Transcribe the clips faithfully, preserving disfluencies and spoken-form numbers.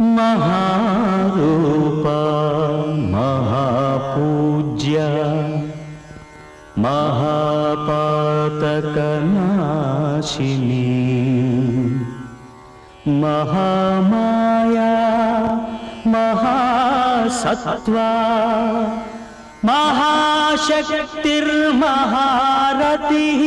महारूपा महापूज्या महापातकनाशिनी महामाया महासत्वा महाशक्तिर्महारतिः।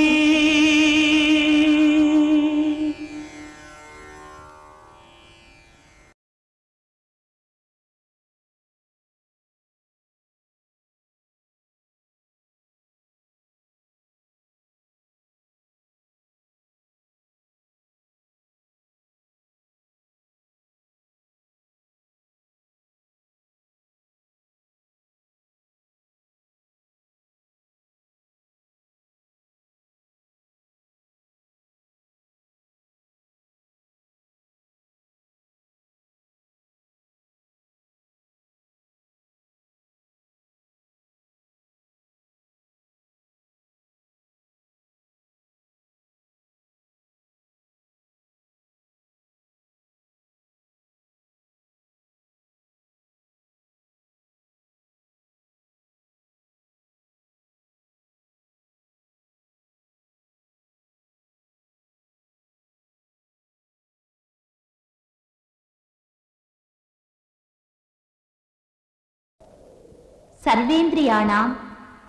సర్వేంద్రియాణం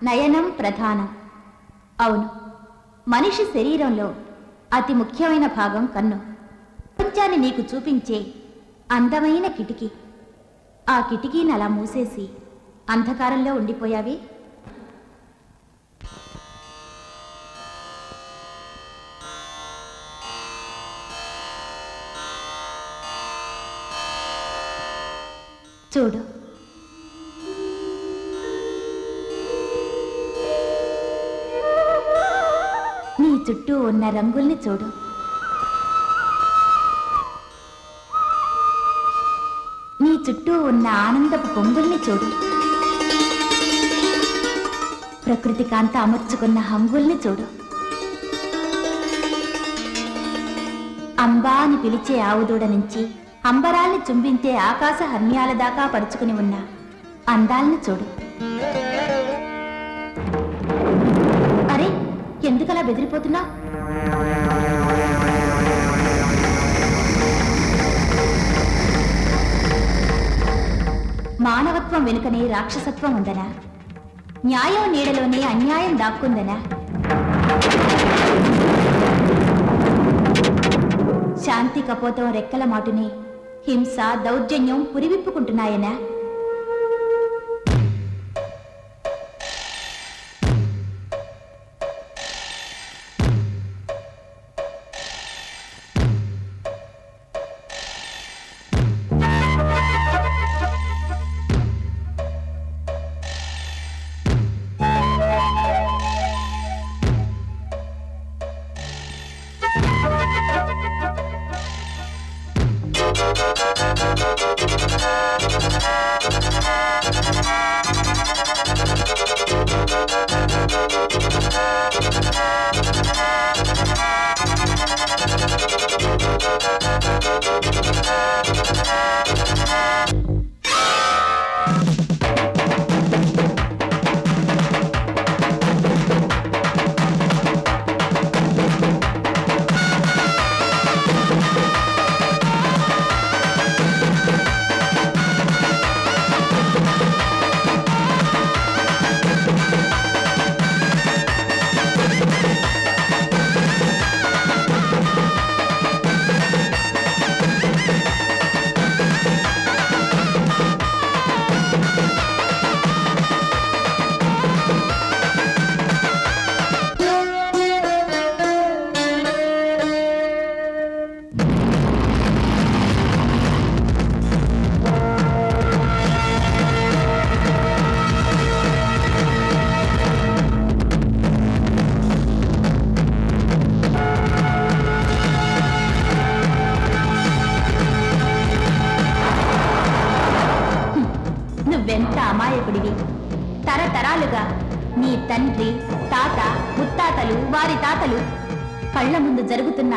నయనం ప్రధానం। అవును, మనిషి శరీరంలో అతి ముఖ్యమైన భాగం కన్ను। ప్రపంచాన్ని నీకు చూపించే అందమైన కిటికీ, ఆ కిటికీని అలా మూసేసి అంధకారంలో ఉండిపోయావి। చూడు, చుట్టూ ఉన్న రంగుల్ని చూడు। నీ చుట్టూ ఉన్న ఆనందపు పొంగుల్ని చూడు। ప్రకృతి కాంత అమర్చుకున్న హంగుల్ని చూడు। అంబా అని పిలిచే ఆవుదూడ నుంచి అంబరాల్ని చుంబించే ఆకాశ హర్మ్యాల దాకా పరుచుకుని ఉన్న అందాల్ని చూడు। ఎందుకలా బెదిరిపోతున్నా? మానవత్వం వెనుకనే రాక్షసత్వం ఉందనా? న్యాయం నీడలోనే అన్యాయం దాక్కుందనా? శాంతి కపోతం రెక్కల మాటునే హింస దౌర్జన్యం పురివిప్పుకుంటున్నాయనా?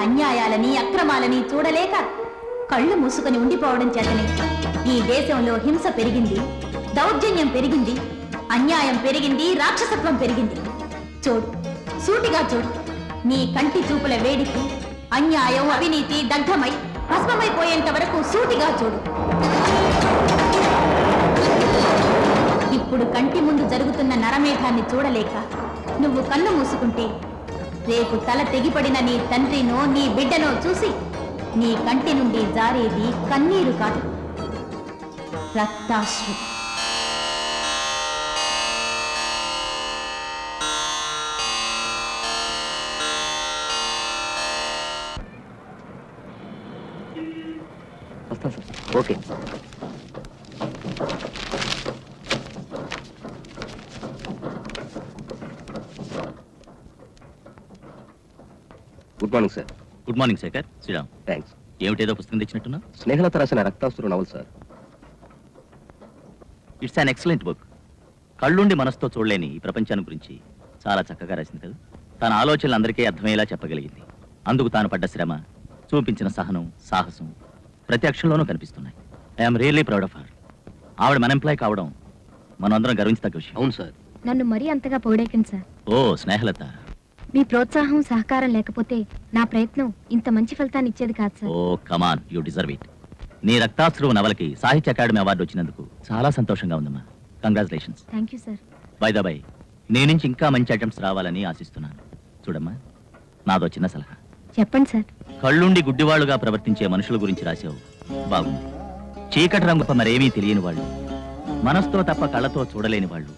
అన్యాయాలని అక్రమాలని చూడలేక కళ్ళు మూసుకొని ఉండిపోవడం చేతనే ఈ దేశంలో హింస పెరిగింది, దౌర్జన్యం పెరిగింది, అన్యాయం పెరిగింది, రాక్షసత్వం పెరిగింది. చూడు, సూటిగా చూడు, నీ కంటి చూపుల వేడికి అన్యాయం అవినీతి దగ్ధమై భస్మమైపోయేంత వరకు సూటిగా చూడు. ఇప్పుడు కంటి ముందు జరుగుతున్న నరమేధాన్ని చూడలేక నువ్వు కన్ను మూసుకుంటే రేపు తల తెగిపడిన నీ తండ్రినో నీ బిడ్డనో చూసి నీ కంటి నుండి జారేది కన్నీరు కాదు, రక్తాశ్రు. Okay, good morning sir. Good morning Shekhar, Sriram. Thanks. ఏమిటేదో పుస్తకం తెచ్చినట్టున్నా? స్నేహలత రాసిన రక్తాసురు novel sir. It's an excellent book. కళ్ళుండి మనసుతో చూడలేని ఈ ప్రపంచాన్ని గురించి చాలా చక్కగా రాసింది కదా. తన ఆలోచనలు అందరికీ అర్థమయ్యేలా చెప్పగలిగింది. అందుకు తాను పడ్డ శ్రమ, చూపించిన సహనం, సాహసం ప్రతి అక్షరంలోనూ కనిపిస్తున్నాయి. I'm really proud of her. ఆవిడ మన ఎంప్లాయ్ కావడం మనం అందరం గర్వించదగ్గ విషయం. అవును సార్. నన్ను మరీ అంతగా పొగిడేకండి సార్. ఓ స్నేహలత, మీ ప్రోత్సాహం సహకారం లేకపోతే నా ప్రయత్నం ఇంత మంచి ఫలితాన్ని ఇచ్చేది కాదు sir. Oh come on, you deserve it. నీ రక్తాశ్రువు నవలకి సాహిత్య అకాడమీ అవార్డు వచ్చినందుకు చాలా సంతోషంగా ఉందమ్మా. Congratulations. Thank you sir. By the by, నీ నుంచి ఇంకా మంచి అటెంప్ట్స్ రావాలని ఆశిస్తున్నాను. చూడమ్మా, నాదో చిన్న సలహా. చెప్పండి సార్. కళ్ళుండి గుడ్డివాళ్ళుగా ప్రవర్తించే మనుషుల గురించి రాశావు, బాగుంది. చీకటి రంగు మరేమీ తెలియని వాళ్ళు, మనసుతో తప్ప కళ్ళతో చూడలేని వాళ్ళు,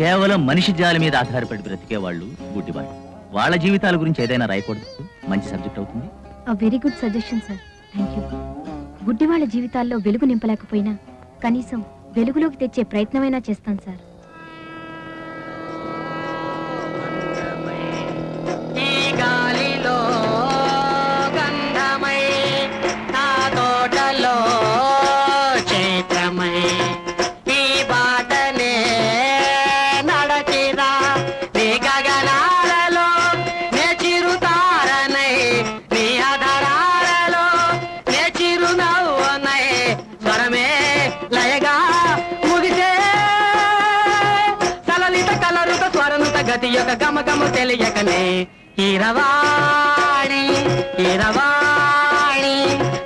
కేవలం మనిషి జాలి మీద ఆధారపడి బ్రతికేవాళ్ళు గుడ్డివాళ్ళు. వాళ్ళ జీవితాల గురించి ఏదైనా రాయకూడదు, మంచి సబ్జెక్ట్ అవుతుంది. Very good suggestion sir, thank you. గుడ్డి వాళ్ళ జీవితాల్లో వెలుగు నింపలేకపోయినా కనీసం వెలుగులోకి తెచ్చే ప్రయత్నమైనా చేస్తాను సార్. గమ గమ తెలియకనే ఇరవాణి ఇరవాణి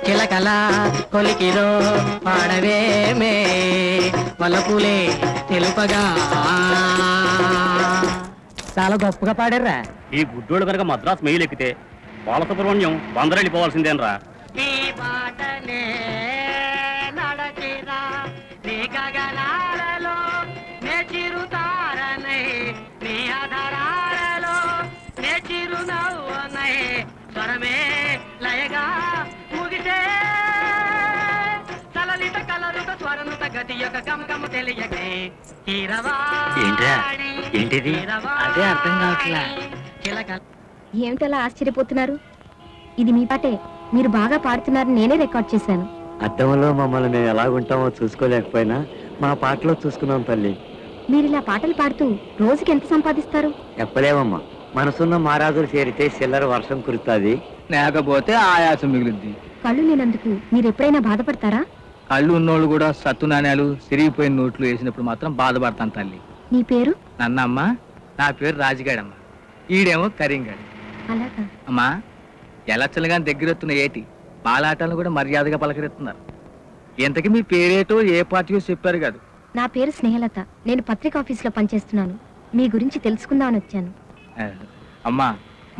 చిలకల కొలికిరో పాడవేమే వలపులే తెలుపగా. చాలా గొప్పగా పాడారా. ఈ గుడ్డోడు కనుక మద్రాసు మెయిల్ ఎక్కితే బాలసుబ్రహ్మణ్యం బందరు వెళ్ళిపోవాల్సిందేనరా. ఏమిటలా ఆశ్చర్యపోతున్నారు? ఇది మీ పాటే, మీరు బాగా పాడుతున్నారని నేనే రికార్డ్ చేశాను. అద్దంలో మమ్మల్ని మేము ఎలాగుంటామో చూసుకోలేకపోయినా మా పాటలో చూసుకున్నాం తల్లి. మీరు ఇలా పాటలు పాడుతూ రోజుకి ఎంత సంపాదిస్తారు? చెప్పలేమమ్మా, మనసున్న మహారాజులు చేరితే చిల్లర వర్షం కురుతుంది, లేకపోతే ఆయాసం మిగులుద్ది. కళ్ళు లేనందుకు మీరు ఎప్పుడైనా బాధపడతారా? కళ్ళు ఉన్నోళ్ళు కూడా సత్తు నాణ్యాలు సిరిగిపోయిన నోట్లు వేసినప్పుడు మాత్రం బాధపడతాను తల్లి. నీ పేరు? నన్నమ్మ. నా పేరు రాజుగాడమ్మ, ఈడేమో కరీంగాడు. అమ్మా, ఎలక్షన్లు కానీ దగ్గరొస్తున్న ఏటి బాలాటాలను కూడా మర్యాదగా పలకరిస్తున్నారు. ఎంతకీ మీ పేరేటో ఏ పార్టీయో చెప్పారు కాదు? నా పేరు స్నేహలత, నేను పత్రికా ఆఫీస్లో పనిచేస్తున్నాను. మీ గురించి తెలుసుకుందామని వచ్చాను. అమ్మా,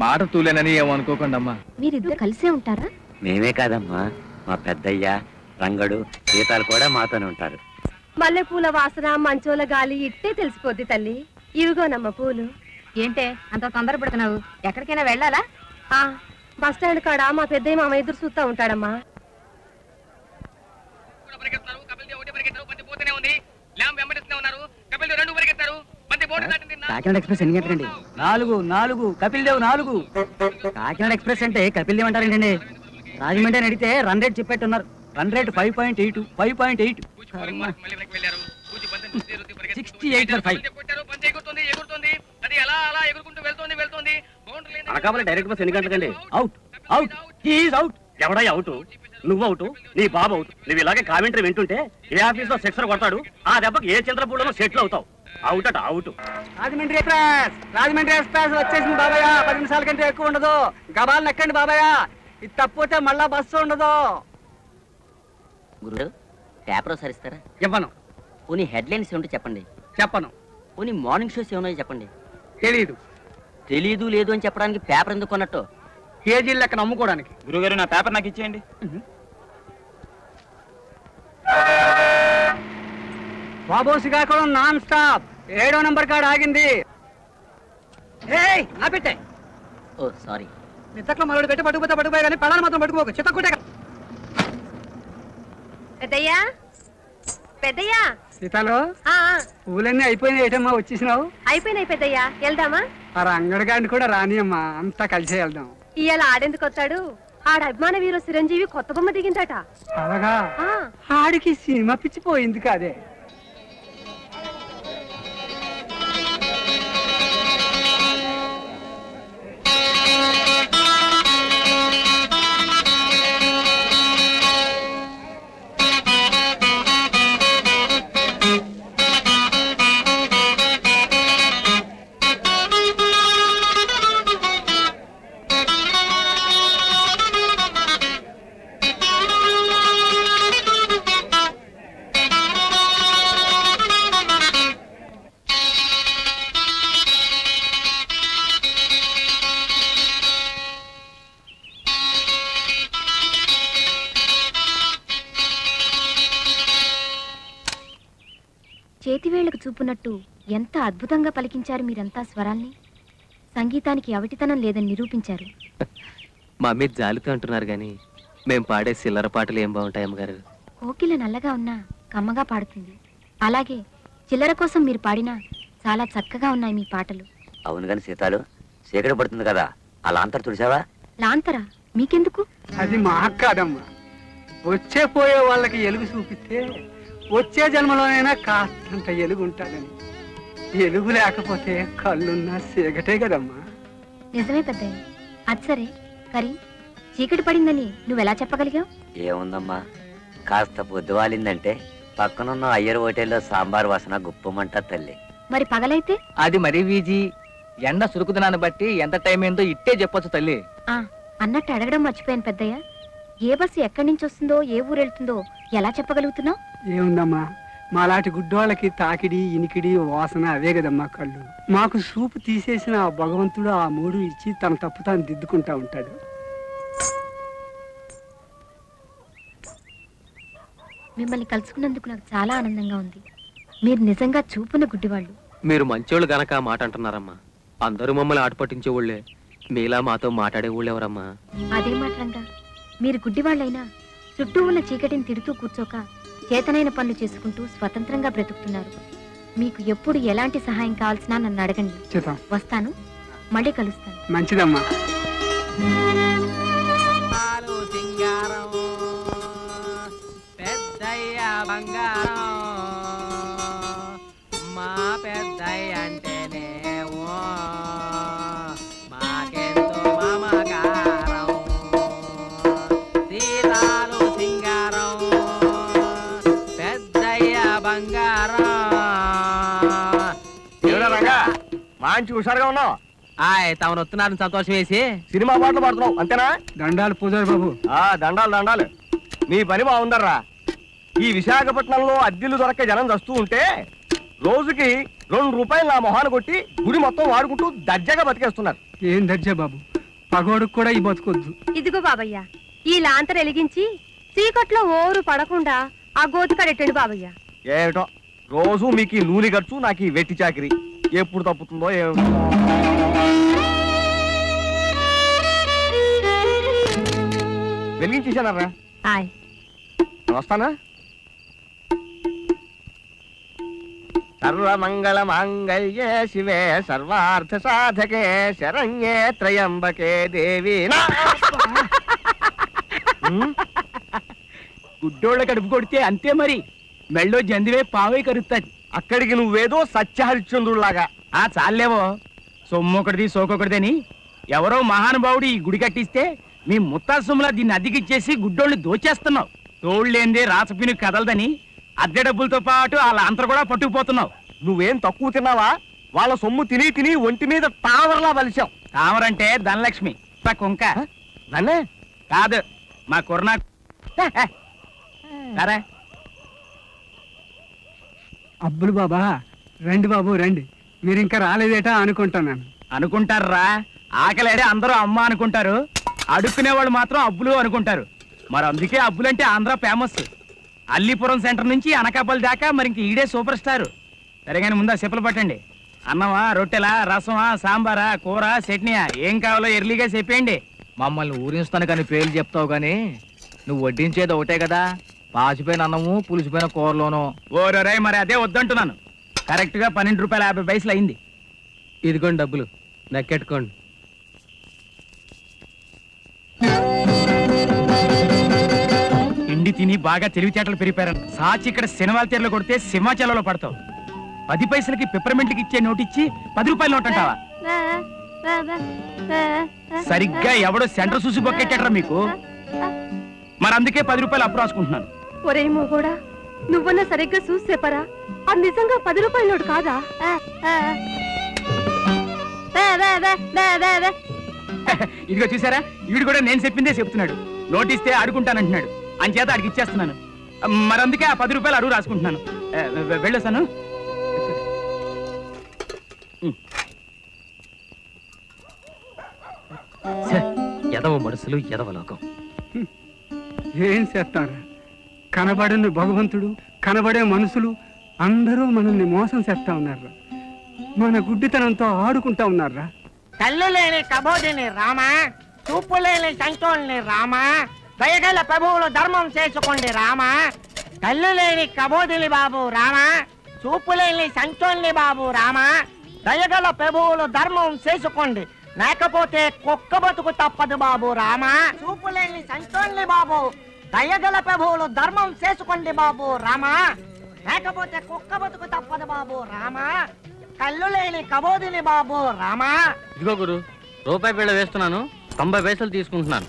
మాట తూలేనని ఏమనుకోకుండా. అమ్మా, మీరిద్దరు కలిసే ఉంటారా? మేమే కాదమ్మా, మా పెద్దయ్యా రంగడు సీతాలు కూడా మాతోనే ఉంటారు. మల్లెపూల వాసన మంచోల గాలి ఇట్టే తెలిసిపోద్ది తల్లి. ఇవిగోనమ్మ పూలు. ఏంటే అంత తొందరపడుతున్నావు? ఎక్కడికైనా వెళ్ళాలా? బస్ స్టాండ్ కాడ మా పెద్దయ్య మామ ఎదురు చూస్తా ఉంటాడమ్మా. కాకినాడ ఎక్స్ప్రెస్ ఎన్ని గంటలండి? నాలుగు. నాలుగు కపిల్దేవ్ నాలుగు. కాకినాడ ఎక్స్ప్రెస్ అంటే కపిల్దేవ్ అంటారు ఏంటండి? రాజమండ్రి అని అడిగితే రన్ రేట్ చెప్పేట్టున్నారు. Run rate five point eight. Five point eight. Anakapalli direct bus ఎన్ని గంటలకండి? Out out. He's out. ఎవడై అవుట్? నువ్వవుతు నీ బాబు అవుతు నువ్వు ఇలాగే కామెంటరీ వింటుంటే ఏ ఆఫీస్ లో సెక్సర్ కొడతాడు ఆ దెబ్బకి ఏ చంద్రపూడలో సెటిల్ అవుతావు అవుట్ అట out Rajahmundry express Rajahmundry express వచ్చేసింది బాబాయ్ పది నిమిషాల కంటే ఎక్కువ ఉండదు గబాల్ నక్కండి బాబాయ్ ఇది తప్పొతే మళ్ళా బస్సు ఉండదు గురు పేపర్ సరిస్తారా చెప్పను ఓని హెడ్ లైన్స్ ఏంటో చెప్పండి చెప్పను ఓని మార్నింగ్ షోస్ ఏమన్నాయో చెప్పండి తెలియదు తెలియదు లేదు అని చెప్పడానికి పేపర్ ఎందుకు కొన్నట్టు కేజీ లెక్క నమ్ముకోవడానికి గురుగారు నా పేపర్ నాకు ఇచ్చేయండి బాబో సిగాకోలం నాన్ స్టాప్ ఏడో నంబర్ కార్డ్ ఆగింది ఏయ్ నా పెట్టే ఓ సారీ నితకల మరోడి పెట్టే పట్టుపోతా పట్టుపోయా గానీ పళ్ళాన మాత్రం పట్టుకోకు చిత్తకొట్టే పెద్దయ్యా పెద్దయ్యా సీతాలో ఆ పూలన్నీ అయిపోయినా ఏటమ్మా వచ్చేసినావు అయిపోయినాయి పెద్దయ్యా వెళ్దామా అర అంగడగాండి కూడా రానియమ్మా అంతా కలిసి వెళ్దాం ఇయాల ఆడెందుకు వస్తాడు ఆడ అభిమాన వీరు చిరంజీవి కొత్త బొమ్మ దిగిందట అలాగా ఆడికి సినిమా పిచ్చిపోయింది కాదే చేతివేళ్లకు చూపునట్టు ఎంత అద్భుతంగా పలికించారు మీరంతా స్వరాల్ని సంగీతానికి అవిటితనం లేదని నిరూపించారు మా మీద జాలితో అంటున్నారు కానీ మేము పాడే చిల్లర పాటలు ఏం బాగుంటాయి అమ్మగారు కోకిల నల్లగా ఉన్నా కమ్మగా పాడుతుంది అలాగే చిల్లర కోసం మీరు పాడినా చాలా చక్కగా ఉన్నాయి మీ పాటలు అవును కానీ సీతాలు చీకటి పడుతుంది కదా ఆ లాంతర్ తుడిచావా లాంతరా మీకెందుకు అది మా కాదమ్మా వచ్చే పోయే వాళ్ళకి ఎలుగు చూపిస్తే వచ్చే జన్మలోనైనా కాస్తంత ఎలుగు ఉంటాడని ఎలుగు లేకపోతే కళ్ళున్నా చీకటే కదమ్మా నిజమే పెద్దయ్య అది సరే కరీ చీకటి పడిందని నువ్వెలా చెప్పగలిగావు ఏముందమ్మా కాస్త పొద్దువాలిందంటే పక్కనున్న అయ్యర్ హోటల్లో సాంబార్ వాసన గుప్పమంట తల్లి మరి పగలైతే అది మరీ వీజీ ఎండ సురుకుదనాన్ని బట్టి ఎంత టైం ఏందో ఇట్టే చెప్పొచ్చు తల్లి అన్నట్టు అడగడం మర్చిపోయాను పెద్దయ్య ఏ బస్సు ఎక్కడి నుంచి వస్తుందో ఏ ఊరు వెళ్తుందో ఎలా చెప్పగలుగుతున్నావు ఏముందమ్మా మాలాంటి గుడ్డోళ్ళకి తాకిడి ఇనికిడి వాసన అవే కదమ్మా కళ్ళు మాకు సూపు తీసేసిన ఆ భగవంతుడు ఆ మూడు ఇచ్చి తన తప్పు తాను దిద్దుకుంటా ఉంటాడు మిమ్మల్ని కలుసుకున్నందుకు నాకు చాలా ఆనందంగా ఉంది మీరు నిజంగా చూపున గుడ్డివాళ్ళు మీరు మంచోళ్ళు గనక మాట అంటున్నారమ్మా అందరూ మమ్మల్ని ఆట పట్టించేవాళ్లే మీలా మాతో మాట్లాడేవాళ్ళు ఎవరమ్మా అదే మాట్లాడంగా మీరు గుడ్డివాళ్ళైనా చుట్టూ ఉన్న చీకటిని తిడుతూ కూర్చోక చేతనైన పనులు చేసుకుంటూ స్వతంత్రంగా బ్రతుకుతున్నారు మీకు ఎప్పుడు ఎలాంటి సహాయం కావాల్సినా నన్ను అడగండి వస్తాను మళ్ళీ కలుస్తాను మంచిదమ్మా సంతోషం వేసి సినిమా పాటలు పాడుతున్నావు అంతేనా దండాలు పూజారి బాబు ఆ దండాలు దండాలు మీ పని బాగుందర్రా ఈ విశాఖపట్నంలో అద్దెలు దొరకే జనం వస్తూ ఉంటే రోజుకి రెండు రూపాయలు నా మొహాన కొట్టి గుడి మొత్తం వాడుకుంటూ దర్జాగా బతికేస్తున్నారు ఏం దర్జా బాబు పగోడుకు కూడా ఈ బతుకొద్దు ఇదిగో బాబయ్య ఈ లాంతర్ ఎలిగించి చీకట్లో ఓరు పడకుండా ఆ గోతి కడెట్టండి బాబయ్య ఏమిటో రోజు మీకు ఈ నూలి ఖర్చు నాకు ఈ వెట్టి చాకిరి ఎప్పుడు తప్పుతుందో ఏమిటో వెలిగించేశానరా వస్తానా సర్వమంగళ మాంగళ్యే శివే సర్వార్థ సాధకే శరణ్యే త్రయంబకే దేవి గుడ్డోళ్ళ కడుపు కొడితే అంతే మరి మెళ్ళో జందివే పావే కరుస్తుంది అక్కడికి నువ్వేదో సత్యహరిశ్చంద్రుడిలాగా ఆ చాలేవో సొమ్మొకటిది సోకొకటిదని ఎవరో మహానుభావుడు ఈ గుడి కట్టిస్తే नी ముత్తాసుమలా दी అదికిచ్చేసి గుడ్డోల్ని దోచేస్తున్నావు తోళ్ళేంది రాసపిని కదలదని అద్దె డబ్బులతో పాటు ఆలంతరు కూడా పట్టుకుపోతున్నావు నువ్వేం తక్కువ తినాలా వాళ్ళ సొమ్ము తిని తిని ఒంటి మీద తామరలా వలిచావు తామర అంటే ధనలక్ష్మి పక్కొంక నన్నే కాదు మా కొర్నా సరే అబ్బులు బాబా రండి బాబు రండి మీరు ఇంకా రాలేదేట అనుకుంటాను అనుకుంటారా ఆకలేడే అందరూ అమ్మ అనుకుంటారు అడుక్కునే వాళ్ళు మాత్రం అబ్బులు అనుకుంటారు మరి అందుకే అబ్బులంటే ఆంధ్ర ఫేమస్ అల్లిపురం సెంటర్ నుంచి అనకాపల్లి దాకా మరి ఇంక ఈడే సూపర్ స్టార్ సరేగాని ముందా చెప్పులు పట్టండి అన్నమా రొట్టెలా రసమా సాంబారా కూర చట్నీయా ఏం కావాలో ఎర్లీగా చెప్పేయండి మమ్మల్ని ఊరించుతాను కానీ పేర్లు చెప్తావు కానీ నువ్వు వడ్డించేది ఒకటే కదా పాచిపోయిన అన్నము పులిసిపోయిన కూరలోనూ ఓరే మరి అదే వద్దంటున్నాను కరెక్ట్గా పన్నెండు రూపాయల యాభై పైసలు అయింది ఇదిగోండి డబ్బులు నెక్కెట్టుకోండి ఇండి తిని బాగా తెలివితేటలు పెరిగిపోయారు సాచి ఇక్కడ సినిమాల తీరలో కొడితే సింహాచలంలో పడతావు పది పైసలకి పెప్పర్మెంట్లకి ఇచ్చే నోటు ఇచ్చి పది రూపాయల నోట్ అంటావా సరిగ్గా ఎవడో సెంటర్ చూసి బొక్కెట్టారా మీకు మరి అందుకే పది రూపాయలు అప్పు రాసుకుంటున్నాను ఒరేమో కూడా నువ్వన్నా సరిగ్గా చూసి చెప్పరా అది నిజంగా పది రూపాయల నోటు కాదా ఇదిగో చూసారా వీడు కూడా నేను చెప్పిందే చెప్తున్నాడు నోటిస్తే ఆడుకుంటానంటున్నాడు అని చేత అడిగి ఇచ్చేస్తున్నాను మరి అందుకే ఆ పది రూపాయలు అడుగు రాసుకుంటున్నాను వెళ్ళేసాను ఎదవ మనసులు ఎదవ లోకం ఏం చేస్తారా కనబడని భగవంతుడు కనబడే మనుషులు అందరూ మనల్ని మోసం చేస్తా ఉన్నారా మన గుడ్డితనంతో ఆడుకుంటా ఉన్నారా కళ్ళు లేని కబోధిని రామా చూపు లేని సంతోల్ని రామా దయగల ప్రభువులు ధర్మం చేసుకోండి రామా కళ్ళు లేని కబోధిని బాబు రామా చూపు లేని సంతోల్ని బాబు రామా దయగల ప్రభువులు ధర్మం చేసుకోండి లేకపోతే కుక్క బతుకు తప్పదు బాబు రామా చూపు లేని సంతోల్ని బాబు దయగల ప్రభువులు ధర్మం చేసుకోండి బాబు రామా లేకపోతే కుక్క బతుకు తప్పదు బాబు రామా కళ్ళు లేని కబోదిని బాబు రామా ఇదిగో గురు రూపాయి బిళ్ళ వేస్తున్నాను తొంభై పైసలు తీసుకుంటున్నాను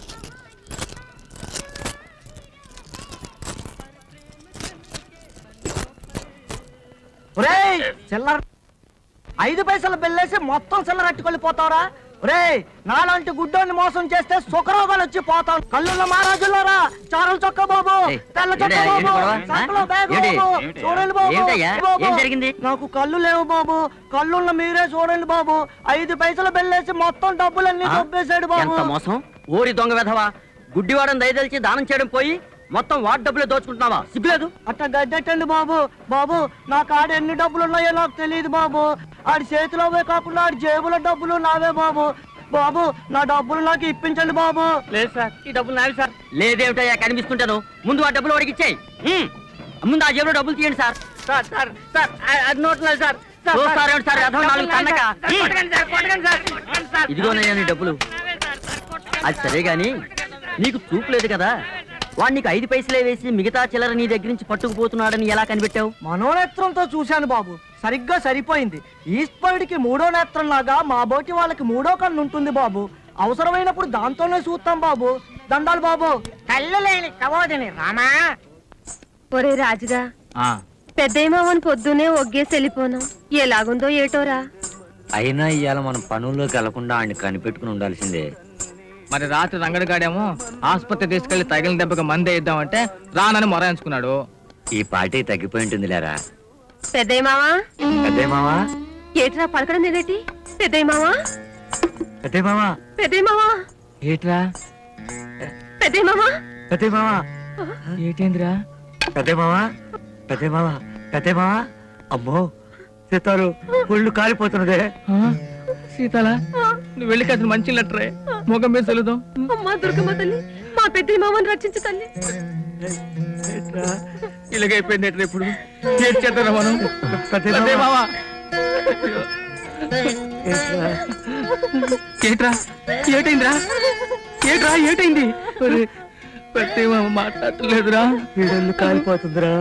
చిల్లర ఐదు పైసలు బిల్లేసి మొత్తం చిల్లర అట్టుకెళ్ళిపోతావురా రే నాలాంటి గుడ్డోని మోసం చేస్తే సుఖరోగాలు వచ్చి పోతాం కళ్ళున్న మహారాజులారా చారల చొక్క బాబు తెల్ల చొక్క బాబు నాకు కళ్ళు లేవు బాబు కళ్ళున్న మీరే చూడండి బాబు ఐదు పైసలు బెల్లేసి మొత్తం డబ్బులన్నీ దొబ్బేశాడు బాబు మోసం ఊరి దొంగ వెధవా గుడ్డివాడని దయదలిచి దానం చేయడం పోయి మొత్తం వాటి డబ్బులే దోచుకుంటున్నావా సిగ్గులేదు అట్లా గడ్డెట్టండి బాబు బాబు నాకు ఆడ ఎన్ని డబ్బులు ఉన్నాయో నాకు తెలియదు బాబు ఆడి చేతిలోవే కాకుండా ఆడి జేబుల డబ్బులు నావే బాబు బాబు నా డబ్బులు నాకు ఇప్పించండి బాబు లేదు సార్ ఈ డబ్బులు నావి సార్ లేదేమిటయ్యా కనిపిస్తుంటాను ముందు ఆ డబ్బులు వాడికి ఇచ్చాయి ముందు ఆ జేబులో డబ్బులు తీయండి సార్ సార్ సార్ సార్ అది నోట్లేదు సార్ ఇదిగోనయ్యా డబ్బులు అది సరే గాని నీకు చూపు లేదు కదా వాడు నీకు ఐదు పైసలే వేసి మిగతా చిల్లర నీ దగ్గర నుంచి పట్టుకుపోతున్నాడని ఎలా కనిపెట్టావు మనోనేత్రంతో చూశాను బాబు సరిగ్గా సరిపోయింది ఈశ్వరుడికి మూడో నేత్రం లాగా మా బోటి వాళ్ళకి మూడో కన్ను ఉంటుంది బాబు అవసరమైనప్పుడు దాంతోనే చూస్తాం బాబు దండాలు బాబు కళ్ళు లేని కబోదిని రామా ఒరే రాజుగా పెద్దేమోని పొద్దునే ఒగ్గేసి వెళ్ళిపోను ఎలాగుందో ఏటోరా అయినా ఇవాళ మనం పనుల్లో కలకుండా ఆయన కనిపెట్టుకుని ఉండాల్సిందే మరి రాత్రి రంగడిగాడేమో ఆసుపత్రి తీసుకెళ్లి తగిలిన దెబ్బకి మందే ఇద్దామంటే రానని మొరాయించుకున్నాడు ఈ పార్టీ తగ్గిపోయి ఉంటుంది లేరా పెద్దయ్య మావా పెద్దయ్య మావా ఏట్రా పలకడం లేదేటి పెద్దయ్య మావా పెద్దయ్య మావా పెద్దయ్య మావా ఏట్రా పెద్దయ్య మావా పెద్దయ్య మావా ఏటేంద్రా పెద్దయ్య మావా పెద్దయ్య మావా పెద్దయ్య మావా అమ్మో సీతాలు ఒళ్ళు కాలిపోతున్నదే సీతాల నువ్వు వెళ్ళి కాసిన మంచి లెటరే మొగం మీద చల్లుదాం అమ్మా దుర్గమ్మ తల్లి మా పెద్ద మామని రక్షించు తల్లి ఇలాగైపోయింది ఎట్లా ఇప్పుడు చేద్దాం మనం పెద్ద మామ ఏట్రా ఏటైందిరా ఏట్రా ఏటైంది పెద్ద మామ మాట్లాడలేదురా వీడళ్ళు కాలిపోతుందిరా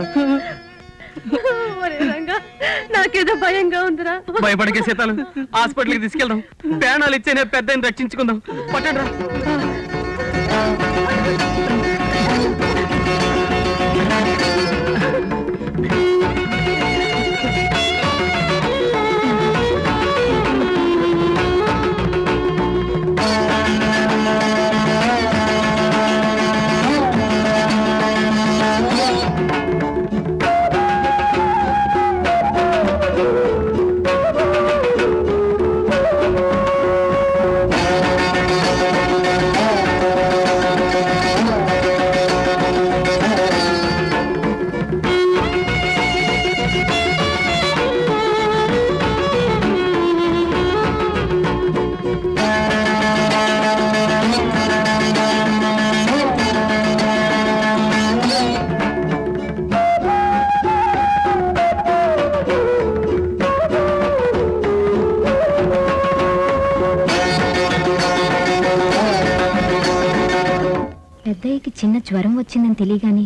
నాకేదో భయంగా ఉందిరా భయపడకే సీతాలు హాస్పిటల్కి తీసుకెళ్దాం ప్రాణాలు ఇచ్చేనే పెద్ద రక్షించుకుందాం పట్టండి రా ज्वरम वच्चिंदनी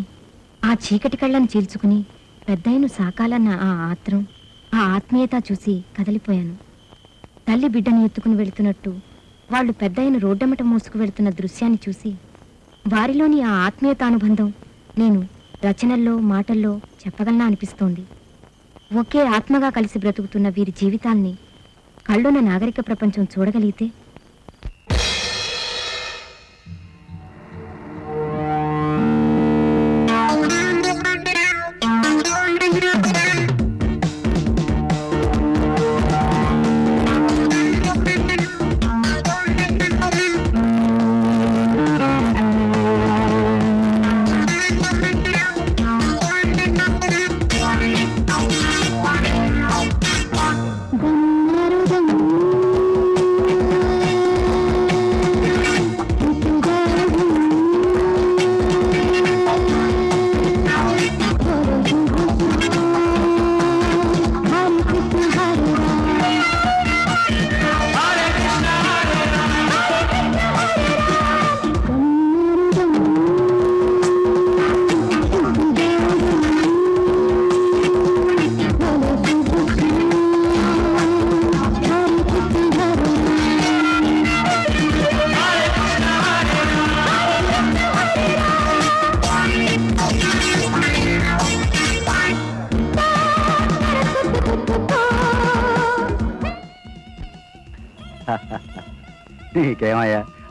आ चीकटि कళ్ళను చీల్చుకుని పెద్దయ్యను సాకాలన్న ఆ ఆత్రం ఆ ఆత్మీయత చూసి కదలిపోయాను. తల్లి బిడ్డని ఎత్తుకుని వెళ్తున్నట్టు వాళ్ళు పెద్దయ్యను రోడ్డమట మోసుకు వెళ్తున్న దృశ్యాన్ని చూసి వారిలోని ఆ ఆత్మీయత అనుబంధం నేను రచనల్లో మాటల్లో చెప్పగలనా అనిపిస్తుంది. ఒకే ఆత్మగా కలిసి బ్రతుకుతున్న వీరి జీవితాల్ని కళ్ళున నాగరిక ప్రపంచం చూడగలిగితే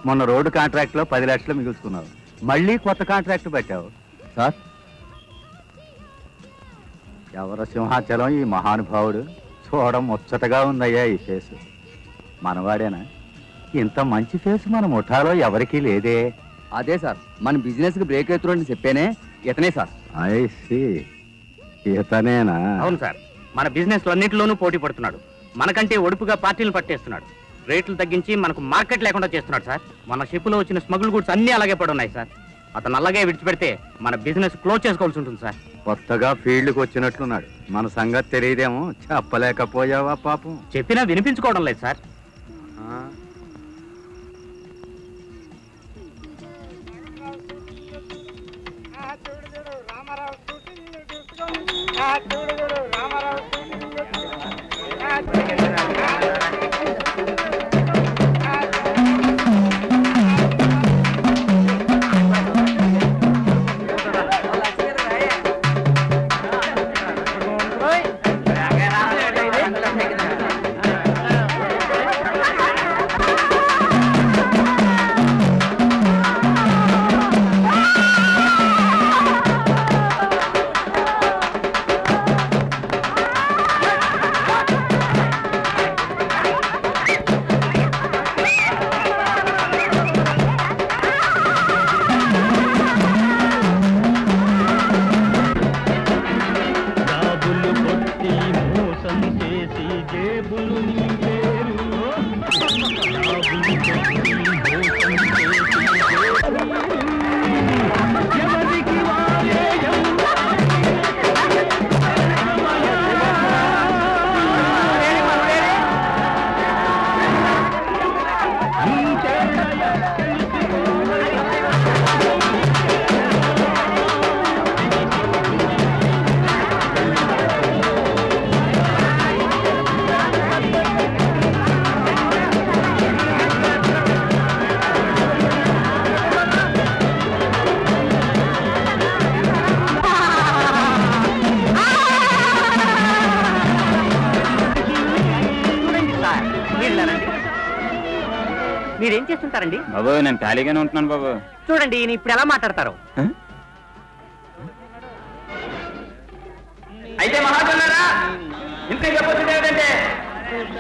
మొన్న రోడ్డు కాంట్రాక్ట్ లో పది లక్షలు మిగుల్చుకున్నావు. మళ్ళీ కొత్త కాంట్రాక్ట్ పెట్టావు సార్. ఎవరు సింహాచలం ఈ మహానుభావుడు? చూడడం ముచ్చటగా ఉందయ్యా ఈ ఫేసు. మనవాడేనా? ఇంత మంచి ఫేసు మన ముఠాలో ఎవరికీ లేదే. అదే సార్, మన బిజినెస్ కి బ్రేక్ అవుతుందని చెప్పేనే ఇతనే సార్. ఐసి ఇతనేనా? అవును సార్, మన బిజినెస్ అన్నింటిలోనూ పోటీ పడుతున్నాడు. మనకంటే ఒడుపుగా పార్టీలు పట్టేస్తున్నాడు. రేట్లు తగ్గించి మనకు మార్కెట్ లేకుండా చేస్తున్నాడు సార్. మన షిప్లో వచ్చిన స్మగుల్ గుడ్స్ అన్ని అలాగే పడున్నాయి సార్. అతను అలాగే విడిచిపెడితే మన బిజినెస్ క్లోజ్ చేసుకోవాల్సి ఉంటుంది సార్. కొత్తగా ఫీల్డ్కి వచ్చినట్లున్నాడు. మన సంగతి తెలియదేమో, చెప్పలేకపోయావా పాపం? చెప్పినా వినిపించుకోవడం లేదు సార్. चूँगी इपड़ेलाटारो అయితే మహాజనులారా ఇంతే చెప్పొచ్చేది ఏంటంటే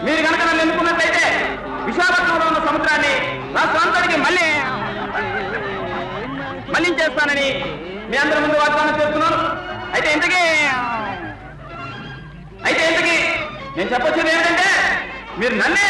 మీరు గనుక నన్ను ఎన్నుకున్నట్లయితే విశాఖపట్నంలో ఉన్న సముద్రాన్ని నా స్వంతానికి మళ్ళీ మళ్ళీ చేస్తానని మీ అందరి ముందు వాగ్దానం చేస్తున్నాను. అయితే ఇంతకీ అయితే ఇంతకీ నేను చెప్పొచ్చేది ఏంటంటే మీరు నన్నే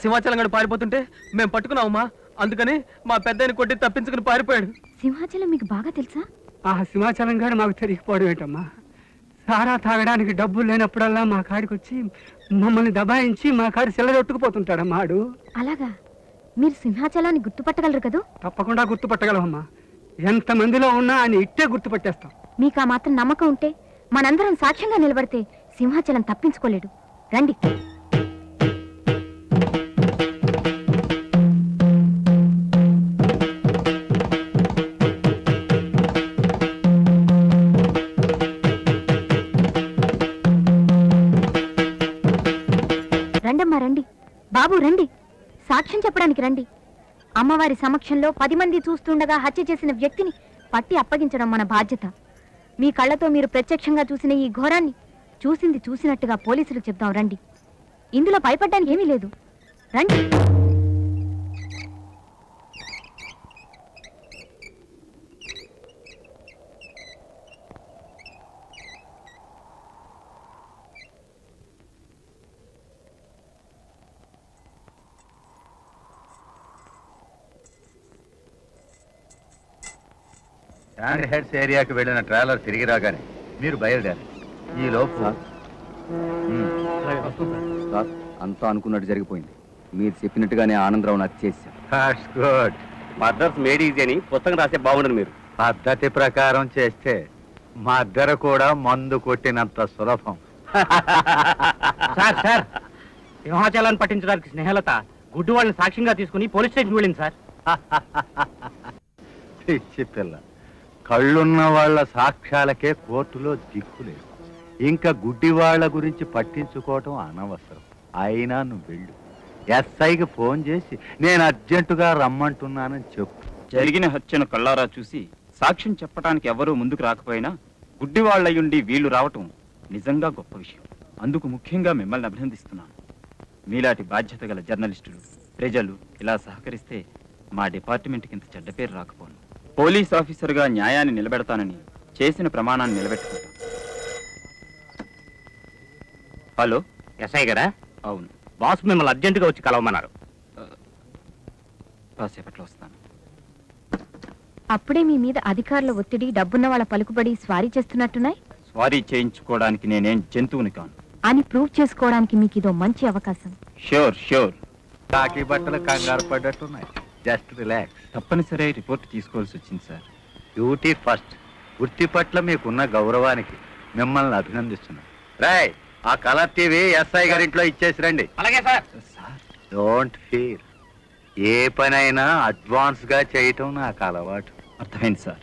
సింహాచలం పారిపోతుంటే మేము పట్టుకున్నామమ్మా, అందుకని మా పెద్దాయన కొట్టి తప్పించుకుని పారిపోయాడు. సింహాచలం మీకు బాగా తెలుసా? ఆ సింహాచలం గారు మాకు తెలియకపోవడం ఏంటమ్మా, సారా తాగడానికి డబ్బులు లేనప్పుడల్లా మా కాడికి వచ్చి మమ్మల్ని దబాయించి మా కాడి సెల్లగొట్టుకుపోతుంటాడమ్మా. ఆడు అలాగా? మీరు సింహాచలాన్ని గుర్తుపట్టగలరు కదా? తప్పకుండా గుర్తుపట్టగలమమ్మా, ఎంత మందిలో ఉన్నా అని ఇట్టే గుర్తుపట్టేస్తాం. మీకు ఆ మాత్రం నమ్మకం ఉంటే మనందరం సాక్ష్యంగా నిలబడితే సింహాచలం తప్పించుకోలేడు. రండి. రండమ్మా రండి, బాబు రండి, సాక్ష్యం చెప్పడానికి రండి. అమ్మవారి సమక్షంలో పది మంది చూస్తుండగా హత్య చేసిన వ్యక్తిని పట్టి అప్పగించడం మన బాధ్యత. మీ కళ్ళతో మీరు ప్రత్యక్షంగా చూసిన ఈ ఘోరాన్ని చూసింది చూసినట్టుగా పోలీసులకు చెప్తాం. రండి, ఇందులో భయపడడానికి ఏమీ లేదు. రండి. హ్యాండ్ హెడ్స్ ఏరియాకి వెళ్ళిన ట్రాలర్ తిరిగి రాగానే మీరు బయలుదేరారు. ఈ లోపు అంతా అనుకున్నట్టు జరిగిపోయింది. మీరు చెప్పినట్టుగానే ఆనందరావుని హత్య చేశారు. మర్డర్స్ మేడ్ ఈజీ అని పుస్తకం రాస్తే బాగుండదు. మీరు పద్ధతి ప్రకారం చేస్తే మర్డర్ కూడా మందు కొట్టినంత సులభం. సార్ సార్ సింహాచలాన్ని పట్టించడానికి స్నేహలత గుడ్డు వాళ్ళని సాక్ష్యంగా తీసుకుని పోలీస్ స్టేషన్ వెళ్ళింది సార్. పిచ్చి పిల్ల, కళ్ళున్న వాళ్ళ సాక్ష్యాలకే కోర్టులో దిక్కులేదు. ఇంకా గుడ్డి వాళ్ళ గురించి పట్టించుకోవడం అనవసరం. అయినా నువ్వు వెళ్ళు, ఎస్ఐకి ఫోన్ చేసి నేను అర్జెంటుగా రమ్మంటున్నానని చెప్పు. జరిగిన హత్యను కళ్ళారా చూసి సాక్ష్యం చెప్పడానికి ఎవరూ ముందుకు రాకపోయినా గుడ్డి వాళ్ళయుండి వీళ్ళు రావటం నిజంగా గొప్ప విషయం. అందుకు ముఖ్యంగా మిమ్మల్ని అభినందిస్తున్నాను. మీలాంటి బాధ్యత గల జర్నలిస్టులు ప్రజలు ఇలా సహకరిస్తే మా డిపార్ట్మెంట్కి ఇంత చెడ్డ పేరు రాకపోను. పోలీస్ ఆఫీసర్గా న్యాయాన్ని నిలబెడతానని చేసిన ప్రమాణాన్ని నిలబెట్టుకుంటాను. హలో ఎస్ఐ గారా? అవును బాస్, మిమ్మల్ని అర్జెంటుగా వచ్చి కలవమన్నారు. కాసేపట్లో వస్తాను. అప్పుడే మీ మీద అధికారుల ఒత్తిడి, డబ్బున్న వాళ్ళ పలుకుబడి స్వారీ చేస్తున్నట్టున్నాయి. స్వారీ చేయించుకోవడానికి నేనేం జంతువుని కాను అని ప్రూవ్ చేసుకోవడానికి మీకు ఇదో మంచి అవకాశం. Sure sure. కాకి బట్టలు కంగారు పడ్డట్టున్నాయి, జస్ట్ రిలాక్స్. తప్పనిసరి రిపోర్ట్ తీసుకోవాల్సి వచ్చింది సార్. Duty first. వృత్తి పట్ల మీకున్న గౌరవానికి మిమ్మల్ని అభినందిస్తున్నాను. రాయ్, ఆ కలర్ టీవీ ఎస్ఐ గారింట్లో ఇచ్చేసి రండి. అలాగే సార్. డోంట్ ఫీల్, ఏ పనైనా అడ్వాన్స్గా చేయటం నాకు అలవాటు. అర్థమైంది సార్.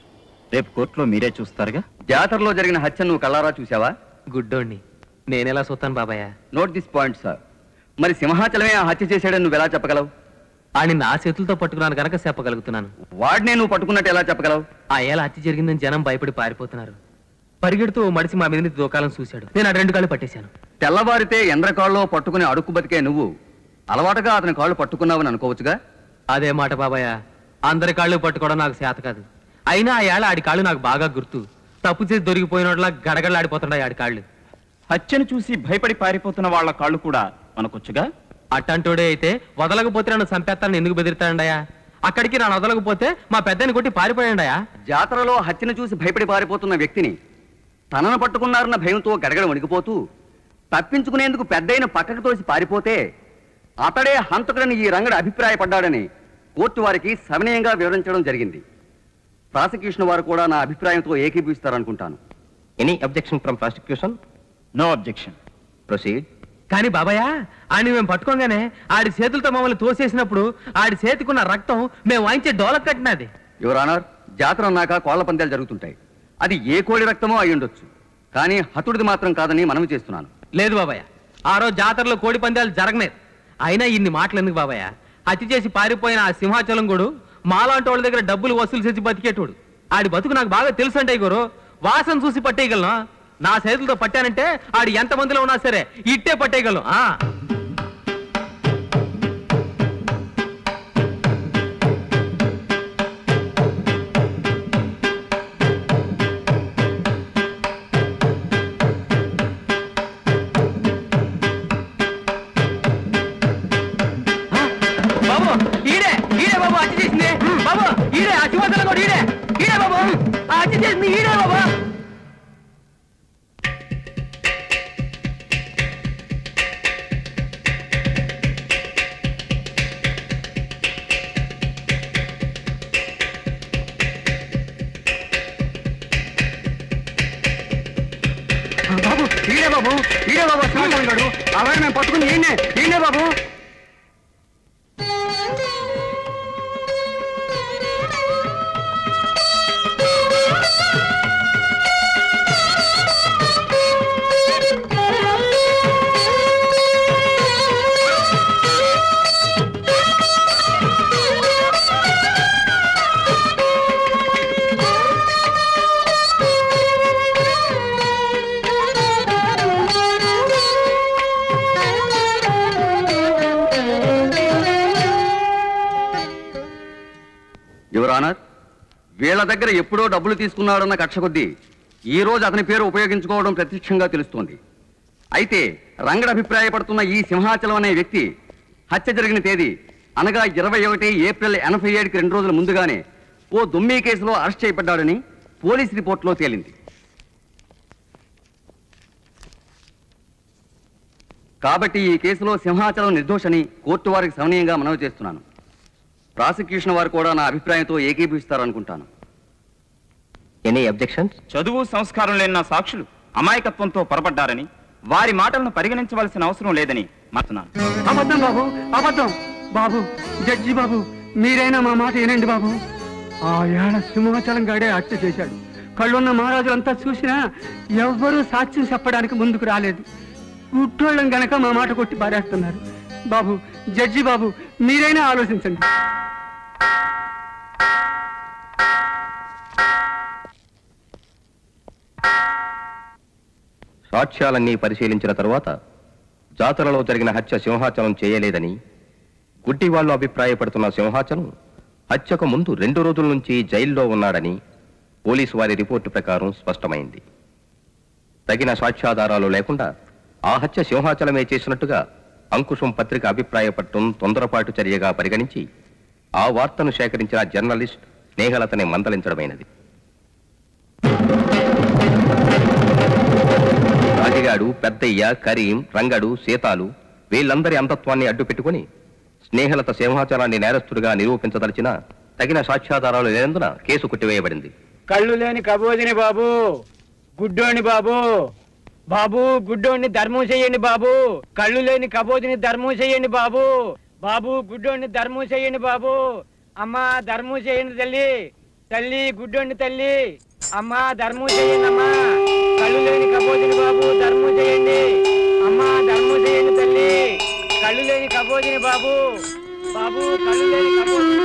రేపు కోర్టులో మీరే చూస్తారుగా. జాతరలో జరిగిన హత్య నువ్వు కళ్ళారా చూసావా? గుడ్డోండి, నేనెలా చూస్తాను బాబాయ్? Note this point sir. మరి సింహాచలమే ఆ హత్య చేశాడని నువ్వు ఎలా చెప్పగలవు? ఆయన నా చేతులతో పట్టుకున్నాను కనుక చెప్పగలుగుతున్నాను. వాడినే నువ్వు పట్టుకున్నట్టు ఎలా చెప్పగలవు? ఆ ఎలా హత్య జరిగిందని జనం భయపడి పారిపోతున్నారు. పరిగెడుతూ మడిసి మా మీద దూకాలని చూశాడు. నేను ఆ రెండు కాళ్ళు పట్టేశాను. తెల్లవారితే ఎంద్రకాళ్ళలో పట్టుకుని అడుక్కు బతికే నువ్వు అలవాటుగా అతని కాళ్ళు పట్టుకున్నావని అనుకోవచ్చుగా. అదే మాట బాబాయ్, అందరి కాళ్ళు పట్టుకోవడం నాకు చేత కాదు. అయినా ఆ ఏళ్ళ ఆడి కాళ్ళు నాకు బాగా గుర్తు. తప్పు చేసి దొరికిపోయినట్లా గడగడలాడిపోతున్నాయి ఆడి కాళ్ళు. హత్యను చూసి భయపడి పారిపోతున్న వాళ్ళ కాళ్ళు కూడా మనకొచ్చుగా. అట్టంటోడే అయితే వదలకపోతే నన్ను చంపేస్తానని ఎందుకు బెదిరితానండయా? అక్కడికి నన్ను వదలకపోతే మా పెద్దని కొట్టి పారిపోయాడయా. జాతరలో హత్యను చూసి భయపడి పారిపోతున్న వ్యక్తిని తనను పట్టుకున్నారన్న భయంతో గడగడ వణికిపోతూ తప్పించుకునేందుకు పెద్దయిన పక్కకు తోసి పారిపోతే అతడే హంతకుడని ఈ రంగడు అభిప్రాయపడ్డాడని కోర్టు వారికి సవినయంగా వివరించడం జరిగింది. ప్రాసిక్యూషన్ వారు కూడా నా అభిప్రాయంతో ఏకీభవిస్తారనుకుంటాను. Any objection from prosecution? No objection. Proceed. కానీ బాబాయ్, ఆయన మేము పట్టుకోగానే ఆడి చేతులతో మమ్మల్ని తోసేసినప్పుడు ఆడి చేతికున్న రక్తం మేము వాయించే డోలక్ కట్టినది. యువర్ ఆనర్, జాతర అన్నాక కోళ్ల పందాలు జరుగుతుంటాయి. అది ఏ కోడి రక్తమో అయి ఉండొచ్చు, కానీ హతుడిది మాత్రం కాదని మనవి చేస్తున్నాను. లేదు బాబాయ్, ఆ రోజు జాతరలో కోడి పందాలు జరగలేదు. అయినా ఇన్ని మాటలు ఎందుకు బాబాయ్? హత్య చేసి పారిపోయిన ఆ సింహాచలం గోడు మాలాంటి వాళ్ళ దగ్గర డబ్బులు వసూలు చేసి బతికేటోడు. ఆడి బతుకు నాకు బాగా తెలుసు. అంటే గురు వాసన చూసి పట్టేయగలను. నా చేతులతో పట్టానంటే ఆడు ఎంతమందిలో ఉన్నా సరే ఇట్టే పట్టేయగలను. దగ్గర ఎప్పుడో డబ్బులు తీసుకున్నాడన్న కక్ష కొద్దీ ఈ రోజు అతని పేరు ఉపయోగించుకోవడం ప్రత్యక్షంగా తెలుస్తోంది. అయితే రంగడు అభిప్రాయపడుతున్న ఈ సింహాచలం అనే వ్యక్తి హత్య జరిగిన తేదీ అనగా ఇరవై ఒకటి ఏప్రిల్ ఎనభై ఏడుకి రెండు రోజుల ముందుగానే ఓ దొమ్మి కేసులో అరెస్ట్ చేయబడ్డాడని పోలీస్ రిపోర్టులో తేలింది. కాబట్టి ఈ కేసులో సింహాచలం నిర్దోషని కోర్టు వారికి సవనీయంగా మనవి చేస్తున్నాను. ప్రాసిక్యూషన్ వారు కూడా నా అభిప్రాయంతో ఏకీభవిస్తారనుకుంటాను. Any objections? చదువు సంస్కారం లేని నా సాక్షులు అమాయకత్వంతో పొరపడ్డారని వారి మాటలను పరిగణించవలసిన అవసరం లేదని మాట్లాడుతున్నాను. అబద్ధం బాబు, అబద్ధం బాబు. జడ్జి బాబు, మీరైనా మా మాట ఏనండి బాబు. आयाड़ सिंहाचल गाड़े हत्य चशा कళ్ళున్న మహారాజులంతా చూసినా ఎవ్వరూ సాక్ష్యం చెప్పడానికి ముందుకు రాలేదు ఉట్టొల్లం గనక మా మాట కొట్టి పారేస్తున్నారు బాబు జడ్జి బాబు మీరైనా ఆలోచించండి సాక్ష్యాలన్నీ పరిశీలించిన తర్వాత జాతరలో జరిగిన హత్య సింహాచలం చేయలేదని గుడ్డి వాళ్ళు అభిప్రాయపడుతున్న సింహాచలం హత్యకు ముందు రెండు రోజుల నుంచి జైల్లో ఉన్నాడని పోలీస్ వారి రిపోర్ట్ ప్రకారం స్పష్టమైంది తగిన సాక్ష్యాధారాలు లేకుండా ఆ హత్య సింహాచలమే చేసినట్టుగా అంకుశం పత్రిక అభిప్రాయపట్టం తొందరపాటు చర్యగా పరిగణించి ఆ వార్తను సేకరించిన జర్నలిస్ట్ నేహలతనే మందలించడమైనది రాజగాడు పెద్దయ్య కరీం రంగడు సీతాలు వీళ్ళందరి అంతత్వాన్ని అడ్డు పెట్టుకొని స్నేహలత సింహాచలాన్ని నేరస్తుడిగా నిరూపించదలిచిన తగిన సాక్ష్యాధారాలు లేనందున కేసు కొట్టివేయబడింది కళ్ళు లేని కబోదిని బాబు గుడ్డోని బాబు బాబు గుడ్డోని ధర్మం చేయండి బాబు కళ్ళు లేని కబోదిని ధర్మం చేయండి బాబు బాబు గుడ్డోని ధర్మం చేయండి బాబు అమ్మ ధర్మం చేయండి తల్లి తల్లి గుడ్డోని తల్లి అమ్మ ధర్మం చేయండి అమ్మ కళ్ళు లేని కబోదిని బాబు ధర్మం చేయండి అమ్మ ధర్మం చేయండి తల్లి కళ్ళు లేని కబోదిని బాబు బాబు కళ్ళు లేని కబోదిని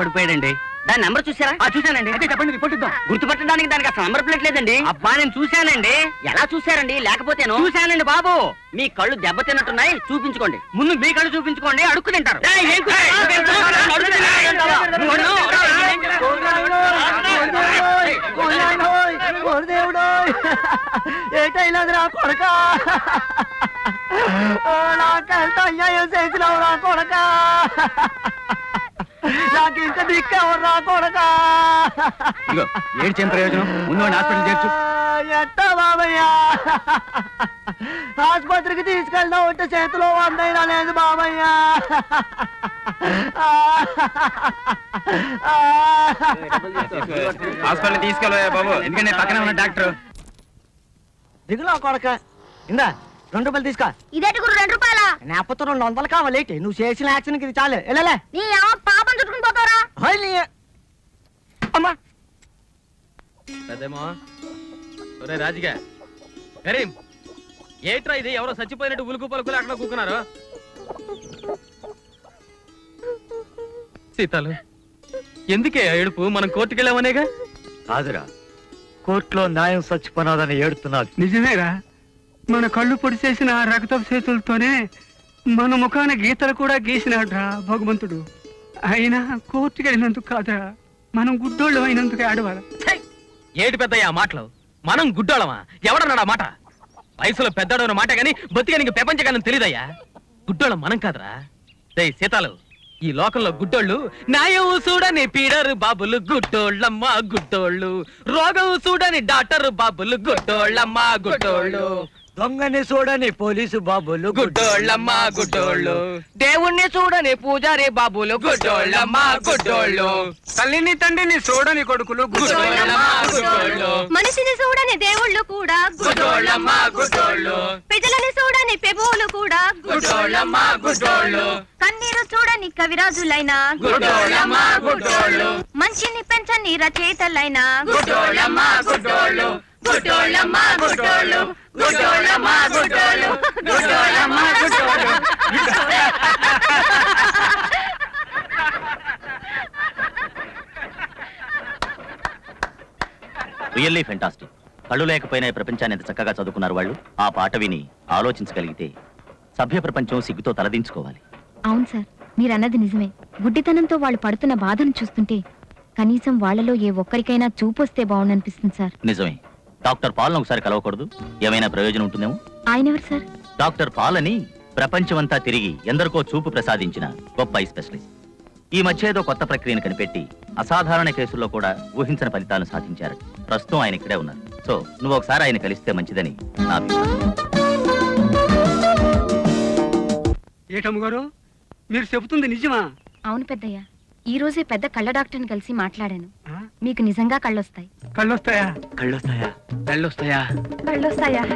పడిపోయాడండి దాని నంబర్ చూసారా ఆ చూశానండి అయితే చెప్పండి రిపోర్ట్ ఇద్దాం గుర్తుపట్టడానికి దానికి అసలు నంబర్ ప్లేట్ లేదండి అబ్బా నేను చూశానండి ఎలా చూశారండి లేకపోతేను చూశానండి బాబు మీ కళ్ళు దెబ్బ తిన్నట్టున్నాయి చూపించుకోండి ముందు మీ కళ్ళు చూపించుకోండి అడుక్కు తింటారు ఏటైలాదిరా కొడక ఓ నాకంత అన్యాయం చేసినావు నా కొడక నాకింత దిక్కెవర్రా కొడక ఇగో ఏడ్చేం ప్రయోజనం ముందు హాస్పిటల్ చేర్చు ఎట్టా బాబయ్య ఆసుపత్రికి తీసుకెళ్దాం అంటే చేతిలో వందైనా లేదు బాబయ్య హాస్పిటల్ తీసుకెళ్ళవా బాబు ఎందుకంటే పక్కనే ఉన్న డాక్టర్ దిగులో కొడక ఇందా రెండు రూపాయలు తీసుకో ఇదేటి గురు రెండు రూపాయల నాపతో రెండు వందలు కావాలి నువ్వు చేసిన యాక్షన్ ఇది చాలే వెళ్ళలే నీ ఏమో పాపం చుట్టుకుని పోతారా అమ్మా అదేమో ఒరే రాజుగా కరీం ఏట్రా ఇది ఎవరో చచ్చిపోయినట్టు ఉలుకు పలుకులు అక్కడ కూకున్నారు సీతాలు ఎందుకే ఏడుపు మనం కోర్టుకెళ్ళామనేగా కాదురా కోర్టులో న్యాయం చచ్చిపోనాదని ఏడుతున్నాడు నిజమేరా మన కళ్ళు పొడిచేసిన రక్తపు చేతులతోనే మన ముఖాన గీతలు కూడా గీసినాడ్రా భగవంతుడు అయినా కోర్టుకి వెళ్ళినందుకు కాదురా మనం గుడ్డోళ్ళు అయినందుకు ఆడవాళ్ళ ఏడు పెద్దయ్య మాటలు మనం గుడ్డోళమా ఎవడన్నాడా మాట వయసులో పెద్దోడన్న మాట కానీ బతిగా నీకు ప్రపంచకాలం తెలియదయ్యా గుడ్డోళం మనం కాదురా రేయ్ సీతాలు ఈ లోకంలో గుడ్డోళ్ళు న్యాయం చూడని పీడరు బాబులు గుడ్డోళ్ళమ్మ గుడ్డోళ్ళు రోగం చూడని డాక్టరు బాబులు గుడ్డోళ్ళమ్మ గుడ్డోళ్ళు దొంగని చూడని పోలీసు బాబులు గుడ్డోళ్ళమ్మ గుడ్డోళ్ళు దేవుణ్ణి చూడని పూజారి బాబులు గుడ్డోళ్ళమ్మ గుడ్డోళ్ళు తల్లిని తండ్రిని చూడని కొడుకులు గుడ్డోళ్ళమ్మ గుడ్డోళ్ళు మనిషిని చూడని దేవుళ్ళు కూడా గుడ్డోళ్ళమ్మ గుడ్డోళ్ళు ప్రజలని చూడని ప్రభువులు కూడా గుడ్డోళ్ళమ్మ గుడ్డోళ్ళు కన్నీరు చూడని కవిరాజులైన గుడ్డోళ్ళమ్మ గుడ్డోళ్ళు మనిషిని పెంచని రచయితలైన గుడ్డోళ్ళమ్మ గుడ్డోళ్ళు గుడ్డోళ్ళమ్మ గుడ్డోళ్ళు గుడ్డోళ్ళమ్మ గుడ్డోళ్ళు గుడ్డోళ్ళమ్మ గుడ్డోళ్ళు రియల్లీ ఫెంటాస్టిక్ కళ్ళు లేకపోయినా ప్రపంచాన్ని ఎంత చక్కగా చదువుకున్నారు వాళ్ళు ఆ పాట విని ఆలోచించగలిగితే సభ్య ప్రపంచం సిగ్గుతో తలదించుకోవాలి అవును సార్ మీరన్నది నిజమే. గుడ్డితనంతో వాళ్ళు పడుతున్న బాధను చూస్తుంటే కనీసం వాళ్ళలో ఏ ఒక్కరికైనా చూపొస్తే బాగుండు అనిపిస్తుంది సార్. నిజమే. డాక్టర్ పాల్ని ఒకసారి కలవకూడదు? ఏమైనా ప్రయోజనం ఉంటుందేమో. ఆయన ఎవరు సార్? డాక్టర్ పాలని ప్రపంచమంతా తిరిగి ఎందరికో చూపు ప్రసాదించిన గొప్ప స్పెషలిస్ట్. ఈ మధ్య ఏదో కొత్త ప్రక్రియను కనిపెట్టి అసాధారణ కేసుల్లో కూడా ఊహించని ఫలితాలను సాధించారు. ప్రస్తుతం ఆయన ఇక్కడే ఉన్నారు. సో నువ్వు ఒకసారి ఆయన కలిస్తే మంచిదని నా అభిప్రాయం. మీరు చెబుతుంది నిజమా? అవును పెద్దయ్య, ఈ రోజే పెద్ద కళ్ళ డాక్టర్ని కలిసి మాట్లాడాను. మీకు నిజంగా కళ్ళొస్తాయి. కళ్ళొస్తాయా? కళ్ళొస్తాయా? కళ్ళొస్తాయా? కళ్ళొస్తాయా?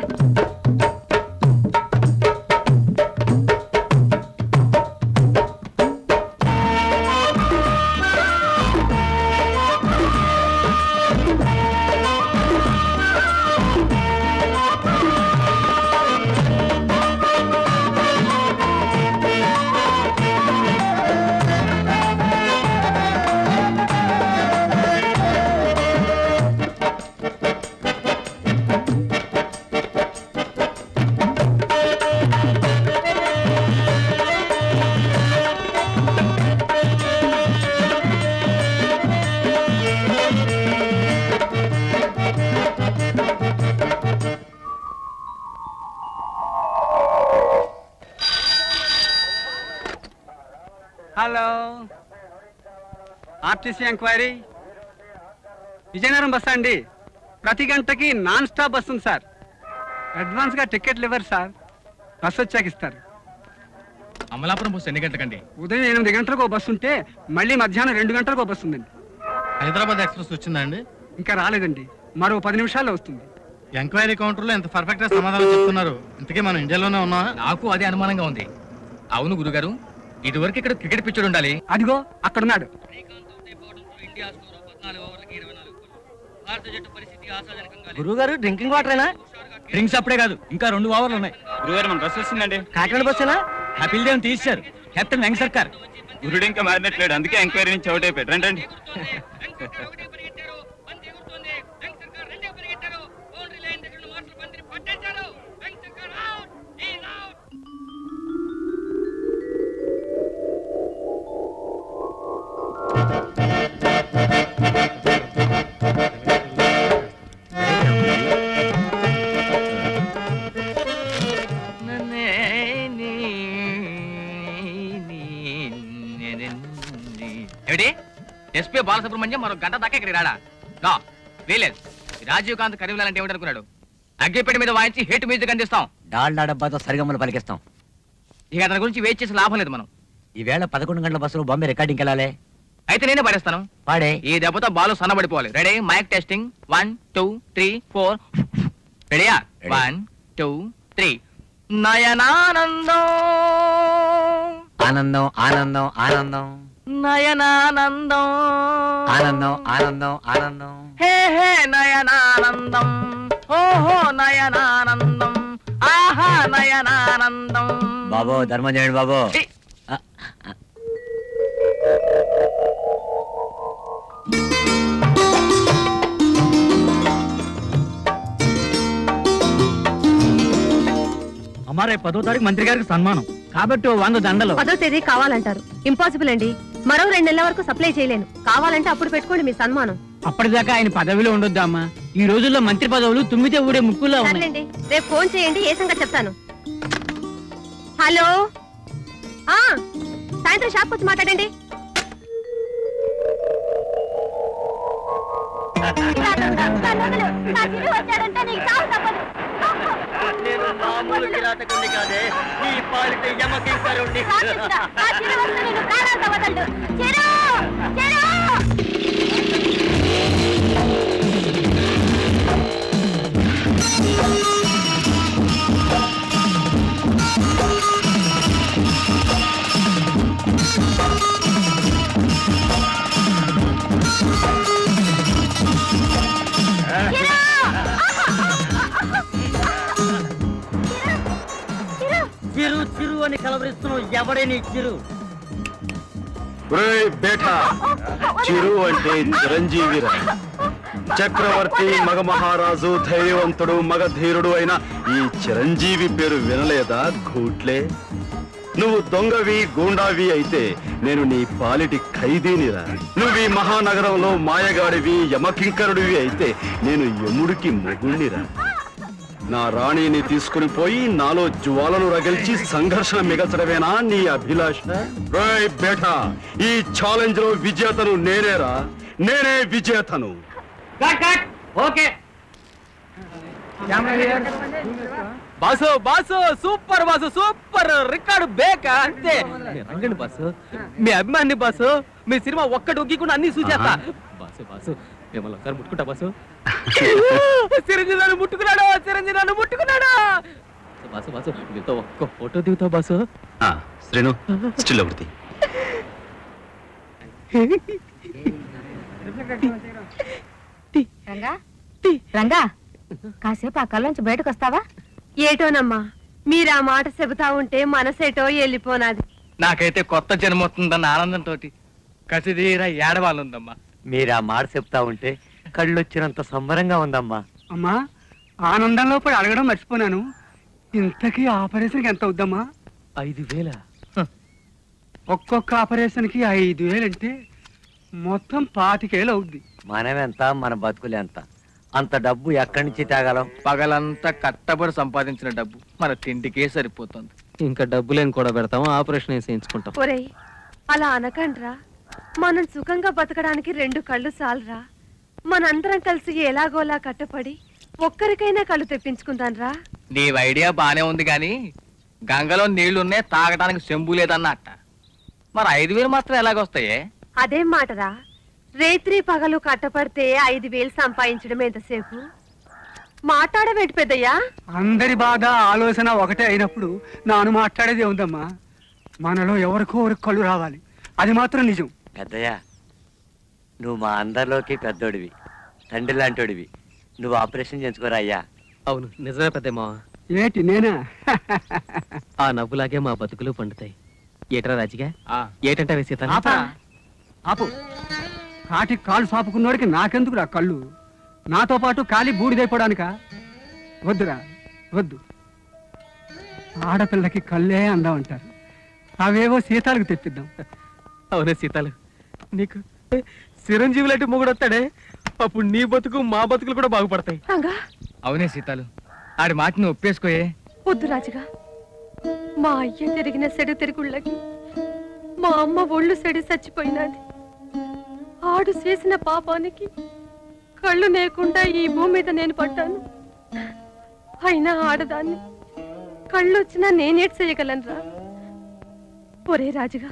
ఆర్టీసీ ఎంక్వైరీ విజయనగరం బస్ అండి. ప్రతి గంటకి నాన్ స్టాప్ బస్ ఉంది సార్. అడ్వాన్స్గా టికెట్లు ఇవ్వరు సార్, బస్సు వచ్చాక ఇస్తారు. అమలాపురం బస్సు ఎన్ని గంటలకండి? ఉదయం ఎనిమిది గంటలకు బస్సు ఉంటే మళ్ళీ మధ్యాహ్నం రెండు గంటలకు బస్సు ఉందండి. హైదరాబాద్ ఎక్స్ప్రెస్ వచ్చిందండి? ఇంకా రాలేదండి, మరో పది నిమిషాల్లో వస్తుంది. ఎంక్వైరీ కౌంటర్లో ఎంత పర్ఫెక్ట్గా సమాధానం చెప్తున్నారు. ఇంతకీ మనం ఇండియాలోనే ఉన్నా? నాకు అదే అనుమానంగా ఉంది. అవును గురుగారు, ఇదివరకు ఇక్కడ క్రికెట్ పిచ్చోడు ఉండాలి. అదిగో అక్కడున్నాడు. గురుగారు డ్రింకింగ్ వాటరేనా? డ్రింక్స్ అప్పుడే కాదు, ఇంకా రెండు ఓవర్లు ఉన్నాయి. గురుగారు మన బస్సు వస్తుందండి. కాకినాడ బస్సేనా? హ్యాపీల్ దేవని తీశారు. కెప్టెన్ వెంకట సర్కార్ గురుడు ఇంకా మారినట్లేడు, అందుకే ఎంక్వైరీ నుంచి అవుట్ అయిపోయాడు. రండి. ఎస్పీ బాలసుబ్రహ్మణ్యం మరో గంట దాకా ఇక్కడికి రాడా? రా వీలేదు. రాజీవ్ కాంత్ కరీంలాల్ అంటే ఏమిటనుకున్నాడు? అగ్గిపేట మీద వాయించి హిట్ మ్యూజిక్ అందిస్తాం, డాల్డా డబ్బాతో సరిగమ్మలు పలికిస్తాం. ఇక అతని గురించి వెయిట్ చేసి లాభం లేదు. మనం ఈవేళ పదకొండు గంటల బస్సులో బాంబే రికార్డింగ్కి వెళ్ళాలి. అయితే నేనే పాడేస్తాను, పాడే. ఈ దెబ్బతో బాలు సన్నబడిపోవాలి. Ready? Mike testing. One two three four. రెడీయా? One two three. నయనానందం ఆనందం ఆనందం ఆనందం నయనానందం ఆనందం ఆనందం ఆనందం హే హే నయనానందం ఓహో నయనానందం ఆహా నయనానందం. బాబో ధర్మం చేయండి బాబో. అమ్మారే పదో తారీఖు మంత్రి గారికి సన్మానం కాబట్టి వంద దండలు. పదో తేదీ కావాలంటారు? ఇంపాసిబుల్ అండి, మరో రెండు నెలల వరకు సప్లై చేయలేను. కావాలంటే అప్పుడు పెట్టుకోండి మీ సన్మానం. అప్పటిదాకా ఆయన పదవిలో ఉండొద్దామా? ఈ రోజుల్లో మంత్రి పదవులు తుమ్మితే ఊడే ముక్కులా ఉన్నాయండి. రేపు ఫోన్ చేయండి, ఏ సంగతి చెప్తాను. హలో, సాయంత్రం షాప్ వచ్చి మాట్లాడండి. చిరు చిరు అని కలవరిస్తున్నావు, ఎవడైనా చిరు. చిరు అంటే చిరంజీవిరా, చక్రవర్తి, మగ మహారాజు, ధైర్యవంతుడు, మగ ధీరుడు అయిన ఈ చిరంజీవి పేరు వినలేదా? ఘూట్లే నువ్వు దొంగవి గూండావి అయితే నేను నీ పాలిటి ఖైదీనిరా. నువ్వు ఈ మహానగరంలో మాయగాడివి యమకింకరుడివి అయితే నేను యముడికి మొగుణ్ణిరా. నా రాణిని తీసుకుని పోయి నాలో జ్వాలను రగిల్చి సంఘర్షణ మిగల్చడమేనా నీ అభిలాష? రేయ్ బేటా, ఈ ఛాలెంజ్ లో విజేతను నేనేరా, నేనే విజేతను. Okay boss, boss super, boss super, record బేక అంతే. రంగండి బాసు, మీ అభిమాని బాసు, మీ సినిమా ఒక్కటి ఒగ్గికుండా అన్ని చూసేస్తా బాసు. బాసు మిమ్మల్ని ఒకసారి ముట్టుకుంటా బాసు. చిరంజీవి నన్ను ముట్టుకున్నాడు, చిరంజీవి నన్ను ముట్టుకున్నాడు బాసు. బాసు మీతో ఒక్క ఫోటో దిగుతా బాసు. శ్రీను స్టిల్ ఒకటి. రంగా, కాసేపు ఆ కళ్ళుంచి బయటకు వస్తావా? ఏటోనమ్మా, మీరా మాట చెబుతా ఉంటే మనసేటో వెళ్ళిపోనాది. నాకైతే కొత్త జన్మవుతుందన్న ఆనందంతో కసిదీరా ఏడవాళ్ళుందమ్మా. మీరా మాట చెప్తా ఉంటే కళ్ళొచ్చినంత సంబరంగా ఉందమ్మా. అమ్మా, ఆనందంలో పడి అడగడం మర్చిపోయాను. ఇంతకీ ఆపరేషన్కి ఎంత అవుద్దమ్మా? ఐదు వేల. ఒక్కొక్క ఆపరేషన్కి ఐదు వేలంటే మొత్తం పాతికేళ్ళు అవుద్ది. మనమెంత, మన బతుకులే అంత. అంత డబ్బు ఎక్కడి నుంచి తేగలం? పగలంతా కట్టబడి సంపాదించిన డబ్బు మన తిండికే సరిపోతుంది. ఇంకా డబ్బులేం కూడా పెడతాం, ఆపరేషన్ చేయించుకుంటాం. ఒరేయ్ అలా అనకండ్రా, మనం సుఖంగా బతకడానికి రెండు కళ్ళు చాలరా. మనందరం కలిసి ఎలాగోలా కట్టపడి ఒక్కరికైనా కళ్ళు తెప్పించుకుందాన్రా. నీ ఐడియా బానే ఉంది గాని గంగలో నీళ్లున్నాయి, తాగడానికి చెంబు లేదన్నట్ట. మరి ఐదు వేలు మాత్రం ఎలాగొస్తాయే? అదేం మాటరా, రేత్రి పగలు కట్టపడితే ఐదు వేలు సంపాదించడం ఎంతసేపు? మాట్లాడబెట్టి పెద్దయ్యా. అందరి బాధ ఆలోచన ఒకటే అయినప్పుడు నాను మాట్లాడేది ఉందమ్మా. మనలో ఎవరికో ఎవరికి కళ్ళు రావాలి, అది మాత్రం నిజం. పెద్దయ్యా, నువ్వు మా అందరిలోకి పెద్దోడివి, తండ్రి లాంటివి. నువ్వు ఆపరేషన్ చేయించుకోరా అయ్యా. అవును నిజమే పెద్దమ్మా. ఏటి నేనా? ఆ నవ్వులాగే మా బతుకులు పండుతాయి. ఏటరా రాజుగా, ఏటంటే సీత ఆపు. కాటి కాళ్ళు సాపుకున్నోడికి నాకెందుకు రా కళ్ళు? నాతో పాటు కాలి బూడిదైపోవడానిక? వద్దురా వద్దు. ఆడపిల్లకి కళ్ళే అందం అంటారు, అవేవో సీతాలకు తెప్పిద్దాం. అవునే సీతాలు, నీకు చిరంజీవి లాంటి మొగుడొస్తాడే, అప్పుడు నీ బతుకు మా బతుకులు కూడా బాగుపడతాయి. అవునే సీతాలు, ఆడి మాటను ఒప్పేసుకోయే. వద్దు రాజుగా, మా అయ్య తిరిగిన సెడు తిరుగుళ్ళకి మా అమ్మ ఒళ్ళు సెడి చచ్చిపోయినది. ఆడు చేసిన పాపానికి కళ్ళు లేకుండా ఈ భూమి మీద నేను పడ్డాను. అయినా ఆడదాన్ని కళ్ళు వచ్చినా నేనేటి చేయగలనురా? ఒరే రాజుగా,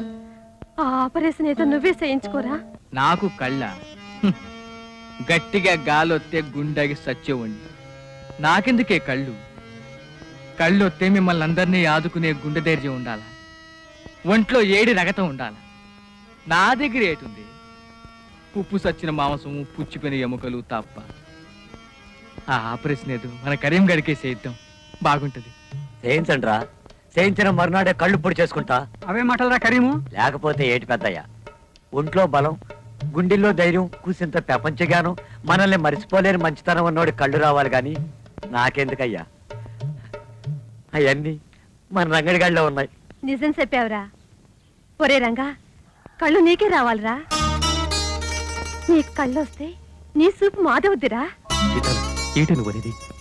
ఆ ఆపరేషన్ ఏదో నువ్వే చేయించుకోరా. నాకు కళ్ళ? గట్టిగా గాలొత్తే గుండెకి సచ్చేవండి. నాకెందుకే కళ్ళు? కళ్ళొత్తే మిమ్మల్ని అందరినీ ఆదుకునే గుండె ధైర్యం ఉండాలా, ఒంట్లో ఏడి రగతం ఉండాలా. నా దగ్గర ఏటుంది? ఉప్పు సచ్చిన మాంసము, పుచ్చిపోయిన ఎముకలు తప్ప. ఆ ఆపరేషన్ ఏదో మన కరీం గడికే చేయిద్దాం, బాగుంటది. చేయించండి రా, చేయించిన మరునాడే కళ్ళు పొడి చేసుకుంటా. అవే మాటలరా కరీము? లేకపోతే ఏటి పెద్దయ్యా, ఒంట్లో బలం, గుండెల్లో ధైర్యం, కూసింత ప్రపంచగాను మనల్ని మరిచిపోలేని మంచితనం అన్నోడి కళ్ళు రావాలి గాని నాకెందుకయ్యా అవన్నీ? మన రంగడిగాడిలో ఉన్నాయి. నిజం చెప్పావురా. ఒరే రంగా, కళ్ళు నీకే రావాలిరా. నీ కళ్ళొస్తే నీ సూపు మాదవుద్దిరా.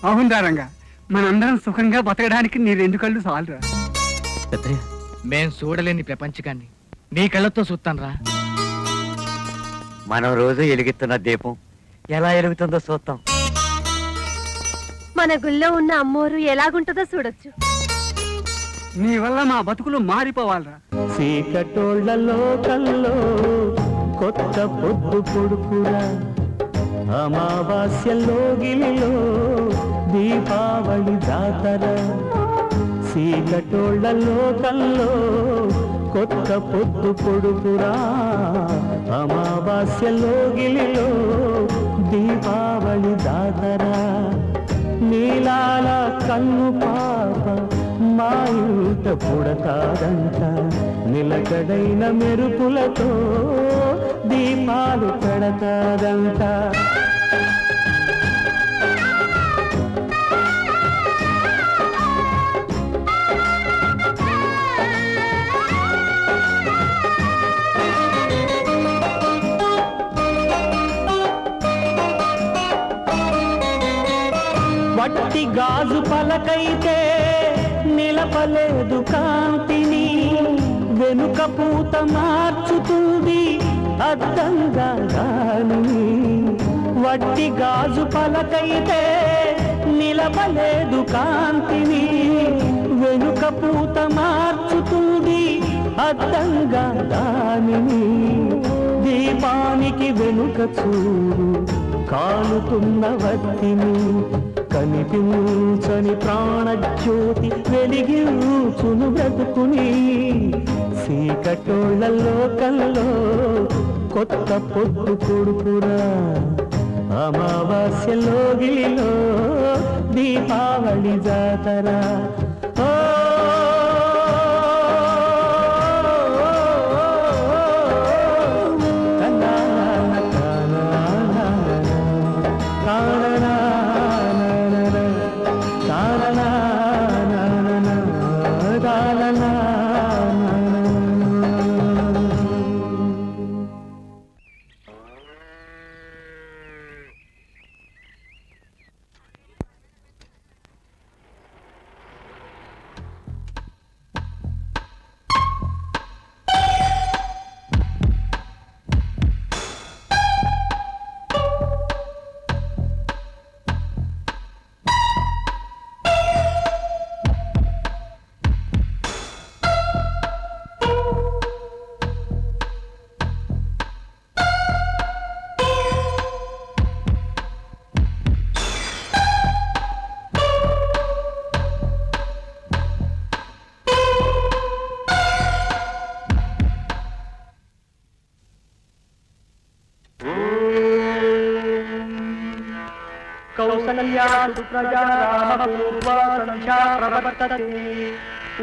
అవును రంగా, మనందరం సుఖంగా బతకడానికి నీ రెండు కళ్ళు చాలురా. మేం చూడలేని ప్రపంచకాన్ని నీ కళ్ళతో చూస్తానురా. మనం రోజు ఎలుగుతున్న దీపం ఎలా ఎలుగుతుందో చూస్తాం. మన గుళ్ళో ఉన్న అమ్మోరు ఎలాగుంటుందో చూడొచ్చు. నీ వల్ల మా బతుకులు మారిపోవాలరా. చీకటోళ్ళలో కల్లో కొత్త పొద్దు పొడుపురా, అమావాస్యలో గిలిలో దీపావళి జాతరా. సీకటోళ్ళలో కల్లో కొత్త పొద్దు పొడుపురా, అమావాస్యలో గిలిలో దీపావళి జాతరా. నీలాల కన్ను పాప మా ఇంట పుడతాదంట, నిలకడైన మెరుపులతో దీపాలు పెడతాదంట. వట్టి గాజు పలకైతే నిలపలేదు కాంతిని వెనుక పూత మార్చుతుంది అద్దంగా గాని వట్టి గాజు పలకైతే నిలపలేదు కాంతిని వెనుక పూత మార్చుతుంది అద్దంగా గాని దీపానికి వెనుక చూడు కాలుతున్న వత్తిని కనిపించని ప్రాణజ్యోతి వెలిగించును బ్రతుకుని చీకటోళ్ళ లోకంలో కొత్త పొద్దు కొడుకురా అమావాస్య లోగిలిలో దీపావళి జాతర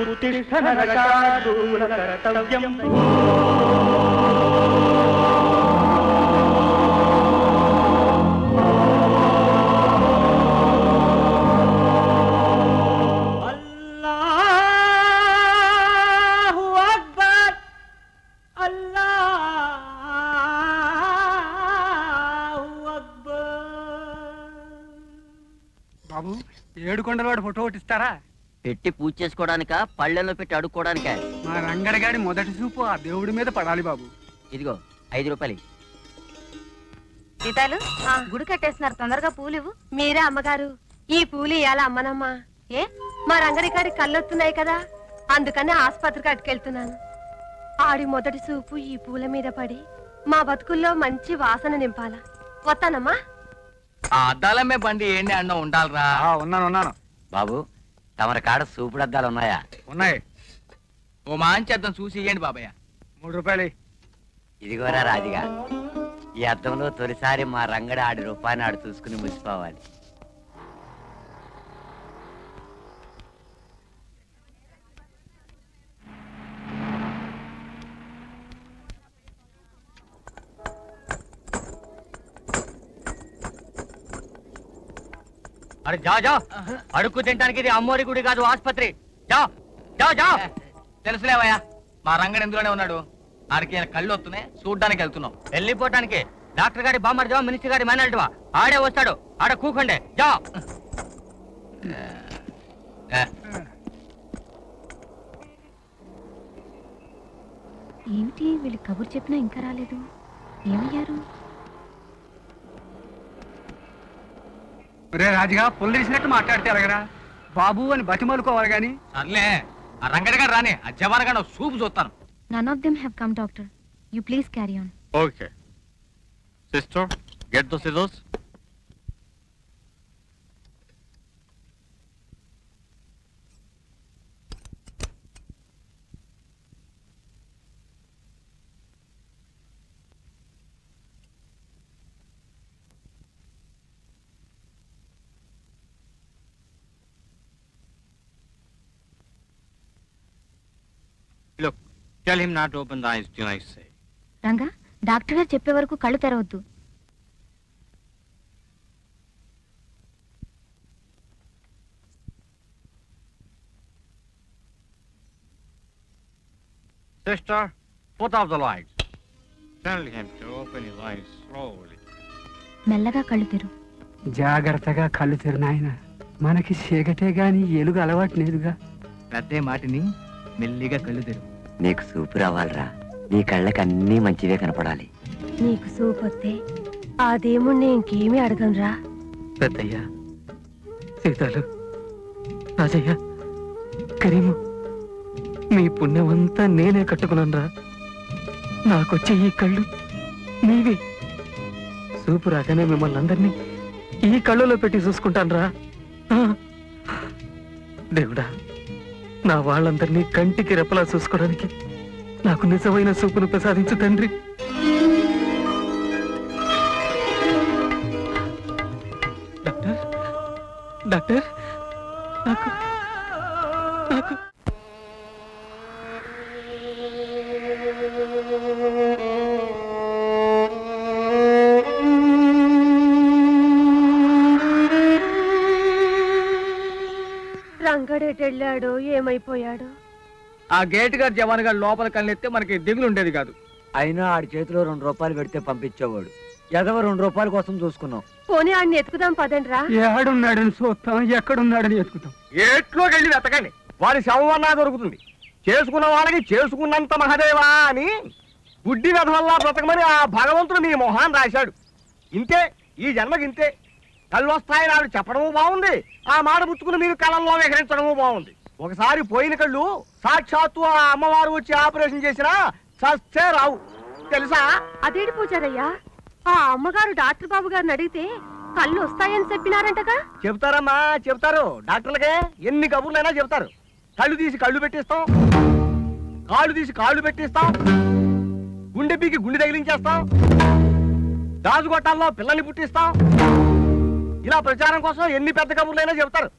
उत्तिष्ठ नरकासुर कर्तव्यं फोटो पेट्टी पूज चेसुकोवडानिका पल्लेलो पेट्टी अडुक्कोवडानिका मा रंगडगाडी मोदटि चूपु आ देवुडि मीद पड़ाली बाबू इदिगो पाँच रूपायलु सीतालु आ गुडि कट्टेस्तुन्नारु तोंदरगा पूलु इव्वु मीरे अम्मगारु ई पूलु इयाला अम्मनम्म ए मा रंगडगाडी कल्लु वस्तुन्नायि कदा अंदुकनि आस्पत्रिकि अट्टुकेल्तुन्नानु आडि मोदटि चूपु ई पूल मीद पडि मा बतुकुल्लो मंचि वासन निंपाला वत्तानम्मा आ अद्दालमे बंडि एन्नि अन्न उंडालरा आ उन्नानु उन्नानु బాబు తమర కాడ సూపుడు అద్దాలు ఉన్నాయా? ఉన్నాయి. ఓ మాంచి అద్దం చూసి ఇయ్యండి బాబాయ్. మూడు రూపాయలు. ఇదిగోరా రాజుగా, ఈ అద్దంలో తొలిసారి మా రంగడ ఆడి రూపాయిని ఆడు చూసుకుని ముసిపోవాలి. अरे जा जा अड़क तिटा की अम्मोरी गुड़ी का आस्पत्रि जा जा जा तेसलेवया रंगड़ो आड़की कल्लू चूडा वेल्लिपोटा की डाक्टर गारी बामर्जा मिनिस्टर गारी मैनलटवा आड़े वस्ताडो आड़ कूकंडे जा वील कबुर चेप्पिना इंका रालेदु एमय्यारु रे राजगा पुलिस माटाते अलगरा बाबू बतिमल को रंगड़गा राने जवान सूप चुता None of them have come, doctor. You please carry on. Okay. Sister, get the scissors. Look, tell him not to open the eyes till I say. Ranga, doctor garu cheppe varaku kallu teravoddu. Sister, put off the lights. Tell him to open his eyes slowly. Mellaga kallu teru. Jagrattaga kallu teru naina. मन की चीकटे गलग अलवाटलेगा मेल्लिगा कल्लु तेरुवु नीकु सूपु रावालिरा नी कళ్ళకి అన్ని మంచివే కనపడాలి నీకు soup వస్తే ఆ దేవుణ్ణి ఇంకేమీ అడగనరా పెద్దయ్య సీతాలు రాజయ్య కరీము మీ పుణ్యమంతా నేనే కట్టుకున్నానరా నాకొచ్చే ఈ కళ్ళు నీవే సూపు రాగానే మిమ్మల్ని అందర్నీ ఈ కళ్ళలో పెట్టి చూసుకుంటానరా దేవుడా నా వాళ్ళందర్నీ కంటికి రెప్పలా చూసుకోవడానికి నాకు నిజమైన సూపును ప్రసాదించు తండ్రి డాక్టర్ డాక్టర్ నాకు నాకు రంగడేటెళ్ళాడో ఏమైపోయాడో ఆ గేట్ గారి జవాన్ గారు లోపల కళ్ళెత్తే మనకి దిగులు ఉండేది కాదు అయినా ఆడి చేతిలో రెండు రూపాయలు పెడితే పంపించేవాడు ఎదవ రెండు రూపాయల కోసం చూసుకున్నాం పోనీ ఆడిని ఎత్తుకుదాం పదండ్రా ఏడున్నాడని చూస్తాం ఎక్కడున్నాడని ఎత్తుకుతాం ఏట్లోకి వెళ్ళి వెతకండి వారి శవమన్నా దొరుకుతుంది చేసుకున్న వాళ్ళకి చేసుకున్నంత మహాదేవా అని గుడ్డి వెధవల్లా బ్రతకమని ఆ భగవంతుడు మీ మొహాన్ని రాశాడు ఇంతే ఈ జన్మకింతే కళ్ళు వస్తాయని ఆవిడ చెప్పడము బాగుంది ఆ మాట పుచ్చుకుని మీరు కళ్ళల్లో విహరించడము బాగుంది ఒకసారి పోయిన కళ్ళు సాక్షాత్తు ఆ అమ్మవారు వచ్చి ఆపరేషన్ చేసినా చస్తే రావు తెలుసా అదేడి పూజారయ్యా ఆ అమ్మగారు డాక్టర్ బాబు గారిని అడిగితే కళ్ళు వస్తాయని చెప్పినారంటగా చెప్తారమ్మా చెప్తారు డాక్టర్లకే ఎన్ని కబుర్లైనా చెప్తారు కళ్ళు తీసి కళ్ళు పెట్టిస్తాం కాళ్ళు తీసి కాళ్ళు పెట్టిస్తాం గుండె పీకి గుండె తగిలించేస్తాం దాజుగొట్టాల్లో పిల్లల్ని పుట్టిస్తాం ఇలా ప్రచారం కోసం ఎన్ని పెద్ద కబుర్లైనా చెప్తారు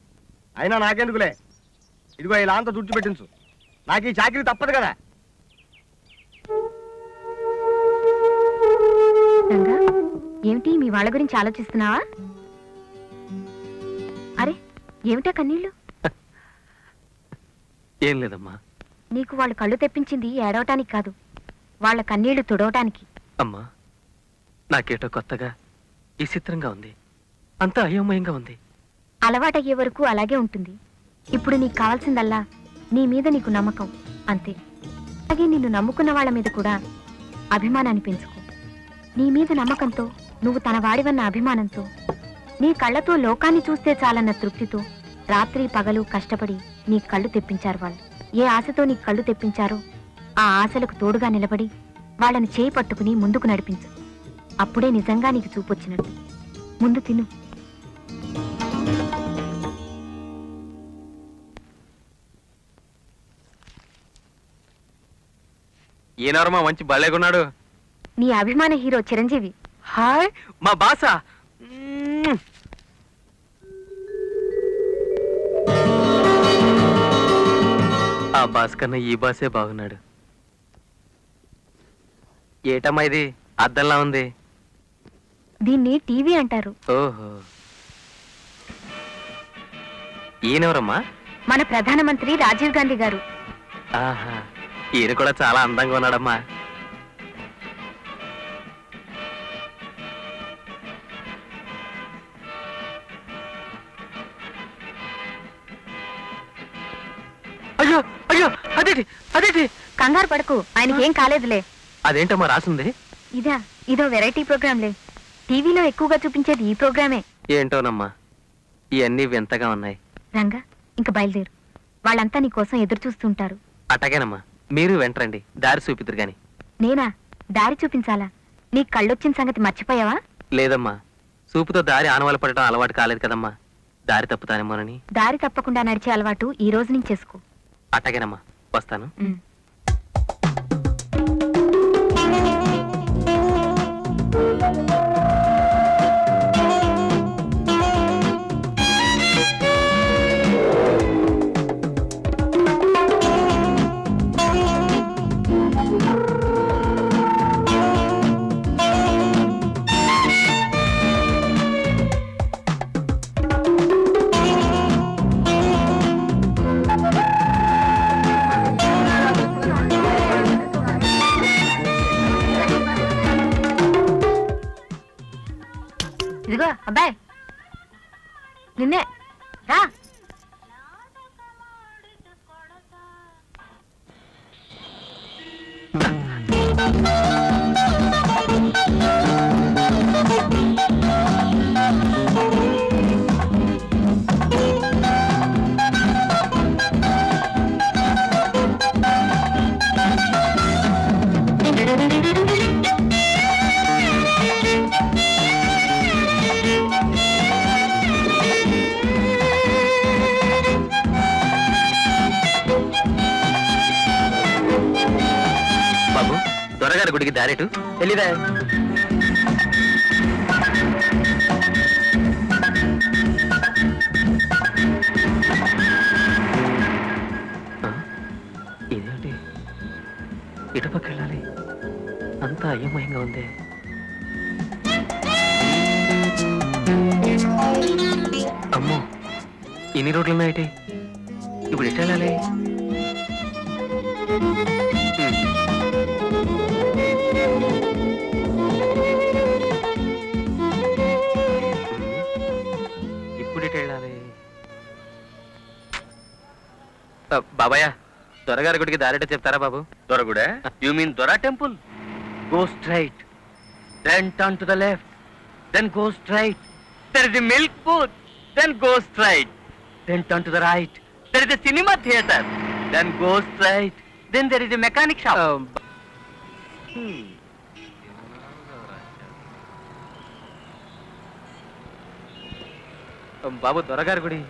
అయినా నాకెందుకులే ఇదిగో ఇలా అంతా దుడ్డు పెట్టించు నాకు ఈ చాకరీ తప్పదు కదా ఏమిటి మీ వాళ్ళ గురించి ఆలోచిస్తున్నావా అరే ఏమిటా కన్నీళ్ళు ఏం లేదమ్మా నీకు వాళ్ళు కళ్ళు తెప్పించింది ఏడవటానికి కాదు వాళ్ళ కన్నీళ్లు తుడవటానికి అమ్మా నాకేటో కొత్తగా ఈ చిత్రంగా ఉంది అంతా అయోమయంగా ఉంది అలవాటయ్యే వరకు అలాగే ఉంటుంది ఇప్పుడు నీకు కావాల్సిందల్లా నీ మీద నీకు నమ్మకం అంతే అలాగే నిన్ను నమ్ముకున్న వాళ్ళ మీద కూడా అభిమానాన్ని పెంచుకో నీ మీద నమ్మకంతో నువ్వు తన వాడివన్న అభిమానంతో నీ కళ్ళతో లోకాన్ని చూస్తే చాలన్న తృప్తితో రాత్రి పగలు కష్టపడి నీ కళ్ళు తెప్పించారు వాళ్ళు ఏ ఆశతో నీ కళ్ళు తెప్పించారో ఆ ఆశలకు తోడుగా నిలబడి వాళ్ళని చేయి పట్టుకుని ముందుకు నడిపించు అప్పుడే నిజంగా నీకు చూపొచ్చినట్టు ముందు తిను ఏనారమా మంచి బలేగున్నాడు నీ అభిమాన హీరో చిరంజీవి హాయ్ మా బాసా ఆ బాస్ కన్నా ఈ బాసే బాగున్నాడు ఏటమ్మా ఇది అద్దంలా ఉంది దీన్ని టీవీ అంటారు ఓహో ఈయనెవరమ్మా మన ప్రధానమంత్రి రాజీవ్ గాంధీ గారు ఆహా ఈయన కూడా చాలా అందంగా ఉన్నాడమ్మా అయ్యో అయ్యో అదేటి అదేటి కంగారు పడకు ఆయనకి ఏం కాలేదులే అదేంటమ్మా రాసింది ఇదా ఇదో వెరైటీ ప్రోగ్రాంలే టీవీలో ఎక్కువగా చూపించేది ఈ ప్రోగ్రామే ఏంటోనమ్మా ఇవన్నీ వింతగా ఉన్నాయి రంగా ఇంక బయలుదేరు వాళ్ళంతా నీ కోసం ఎదురు చూస్తుంటారు అటగేనమ్మా మీరు వెంటరండి దారి చూపిద్దరు గాని నేనా దారి చూపించాలా నీ కళ్ళొచ్చిన సంగతి మర్చిపోయావా లేదమ్మా చూపుతో దారి ఆనవాలు పడటం అలవాటు కాలేదు కదమ్మా దారి తప్పుతానేమోనని దారి తప్పకుండా నడిచే అలవాటు ఈ రోజు నుంచి చేసుకో అటగేనమ్మా వస్తాను Babu, Dora Gude? You mean Dora Temple? Go straight, then turn to the left, then go straight. There is a milk booth, then go straight. Then turn to the right. There is a cinema theater, then go straight. Then there is a mechanic shop. Um, hmm. um, Babu, Dora Gudi.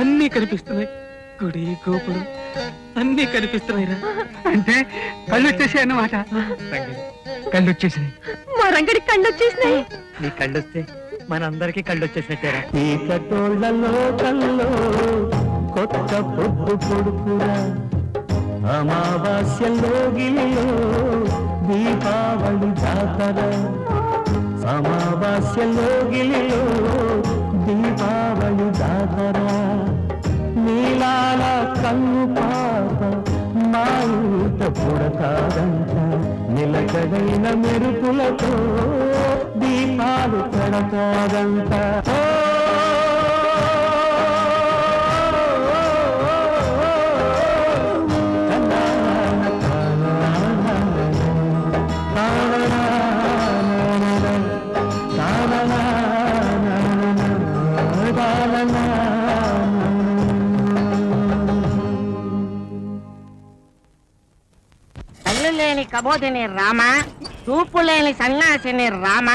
అన్నీ కనిపిస్తున్నాయి గుడి గోపురం అన్నీ కనిపిస్తున్నాయిరా అంటే కళ్ళు వచ్చేసాయి అన్నమాట కళ్ళు వచ్చేసాయి మా రంగడి కళ్ళు వచ్చేసాయి నీ కళ్ళు వస్తే మనందరికీ కళ్ళు వచ్చేసేటరా ఈ కటోళ్ళలో కల్లో కొత్త పొద్దు పొడుపురా అమావాస్యలో గిల్లో దీపావళి జాతర అమావాస్యలో గిల్లో दीपावली दादरा नीलाला कल्लू पापा మా ఊత పుడతాడంట నిలకడైన మెరుపులతో దీపాలు కడతాడంట కబోదిని రామ చూపు లేని సన్యాసిని రామ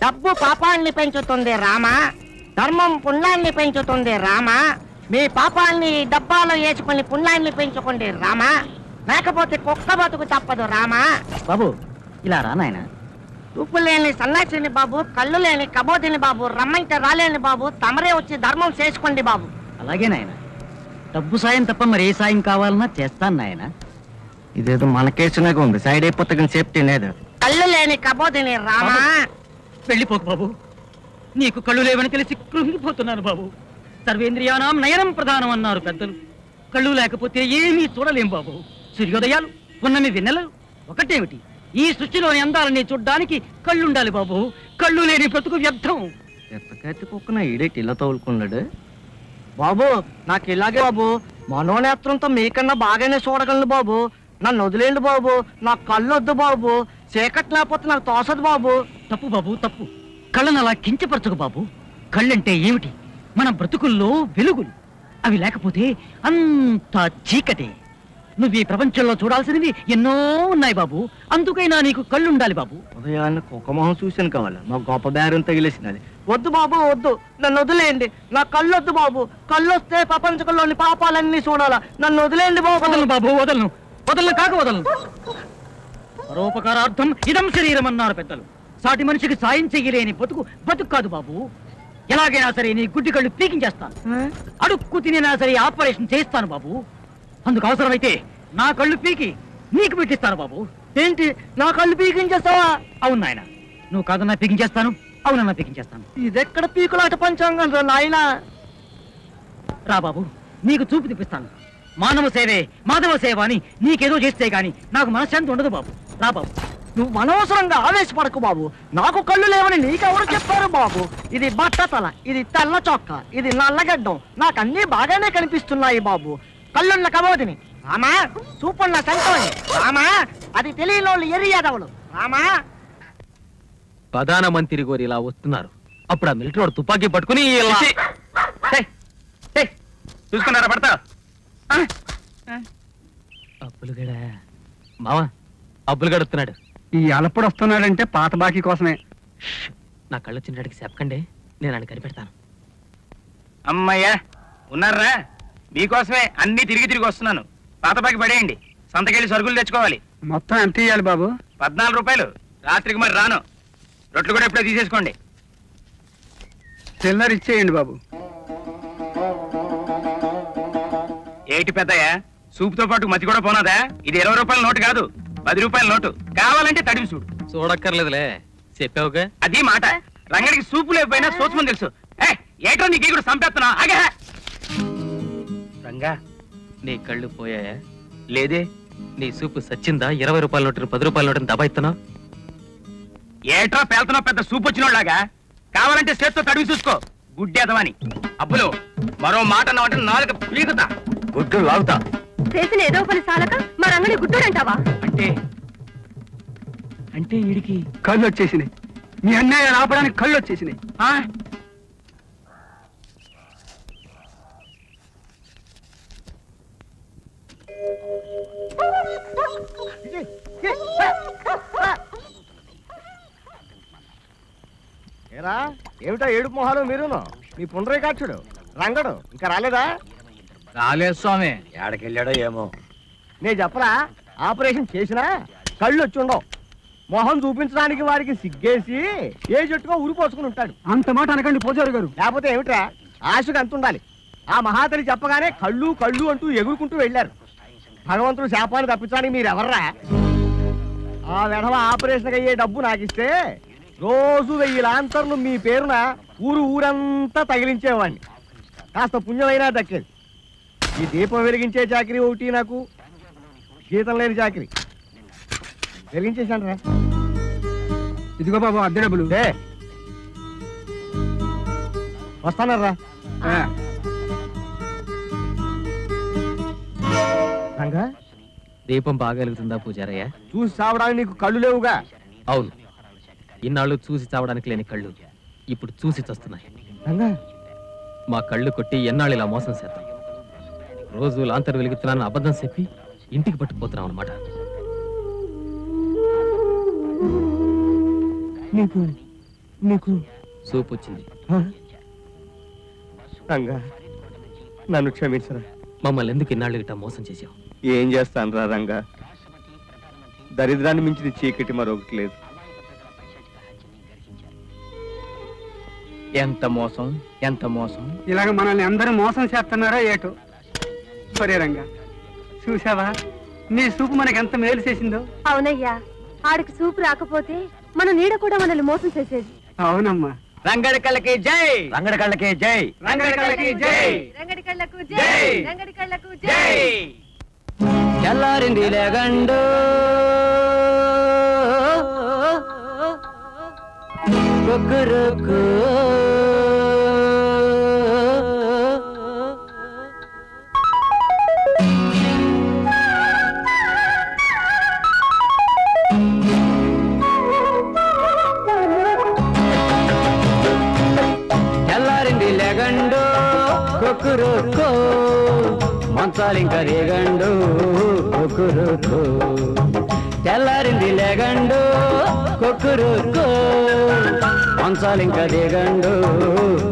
డబ్బు పాపాన్ని పెంచుతుంది రామ ధర్మం పుణ్యాన్ని పెంచుతుంది రామ మీ పాపాన్ని డబ్బాలో వేసుకుని పుణ్యాన్ని పెంచుకోండి రామ లేకపోతే కుక్క బతుకు తప్పదు రామ. బాబు ఇలా రా నాయన. చూపు లేని సన్యాసిని బాబు, కళ్ళు లేని కబోదిని బాబు, రమ్మంటే రాలేని బాబు, తమరే వచ్చి ధర్మం చేసుకోండి బాబు. అలాగే నాయన. డబ్బు సాయం తప్ప మరి ఏ సాయం కావాలన్నా చేస్తాను నాయన. ఇదేదో మన కేసులాగా ఉంది, సైడ్ అయిపోతే కానీ సేఫ్టీ లేదు. కళ్ళు లేని కబోదిని రామా. వెళ్ళిపోకు బాబు, నీకు కళ్ళు లేవని తెలిసి కృంగిపోతున్నాను బాబు. సర్వేంద్రియానాం నయనం ప్రధానం అన్నారు పెద్దలు. కళ్ళు లేకపోతే ఏమీ చూడలేం బాబు. సూర్యోదయాలు, పున్నమి, వెన్నెలలు ఒకటేమిటి? ఈ సృష్టిలోని అందాలని చూడ్డానికి కళ్ళుండాలి బాబు. కళ్ళు లేని బ్రతుకు వ్యర్థం. ఎంతకైతే కుక్కన ఈడేటి ఇలా తోలుకున్నాడు బాబు. నాకు ఇలాగే బాబు మనోనేత్రంతో మీకన్నా బాగానే చూడగలను బాబు. నన్ను వదిలేండి బాబు, నాకు కళ్ళు వద్దు బాబు. చీకటి లేకపోతే నాకు తోసదు బాబు. తప్పు బాబు తప్పు, కళ్ళను అలా కించపరచకు బాబు. కళ్ళంటే ఏమిటి? మన బ్రతుకుల్లో వెలుగులు. అవి లేకపోతే అంత చీకటే. నువ్వు ఈ ప్రపంచంలో చూడాల్సినవి ఎన్నో ఉన్నాయి బాబు. అందుకైనా నీకు కళ్ళు ఉండాలి బాబు. ఉదయాన్ని ఒక మొహం చూసాను కావాలి, మా గొప్ప బేరం తగిలేసినది. వద్దు బాబు వద్దు, నన్ను వదిలేయండి. నా కళ్ళు వద్దు బాబు. కళ్ళు వస్తే ప్రపంచంలోని పాపాలన్నీ చూడాలా. నన్ను వదిలేయండి బాబు. వదలను బాబు, వదలను వదలను కాక వదలను. పరోపకారార్థం ఇదం శరీరం అన్నారు పెద్దలు. సాటి మనిషికి సాయం చెయ్యలేని బతుకు బతుకు కాదు బాబు. ఎలాగైనా సరే నీ గుడ్డి కళ్ళు పీకించేస్తాను. అడుక్కు తినైనా సరే ఆపరేషన్ చేస్తాను బాబు. అందుకు అవసరమైతే నా కళ్ళు పీకి నీకు పెట్టిస్తాను బాబు. ఏంటి, నా కళ్ళు పీకించేస్తావా? అవును నాయన. నువ్వు కాదన్నా పీకించేస్తాను, అవునన్నా పీకించేస్తాను. ఇదెక్కడ పీకులాట పంచాంగం రా నాయన. రా బాబు, నీకు చూపు తెప్పిస్తాను. మానవ సేవే మాధవ సేవ అని నీకేదో చేస్తే గాని నాకు మనశ్శాంతి ఉండదు బాబు. రా బాబు, నువ్వు అనవసరంగా ఆవేశపడకు బాబు. నాకు కళ్ళు లేవని నీకెవరు చెప్పారు బాబు? ఇది బట్ట తల, ఇది తెల్ల చొక్క, ఇది నల్లగడ్డం, నాకు అన్నీ బాగానే కనిపిస్తున్నాయి బాబు. కళ్ళున్న కబోదిని రామా, చూపున్న సంతోని రామా, అది తెలియనోళ్ళు ఎరియాదవులు రామా. ప్రధాన మంత్రి గారు ఇలా వస్తున్నారు. అప్పుడు ఆ మిలిటరీ వాడు తుపాకీ పట్టుకుని చూసుకున్నారా? పడతా అబ్బులుగడ మామ, అబ్బులుగడ వస్తున్నాడు. ఈ అలప్పుడు వస్తున్నాడంటే పాత బాకీ కోసమే. నా కళ్ళు వచ్చినడికి చెప్పకండి, నేను ఆయన కనిపెడతాను. అమ్మయ్యా ఉన్నారా? మీకోసమే అన్ని తిరిగి తిరిగి వస్తున్నాను. పాత బాకీ పడేయండి, సంతకెళ్ళి సరుకులు తెచ్చుకోవాలి. మొత్తం ఎంత ఇయ్యాలి బాబు? పద్నాలుగు రూపాయలు. రాత్రికి మరి రాను. రొట్లు కూడా ఎప్పుడో తీసేసుకోండి. చిల్లర ఇచ్చేయండి బాబు. ఏటి పెద్దయ్యా, సూపుతో పాటు మతి కూడా పోనాదా? ఇది ఇరవై రూపాయల నోటు కాదు, పది రూపాయల నోటు. కావాలంటే తడివి చూడు. చూడక్కర్లేదులే, చెప్పావుగా. అది మాట. రంగడికి సూపు లేకపోయినా సూక్ష్మం తెలుసు. ఏటో నీకు కూడా సంపేస్తున్నా. అగే రంగా, నీ కళ్ళు పోయాయా? లేదే. నీ సూపు సచ్చిందా? ఇరవై రూపాయల నోటు పది రూపాయల నోటుని దబాయిస్తున్నావు. ఏటో పేలుతున్నావు పెద్ద సూపు వచ్చినోళ్ళగా. కావాలంటే చేత్తో తడివి చూసుకో, గుడ్డేదమని. అబ్బులు, మరో మాట అన్నావంటే నాలుక పీకుతా. గుడ్డు లాగుతా. చేసిన ఏదో పని సాలక మా రంగడి గుడ్డోడంటావా? అంటే అంటే వీడికి కళ్ళు వచ్చేసినాయి. మీ అన్నయ్య రాపడానికి కళ్ళు వచ్చేసినాయి. ఏరా ఏమిటా ఏడుపు మొహాలు మీరును? మీ పునరేకాక్షుడు రంగడు ఇంకా రాలేదా? రాలేదు స్వామి, ఏడకెళ్ళాడో ఏమో. నేను చెప్పరా, ఆపరేషన్ చేసినా కళ్ళు వచ్చి ఉండవు. మొహం చూపించడానికి వాడికి సిగ్గేసి ఏ జట్టుగా ఉరిపోసుకుని ఉంటాడు. అంత మాట అనకండి పోచారు గారు. లేకపోతే ఏమిట్రా, ఆశకు అంత ఉండాలి. ఆ మహాతలి చెప్పగానే కళ్ళు కళ్ళు అంటూ ఎగురుకుంటూ వెళ్ళారు. భగవంతుడు శాపాన్ని తప్పించడానికి మీరెవర్రా? ఆ వెధవ ఆపరేషన్కి అయ్యే డబ్బు నాకిస్తే రోజు వెయ్యి లాంతర్లు మీ పేరున ఊరు ఊరంతా తగిలించేవాడిని. కాస్త పుణ్యమైనా దక్కేది. ఈ దీపం వెలిగించే చాకరీ ఒకటి నాకు, జీతం లేని చాకరీ వెలిగించేశాను రా. ఇదిగో బాబు అద్దె డబ్బులు. వస్తానరా రంగా. దీపం బాగా వెలుగుతుందా పూజారయ్య? చూసి చావడానికి నీకు కళ్ళు లేవుగా. అవును, ఇన్నాళ్ళు చూసి చావడానికి లేని కళ్ళు ఇప్పుడు చూసి చస్తున్నాయి. మా కళ్ళు కొట్టి ఎన్నాళ్ళు ఇలా మోసం చేద్దాం. రోజు లాంతరు వెలుగుతున్నానని అబద్ధం చెప్పి ఇంటికి పట్టుకుపోతున్నాం అన్నమాట. సూపు వచ్చింది. నన్ను క్షమించరా. మమ్మల్ని ఎందుకు ఇన్నాళ్ళు గిట్ట మోసం చేసావు? ఏం చేస్తాను రా రంగా, దరిద్రాన్ని మించింది చీకటి మరొకటి లేదు. ఎంత మోసం, ఎంత మోసం. ఇలాగ మనల్ని అందరూ మోసం చేస్తున్నారా ఏటో. సరే రంగా, చూసావా నీ సూపు మనకి ఎంత మేలు చేసిందో. అవునయ్యా, ఆడికి సూపు రాకపోతే మన నీడ కూడా మనల్ని మోసం చేసేది. అవునమ్మా. రంగడి కళ్ళకి జై, రంగడి కళ్ళకి జై, రంగడి కళ్ళకి జై, రంగడి కళ్ళకు జై, రంగడి కళ్ళకు జై. తెల్లారింది లేగండు రుక్కు రుక్కు రుక్కు మంచాలింక రేగండు కొక్కు రుక్కు తెల్లారింది లేగండు కొక్కు రుక్కు మంచాలింక రేగండు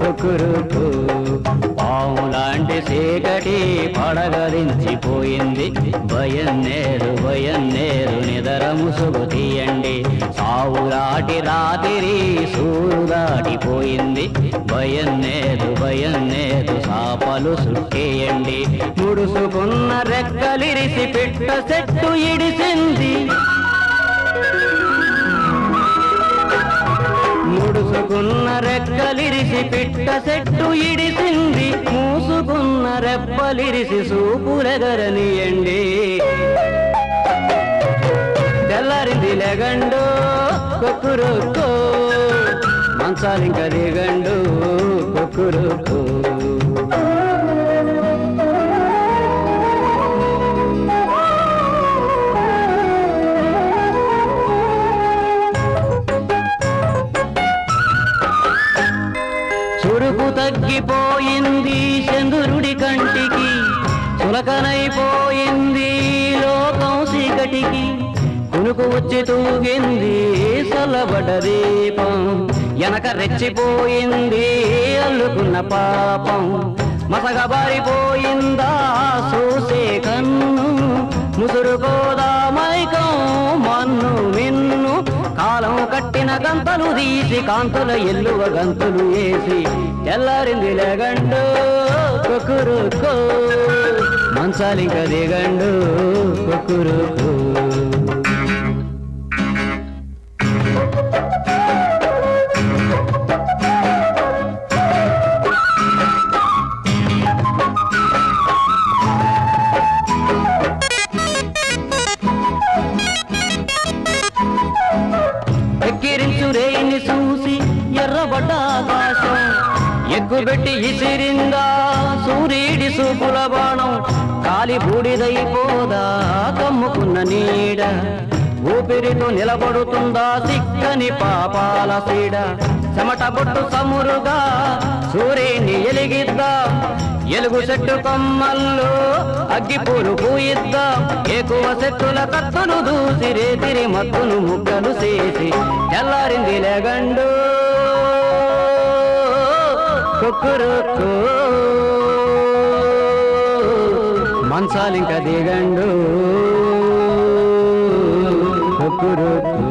కొక్కు రుక్కు పాములాంటి చీకటి పడగరించిపోయింది. భయన్నేరు భయన్నేరు నిదర ముసుగు తీయండి. సావులాటి రాత్రి సూరు దాటిపోయింది. భయన్నేరు భయన్నేరు సాపలు సుట్టేయండి. ముడుసుకున్న రెక్కలిరిసి పెట్ట చెట్టు ఇడిసింది. ముడుసుకున్న రెక్కలిరిసి పిట్ట చెట్టు ఇడిసింది. మూసుకున్న రెప్పలిరిసి సూపులెగరనియండి. తెల్లారింది లెగండు కొక్కురుకు మంచాలింక దిగండు కొక్కురుకు. తగ్గిపోయింది చంద్రుడి కంటికి. చులకనైపోయింది లోకం చీకటికి. కునుకు వచ్చి తూగింది సలబడ దీపం. ఎనక రెచ్చిపోయింది అల్లుకున్న పాపం. మసగబారిపోయిందా చూసే కన్ను. ముసురుకోదా మైకం మన్ను మిన్ను. కాలం కట్టిన గంతలు తీసి కాంతుల ఎల్లువ గంతులు వేసి తెల్లారింది లేగండు కొక్కురుకు మంచాలింక దిగండు కొక్కురుకు. ఎక్కిరించు రేయిని చూసి ఎర్రబడ్డ ఆకాశం. ఎక్కుబెట్టి ఇసిరిందా సూర్యుడి సూపుల బాణం. కాలి బూడిదైపోదా కమ్ముకున్న నీడ. ఊపిరితో నిలబడుతుందా సిక్కని పాపాల సీడ. చెమట బొట్టు సమురుగా సూర్యుని ఎలిగిద్దా. ఎలుగు చెట్టు కొమ్మల్లో అగ్గిపూలు పూయిద్దా. ఎక్కువ చెట్టుల కత్తులు దూసి రేతిరి మత్తును ముక్కలు చేసి తెల్లారింది లేగండు కొక్కురుకు మంచాలింక దిగండు కొక్కురుకు.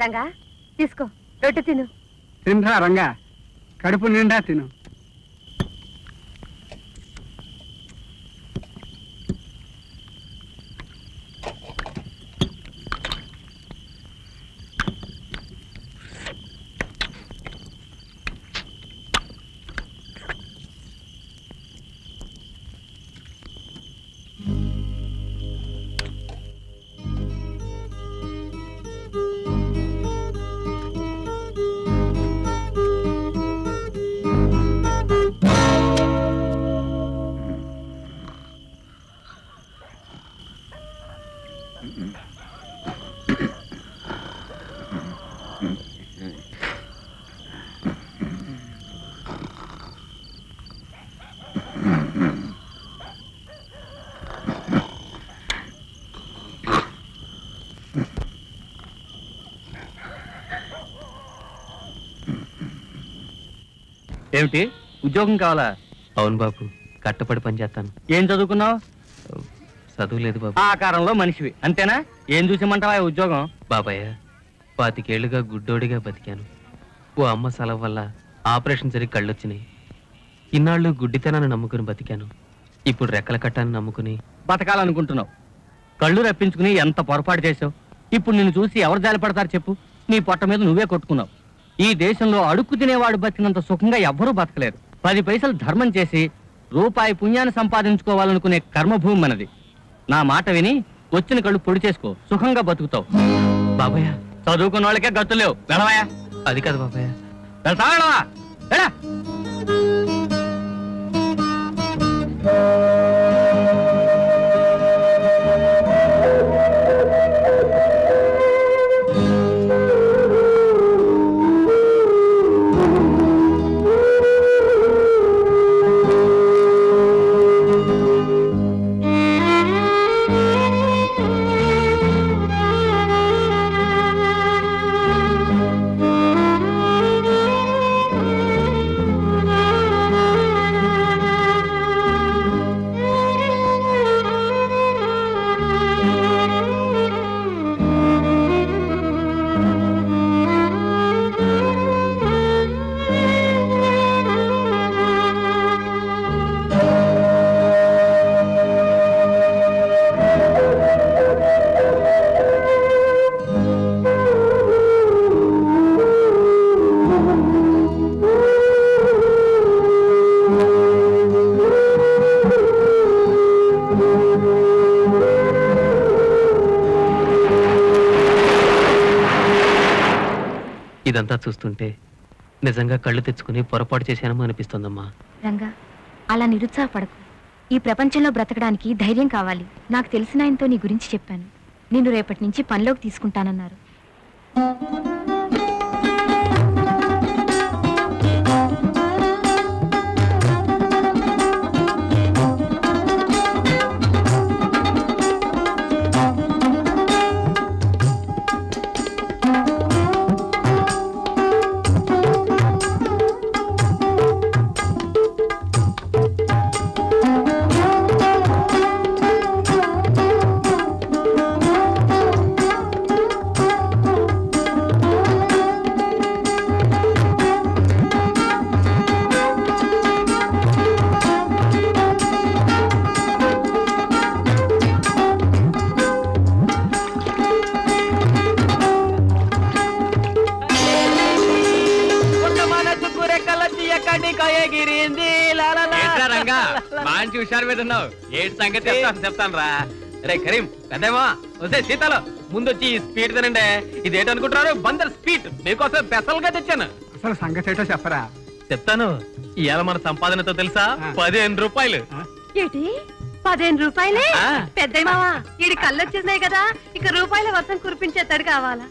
రంగా తీసుకో, రొట్టె తిను. తినరా రంగా, కడుపు నిండా తిను. ఏమిటి ఉద్యోగం కావాలా? అవును బాబు, కట్టపడి పని చేస్తాను. ఏం చదువుకున్నావు? చదువులేదు బాబు. ఆకారంలో మనిషివి అంతేనా? ఏం చూసామంటావా ఉద్యోగం? బాబాయ్య, పాతికేళ్లుగా గుడ్డోడిగా బతికాను. ఓ అమ్మ సలహా వల్ల ఆపరేషన్ జరిగి కళ్ళు వచ్చినాయి. ఇన్నాళ్ళు గుడ్డితనాన్ని నమ్ముకుని బతికాను. ఇప్పుడు రెక్కల కట్టాన్ని నమ్ముకుని బతకాలనుకుంటున్నావు. కళ్ళు రప్పించుకుని ఎంత పొరపాటు చేసావు. ఇప్పుడు నిన్ను చూసి ఎవరు జాలి పడతారు చెప్పు. నీ పొట్ట మీద నువ్వే కొట్టుకున్నావు. ఈ దేశంలో అడుక్కు తినేవాడు బతికినంత సుఖంగా ఎవ్వరూ బతకలేరు. పది పైసలు ధర్మం చేసి రూపాయి పుణ్యాన్ని సంపాదించుకోవాలనుకునే కర్మభూమి మనది. నా మాట విని వచ్చిన కళ్ళు పొడి చేసుకో, సుఖంగా బతుకుతావు. బాబాయ్య, చదువుకున్న వాళ్ళకే గతులేవు. వెళ్ళవయ్యా. అది కాదు బాబాయ్య. వెళ్తావా? వెళ్ళా. ఇదంతా చూస్తుంటే నిజంగా కళ్ళు తెచ్చుకుని పొరపాటు చేశానమో అనిపిస్తుందమ్మా. రంగా, అలా నిరుత్సాహపడకు. ఈ ప్రపంచంలో బ్రతకడానికి ధైర్యం కావాలి. నాకు తెలిసిన ఆయనతో నీ గురించి చెప్పాను. నేను రేపటి నుంచి పనిలోకి తీసుకుంటానన్నారు. సీతాలో ముందు వచ్చి స్పీడ్ తినండి. ఇదేటో అనుకుంటున్నారు బందర్ స్పీడ్. మీకోసం స్పెషల్ గా తెచ్చాను. అసలు సంగతి ఏటో చెప్పరా? చెప్తాను. ఇవాళ మన సంపాదనతో తెలుసా, పదిహేను రూపాయలు. ఏంటి పదిహేను రూపాయలే? పెద్ద మావా, ఇది కళ్ళు వచ్చేసినాయి కదా, ఇక రూపాయల వర్షం కురిపించేస్తాడు కావాలా?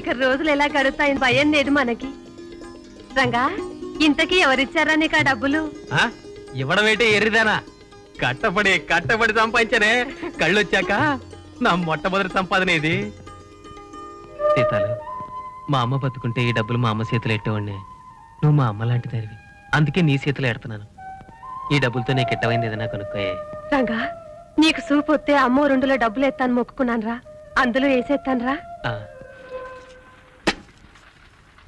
ఇక రోజులు ఎలా గడుస్తాయని భయం లేదు మనకి. రంగా, ఇంతకీ ఎవరిచ్చారా నీకు ఆ డబ్బులు? ఇవ్వడం ఏంటి ఎర్రిదానా, కట్టపడి కట్టపడి సంపాదించనే. కళ్ళు వచ్చాక నా మొట్టమొదటి సంపాదన ఇది. సీతాలు, మా అమ్మ బతుకుంటే ఈ డబ్బులు మా అమ్మ చేతులు ఎట్టేవాడిని. నువ్వు మా అమ్మ లాంటి దానివి, అందుకే నీ చేతులు ఎడుతున్నాను. ఈ డబ్బులతో నీకు ఎట్టవైంది ఏదైనా కనుక్కోయే. రంగా, నీకు సూపు వస్తే అమ్మో రెండులో డబ్బులు ఎత్తాను మొక్కుకున్నాను రా. అందులో వేసేస్తాను రా.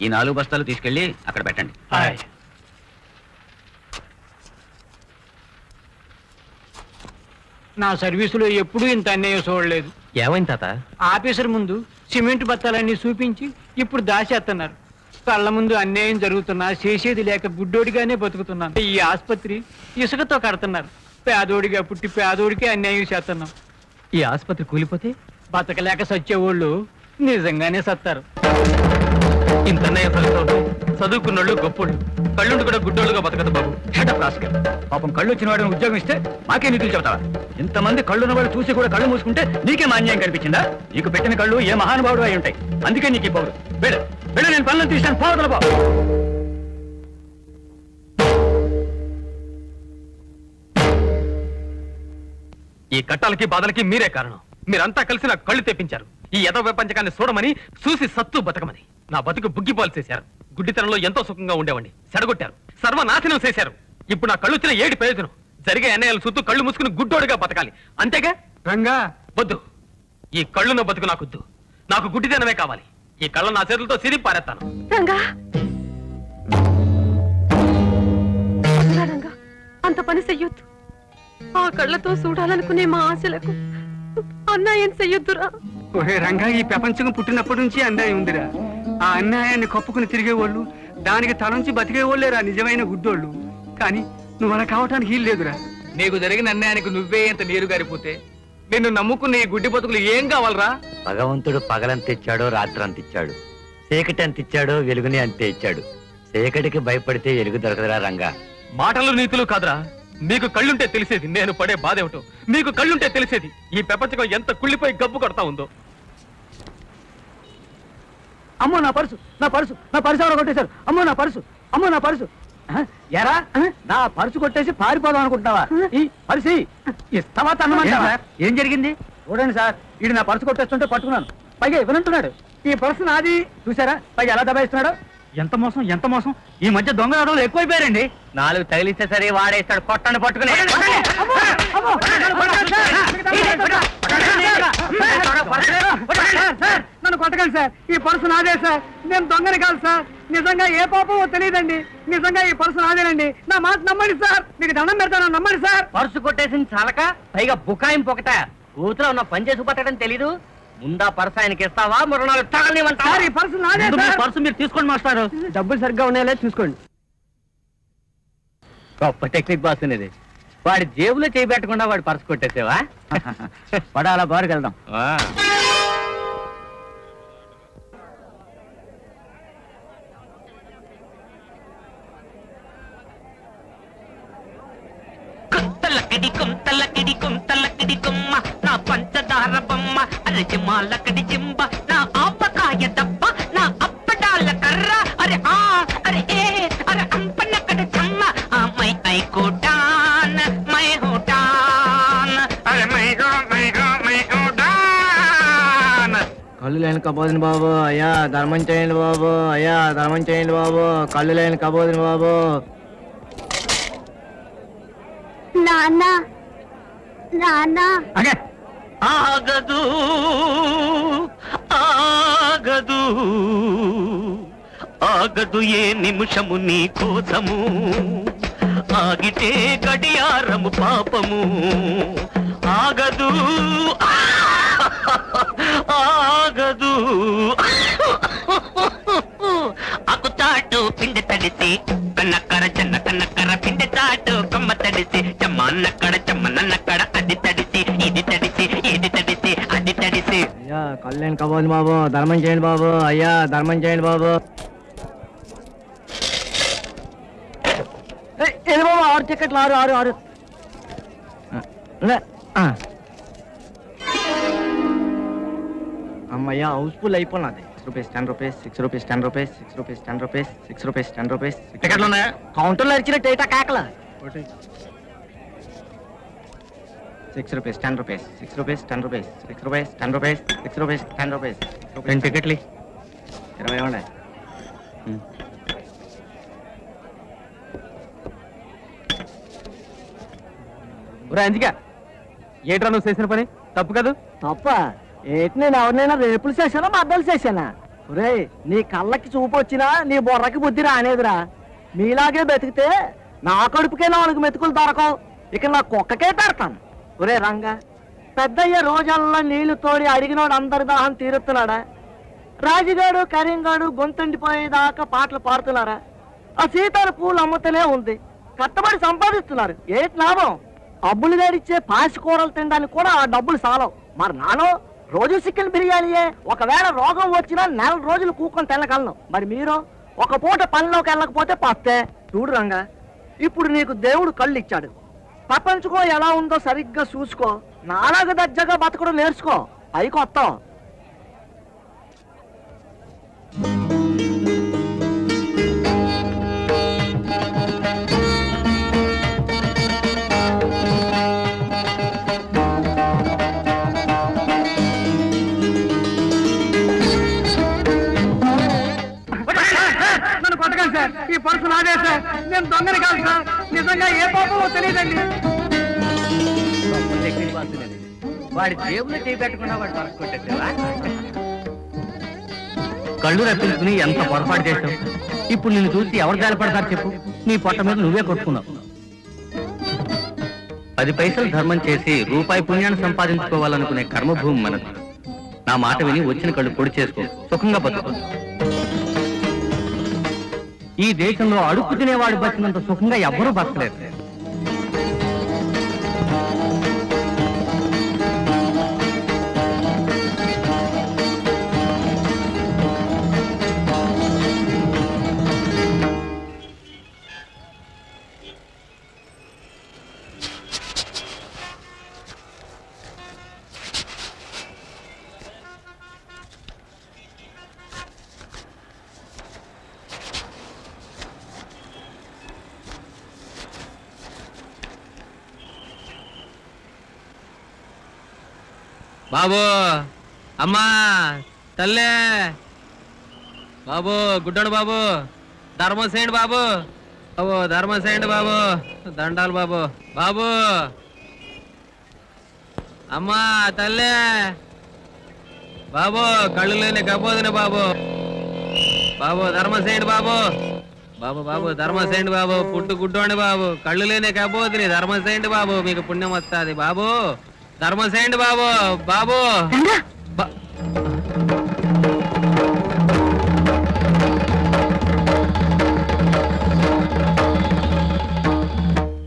ఈ నాలుగు బస్తాలు తీసుకెళ్ళి అక్కడ పెట్టండి. నా సర్వీసులో ఎప్పుడూ ఇంత అన్యాయం చూడలేదు. ఏమైంది తాత? ఆఫీసర్ ముందు సిమెంట్ బత్తాలన్నీ చూపించి ఇప్పుడు దాచేస్తున్నారు. కళ్ళ ముందు అన్యాయం జరుగుతున్నా చేసేది లేక గుడ్డోడిగానే బతుకుతున్నాను. ఈ ఆసుపత్రి ఇసుకతో కడుతున్నారు. పేదోడిగా పుట్టి పేదోడికే అన్యాయం చేస్తున్నాం. ఈ ఆసుపత్రి కూలిపోతే బతకలేక సచ్చేవాళ్ళు నిజంగానే సత్తారు. ఇంత అన్యాయం జరుగుతుంటే చదువుకున్నోళ్ళు గొప్పోళ్ళు, కళ్ళుండి కూడా గుడ్డోళ్ళుగా బతకదు బాబు. Shut up rascal. పాపం కళ్ళు వచ్చిన వాడిని ఉద్యోగం ఇస్తే మాకే నీతులు చెబుతావా? ఇంతమంది కళ్ళున్న వాళ్ళు చూసి కూడా కళ్ళు మూసుకుంటే నీకే మాన్యాయం కనిపించిందా? నీకు పెట్టిన కళ్ళు ఏ మహానుభావుడు అయి ఉంటాయి, అందుకే నీకు ఈ పౌరు. వెళ్ళు వెళ్ళు, నేను పనులను తీసాను. పోవతల బాబు. ఈ కట్టాలకి బాధలకి మీరే కారణం. మీరంతా కలిసి నాకు కళ్ళు తెప్పించారు. ఈ యథ ప్రపంచకాన్ని చూడమని, చూసి సత్తు బతకమని నా బతుకు బుగ్గిపాలు చేశారు. గుడ్డితనంలో ఎంతో సుఖంగా ఉండేవాడిని, సెడగొట్టారు. సర్వనాశనం చేశారు. ఇప్పుడు నా కళ్ళొచ్చిన ఏడి ప్రయోజనం? జరిగే అన్యాయాల సుత్తు కళ్ళు మూసుకుని గుడ్డోడుగా బతకాలి అంతేగా రంగా? వద్దు, ఈ కళ్ళున బతుకు నాకొద్దు, నాకు గుడ్డిదనమే కావాలి. ఈ కళ్ళ నా చేతులతో సిరి పారేస్తాను. రంగా రంగా అంత పని చెయ్యొద్దు. ఆ కళ్ళతో చూడాలనుకునే మా ఆశలకు అన్యాయం చెయ్యొద్దురా. ఓహే రంగా, ఈ ప్రపంచం పుట్టినప్పటి నుంచి అన్యాయం ఉందిరా. ఆ అన్యాయాన్ని కప్పుకుని తిరిగేవాళ్ళు, దానికి తలంచి బతికేవాళ్ళేరా నిజమైన గుడ్డోళ్ళు. కానీ నువ్వు అలా కావటానికి వీలు లేదురా. నీకు జరిగిన అన్యాయానికి నువ్వే ఎంత నీరు గారిపోతే నిన్ను నమ్ముకున్న ఈ గుడ్డి బతుకులు ఏం కావాలరా? భగవంతుడు పగలంత ఇచ్చాడో రాత్రంత ఇచ్చాడు, చీకటి అంత ఇచ్చాడో వెలుగుని అంతే ఇచ్చాడు. చీకటికి భయపడితే వెలుగు దొరకదురా రంగా. మాటలు నీతులు కాదురా. మీకు కళ్ళుంటే తెలిసేది నేను పడే బాధ ఏమిటో. మీకు కళ్ళుంటే తెలిసేది ఈ ప్రపంచకం ఎంత కుళ్ళిపోయి గబ్బు కొడతా ఉందో. అమ్మో నా పరుసు, నా పరుసు, నా పరుసు ఎవరో కొట్టేశారు. అమ్మో నా పరుసు, అమ్మో నా పరుసు. ఎరా నా పరుసు కొట్టేసి పారిపోదాం అనుకుంటున్నావా? ఈ పరుసు ఇస్తావా తన్నమంటావా? ఏం జరిగింది చూడండి సార్, వీడు నా పరుసు కొట్టేస్తుంటే పట్టుకున్నాను, పైగా ఇవ్వనంటున్నాడు. ఈ పరుసు నాది చూసారా, పైగా ఎలా దబాయిస్తున్నాడు. ఎంత మోసం, ఎంత మోసం. ఈ మధ్య దొంగ ఆడవాళ్ళు ఎక్కువైపోయారండి. నాలుగు తగిలిస్తే సరే వాడేస్తాడు. కొట్టండి పట్టుకుని నన్ను కొట్టకండి సార్. ఈ పరుసు నాదే సార్, నేను దొంగని కాదు సార్. నిజంగా ఏ పాపో తెలియదండి, నిజంగా ఈ పరుసు నాదేనండి. నా మాట నమ్మండి సార్, మీకు దండం పెడతాను, నమ్మండి సార్. పరుసు కొట్టేసింది చాలక పైగా బుకాయింపు ఒకట. కూతురు ఉన్న పని చేసి పట్టడం తెలీదు. ముందా పర్సు ఆయనకి ఇస్తావా? మరణాలు తగలనివ్వండి. పర్సు మీరు తీసుకోండి మాస్టారు, డబ్బులు సరిగ్గా ఉన్నాయలే చూసుకోండి. గొప్ప టెక్నిక్ బాస్ అనేది. వాడి జేబులో చేయబెట్టకుండా వాడు పర్సు కొట్టేసేవా? వాడు అలా బారుకెళ్దాం. కళ్ళు లేని కబోదిని బాబు అయ్యా, ధర్మం చేయండి బాబు అయ్యా, ధర్మం చేయండి బాబు. కళ్ళు లేని కబోదిని బాబు. నాన్న నానా ఆగదు ఆగదు ఆగదు ఏ నిమిషము నీ కోసము, ఆగితే గడియారము పాపము. ఆగదు ఆగదు అకుతాటు పిండి తడిసి కన్నకర చెన్న కన్నకర పిండి తాటు కమ్మ తడిసి చెమ్మన్నక్కడ చెమ్మనన్నక్కడ అది తడిసి ఇది తడిసి ఇది తడిసి అది తడిసి. అయ్యా కళ్యాణ్ కబోదు బాబు, ధర్మం చేయండి బాబు అయ్యా, ధర్మం చేయండి బాబు. ఏది బాబు ఆరు టికెట్లు, ఆరు ఆరు ఆరు. అమ్మయ్యా హౌస్ఫుల్ అయిపోయినది. Rupees ten rupees six rupees ten rupees six rupees ten rupees six rupees ten rupees. టికెట్లు ఉన్నాయా? కౌంటర్లో ఇచ్చినట్టు ఏటా కాకల. Six rupees ten rupees six rupees ten rupees six rupees ten rupees six rupees ten rupees. రెండు టికెట్లు ఇరవై ఉన్నాయి. అందుకే ఏట్రా నువ్వు చేసిన పని తప్పు కాదు. తప్ప ఏంటి? నేను ఎవరినైనా రేపులు చేశానా, మద్దలు చేశానా? ఒరే నీ కళ్ళకి చూపు వచ్చినా నీ బొర్రకి బుద్ధి రానేదిరా. మీలాగే బతికితే నా కడుపుకే నాలుగు మెతుకులు దొరకవు, ఇక నా కుక్కకే పెడతాను. ఒరే రంగా, పెద్దయ్య రోజల్లా నీళ్లు తోడి అడిగినోడు అందరి దాహం తీరుతున్నాడా? రాజుగాడు కరీంగాడు గొంతుండిపోయేదాకా పాటలు పాడుతున్నారా? ఆ సీతాల పూలు అమ్ముతూనే ఉంది, కట్టబడి సంపాదిస్తున్నారు. ఏంటి లాభం? అబ్బులు గారిచ్చే పాసి కూరలు తినడానికి కూడా ఆ డబ్బులు సాలవు. మరి నాను రోజు చికెన్ బిర్యానీయే, ఒకవేళ రోగం వచ్చినా నెల రోజులు కూకొని తెల్లగలను. మరి మీరు ఒక పూట పనిలోకి వెళ్ళకపోతే పస్తే చూడు రంగా, ఇప్పుడు నీకు దేవుడు కళ్ళు ఇచ్చాడు. ప్రపంచకో ఎలా ఉందో సరిగ్గా చూసుకో, నాలాగ దర్జాగా బతకడం నేర్చుకో. అయి కొత్తం ఈ పరుసు నాదే సార్, నేను నేను దొంగని కాదు సార్, నిజంగా ఏ పాపమో తెలియదండి. వాడి జేబులో చేయి పెట్టుకున్నా వాడు పరచుకుంటా. కళ్ళు రప్పించుకుని ఎంత పొరపాటు చేశావు. ఇప్పుడు నిన్ను చూసి ఎవరు గాలిపడతారు చెప్పు. నీ పొట్ట మీద నువ్వే కొట్టుకున్నావు. పది పైసలు ధర్మం చేసి రూపాయి పుణ్యాన్ని సంపాదించుకోవాలనుకునే కర్మభూమి మనకు. నా మాట విని వచ్చిన కళ్ళు పొడి చేసుకో, సుఖంగా బతుకు. ఈ దేశంలో అడుక్కు తినేవాడు బతికినంత సుఖంగా ఎవ్వరూ బతకలేరు. బాబు, అమ్మా, తల్లే, బాబు, గుడ్డోడు బాబు, ధర్మం చేయండి బాబు, బాబు ధర్మం చేయండి బాబు, దండాలు బాబు, బాబు, అమ్మా, తల్లే, బాబు, కళ్ళు లేని గబోదిని బాబు, బాబు ధర్మం చేయండి బాబు, బాబు బాబు ధర్మం చేయండి బాబు, పుట్టు గుడ్డోండి బాబు, కళ్ళు లేని గబోదిని ధర్మం చేయండి బాబు, మీకు పుణ్యం వస్తుంది బాబు, ధర్మం చేయండి బాబు, బాబు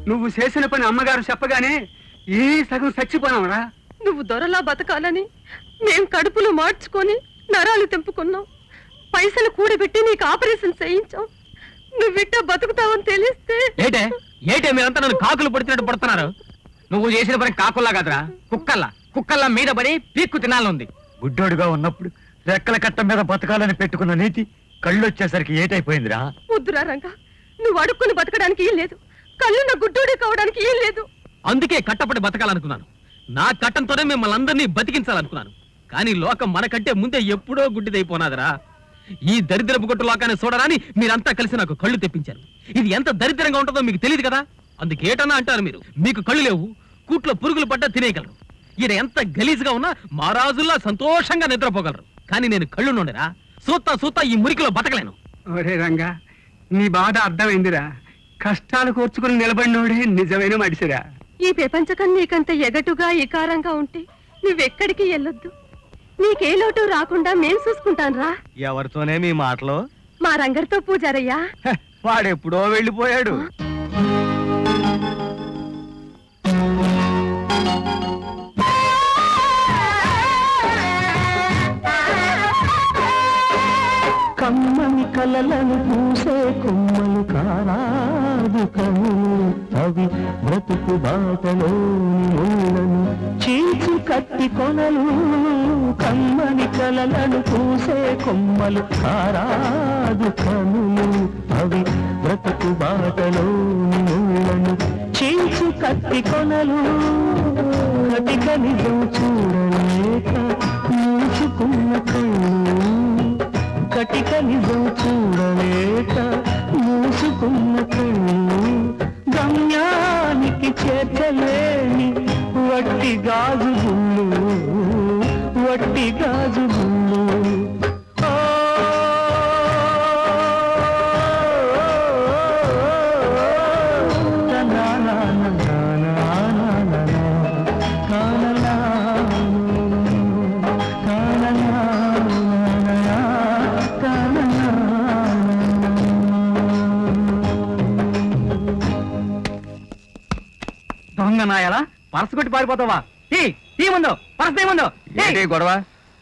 నువ్వు చేసిన పని అమ్మగారు చెప్పగానే ఏ సగం చచ్చిపోనావురా. నువ్వు దొరలా బతకాలని మేం కడుపులు మార్చుకొని నరాలు తెంపుకున్నాం. పైసలు కూడబెట్టి నీకు ఆపరేషన్ చేయించాం. నువ్విట్టా బతుకుతావని తెలిస్తే ఏటే ఏటే మీరంతా నన్ను కాకులు పడుతున్నట్టు పడుతున్నారు. నువ్వు చేసిన పని కాకుల్లా కాదురా, కుక్కల్లా కుక్కల్లా మీద పడి పీక్కు తినాలనుంది. గుడ్డోడుగా ఉన్నప్పుడు రెక్కల కట్ట మీద బతకాలని పెట్టుకున్న నీతి కళ్ళు వచ్చేసరికి ఏటైపోయిందిరా. వద్దురా రంగా, నువ్వు అడుక్కుని బతకడానికి ఏం లేదు, కళ్ళు నా గుడ్డోడే కావడానికి ఏం లేదు. అందుకే కట్టపడి బతకాలనుకున్నాను. నా కట్టంతోనే మిమ్మల్ని అందరినీ బతికించాలనుకున్నాను. కానీ లోకం మనకంటే ముందే ఎప్పుడో గుడ్డిదైపోనాదిరా. ఈ దరిద్రపు గుట్టు లోకాన్ని చూడరాని మీరంతా కలిసి నాకు కళ్ళు తెప్పించారు. ఇది ఎంత దరిద్రంగా ఉంటుందో మీకు తెలియదు కదా. అందుకేటన్నా అంటారు మీరు. మీకు కళ్ళు లేవు, కూట్లో పురుగులు పడ్డా తినేయగలరు, ఈయన ఎంత గలీజ్గా ఉన్నా మహారాజుల్లా సంతోషంగా నిద్రపోగలరు. కానీ నేను కళ్ళు నుండిరా సూతా సూతా ఈ మురికిలో బతకలేను. ఒరే రంగా, నీ బాధ అర్థమైందిరా. కష్టాలు కోర్చుకుని నిలబడినోడే నిజమైన మడిసిరా. ఈ ప్రపంచకం నీకంత ఎగటుగా ఇకారంగా ఉంటే నువ్వెక్కడికి వెళ్ళొద్దు. నీకే లోటు రాకుండా మేం చూసుకుంటానురా. ఎవరితోనే మీ మాటలో? మా రంగడితో పూజారయ్యా. వాడెప్పుడో వెళ్ళిపోయాడు. కమ్మని కలలను పూసే కొమ్మలు కారాదు కనులు, అవి బ్రతుకు బాటలోని ముళ్ళను చీల్చి కత్తి కొనలు. కమ్మని కలలను పూసే కొమ్మలు కారాదు కనులు, అవి బ్రతుకు బాటలోని ముళ్ళను చీల్చి కత్తి కొనలు. కటిక నిజం చూడలేక మూసుకున్న కళ్ళు, కటిక నిజం చూడలేక మూసుకున్న కళ్ళు, గమ్యానికి చేర్చలేని వట్టి గాజు గుళ్ళు, వట్టి గాజు గుళ్ళు. నాయలా పరసకొట్టి పారిపోతావా? గొడవ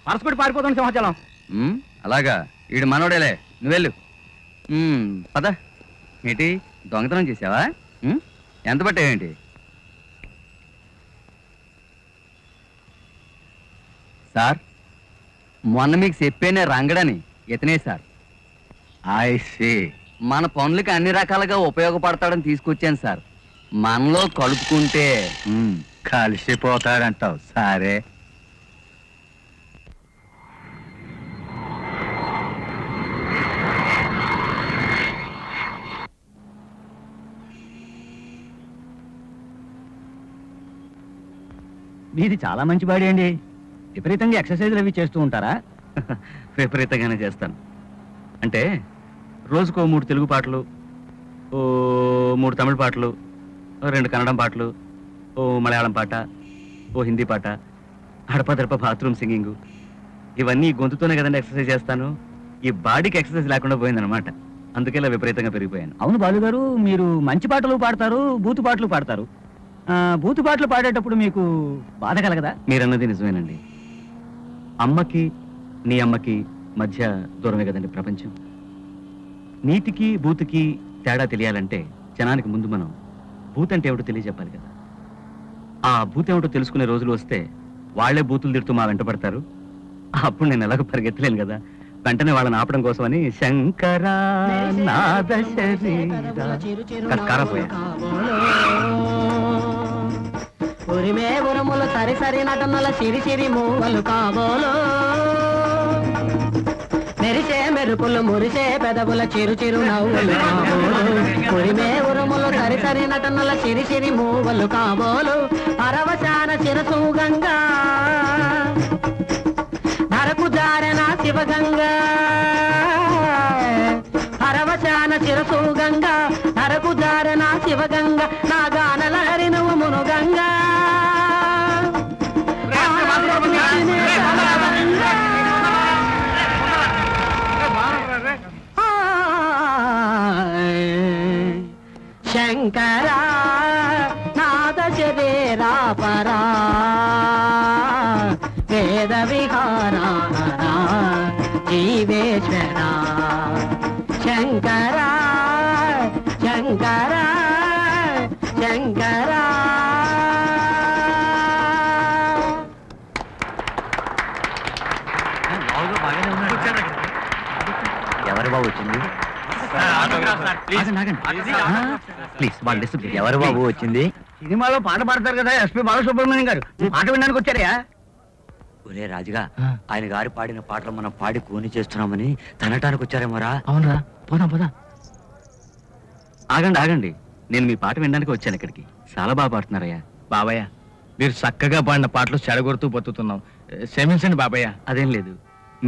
పరసకొట్టి పారిపోతాను సమాచారం. అలాగా, వీడు మనోడేలే, నువ్వెళ్ళు పద. ఏంటి దొంగతనం చేసావా? ఎంత పట్టేవేంటి? సార్, మొన్న మీకు చెప్పేనే రంగడని ఇతనే సార్. ఐసీ మన పనులకి అన్ని రకాలుగా ఉపయోగపడతాడని తీసుకొచ్చాను సార్. మనలో కలుపుకుంటే కలిసిపోతాడంటావు సరే. మీది చాలా మంచి బాడీ అండి. విపరీతంగా ఎక్సర్సైజ్ అవి చేస్తూ ఉంటారా? విపరీతంగానే చేస్తాను. అంటే రోజుకో మూడు తెలుగు పాటలు, ఓ మూడు తమిళ పాటలు, రెండు కన్నడం పాటలు, ఓ మలయాళం పాట, ఓ హిందీ పాట, అడపదడప బాత్రూమ్ సింగింగ్, ఇవన్నీ గొంతుతోనే కదండి ఎక్సర్సైజ్ చేస్తాను. ఈ బాడీకి ఎక్సర్సైజ్ లేకుండా పోయిందనమాట. అందుకే ఇలా విపరీతంగా పెరిగిపోయాను. అవును బాలుగారు, మీరు మంచి పాటలు పాడతారు, బూతు పాటలు పాడతారు. బూతు పాటలు పాడేటప్పుడు మీకు బాధ కలగదా? మీరన్నది నిజమేనండి. అమ్మకి నీ అమ్మకి మధ్య దూరమే కదండి ప్రపంచం. నీతికి బూతుకి తేడా తెలియాలంటే జనానికి ముందు మనం బూతంటే ఏమిటో తెలియజెప్పాలి కదా. ఆ బూతేమిటో తెలుసుకునే రోజులు వస్తే వాళ్లే బూతులు తిడుతూ మా వెంట పడతారు. అప్పుడు నేను ఎలాగో పరిగెత్తలేను కదా. వెంటనే వాళ్ళని ఆపడం కోసమని శంకరా నాద మెరిసే మెరుపులు మురిసే పెదవుల చిరు చిరు నవ్వులు కాబోలు, మురిమే ఉరుములు సరిసరి నటనల చిరి చిరి మూవలు కాబోలు, పరవశాన చిరసూగంగా ధరకు జారణ శివగంగా, పరవశాన చిరసూగంగా ధరకు జారణ శివగంగా, నా గానల హరి నువ్వు మునుగంగా. శంకరా నాద శరీరా పరా వేద విహారా జీవేశ్వరా, శంకరా శంకరా శంకరా. ఎవరు బాబు వచ్చింది? ఎవరు బాబు వచ్చింది? సినిమాలో పాట పాడతారు కదా ఎస్పీ బాలసుబ్రహ్మణ్యం గారు, పాట వినడానికి వచ్చారయా? ఒరే రాజుగా, ఆయన గారు పాడిన పాటలు మనం పాడి కోని చేస్తున్నామని తనటానికి వచ్చారేమోరా? అవునరా, పోదాం పోదాం. ఆగండి ఆగండి, నేను మీ పాట వినడానికి వచ్చాను ఇక్కడికి. చాలా బాగా పాడుతున్నారయ్యా. బాబాయ్య, మీరు చక్కగా పాడిన పాటలు చెడగొడుతూ బతుకుతున్నాం, క్షమించండి బాబాయ్య. అదేం లేదు,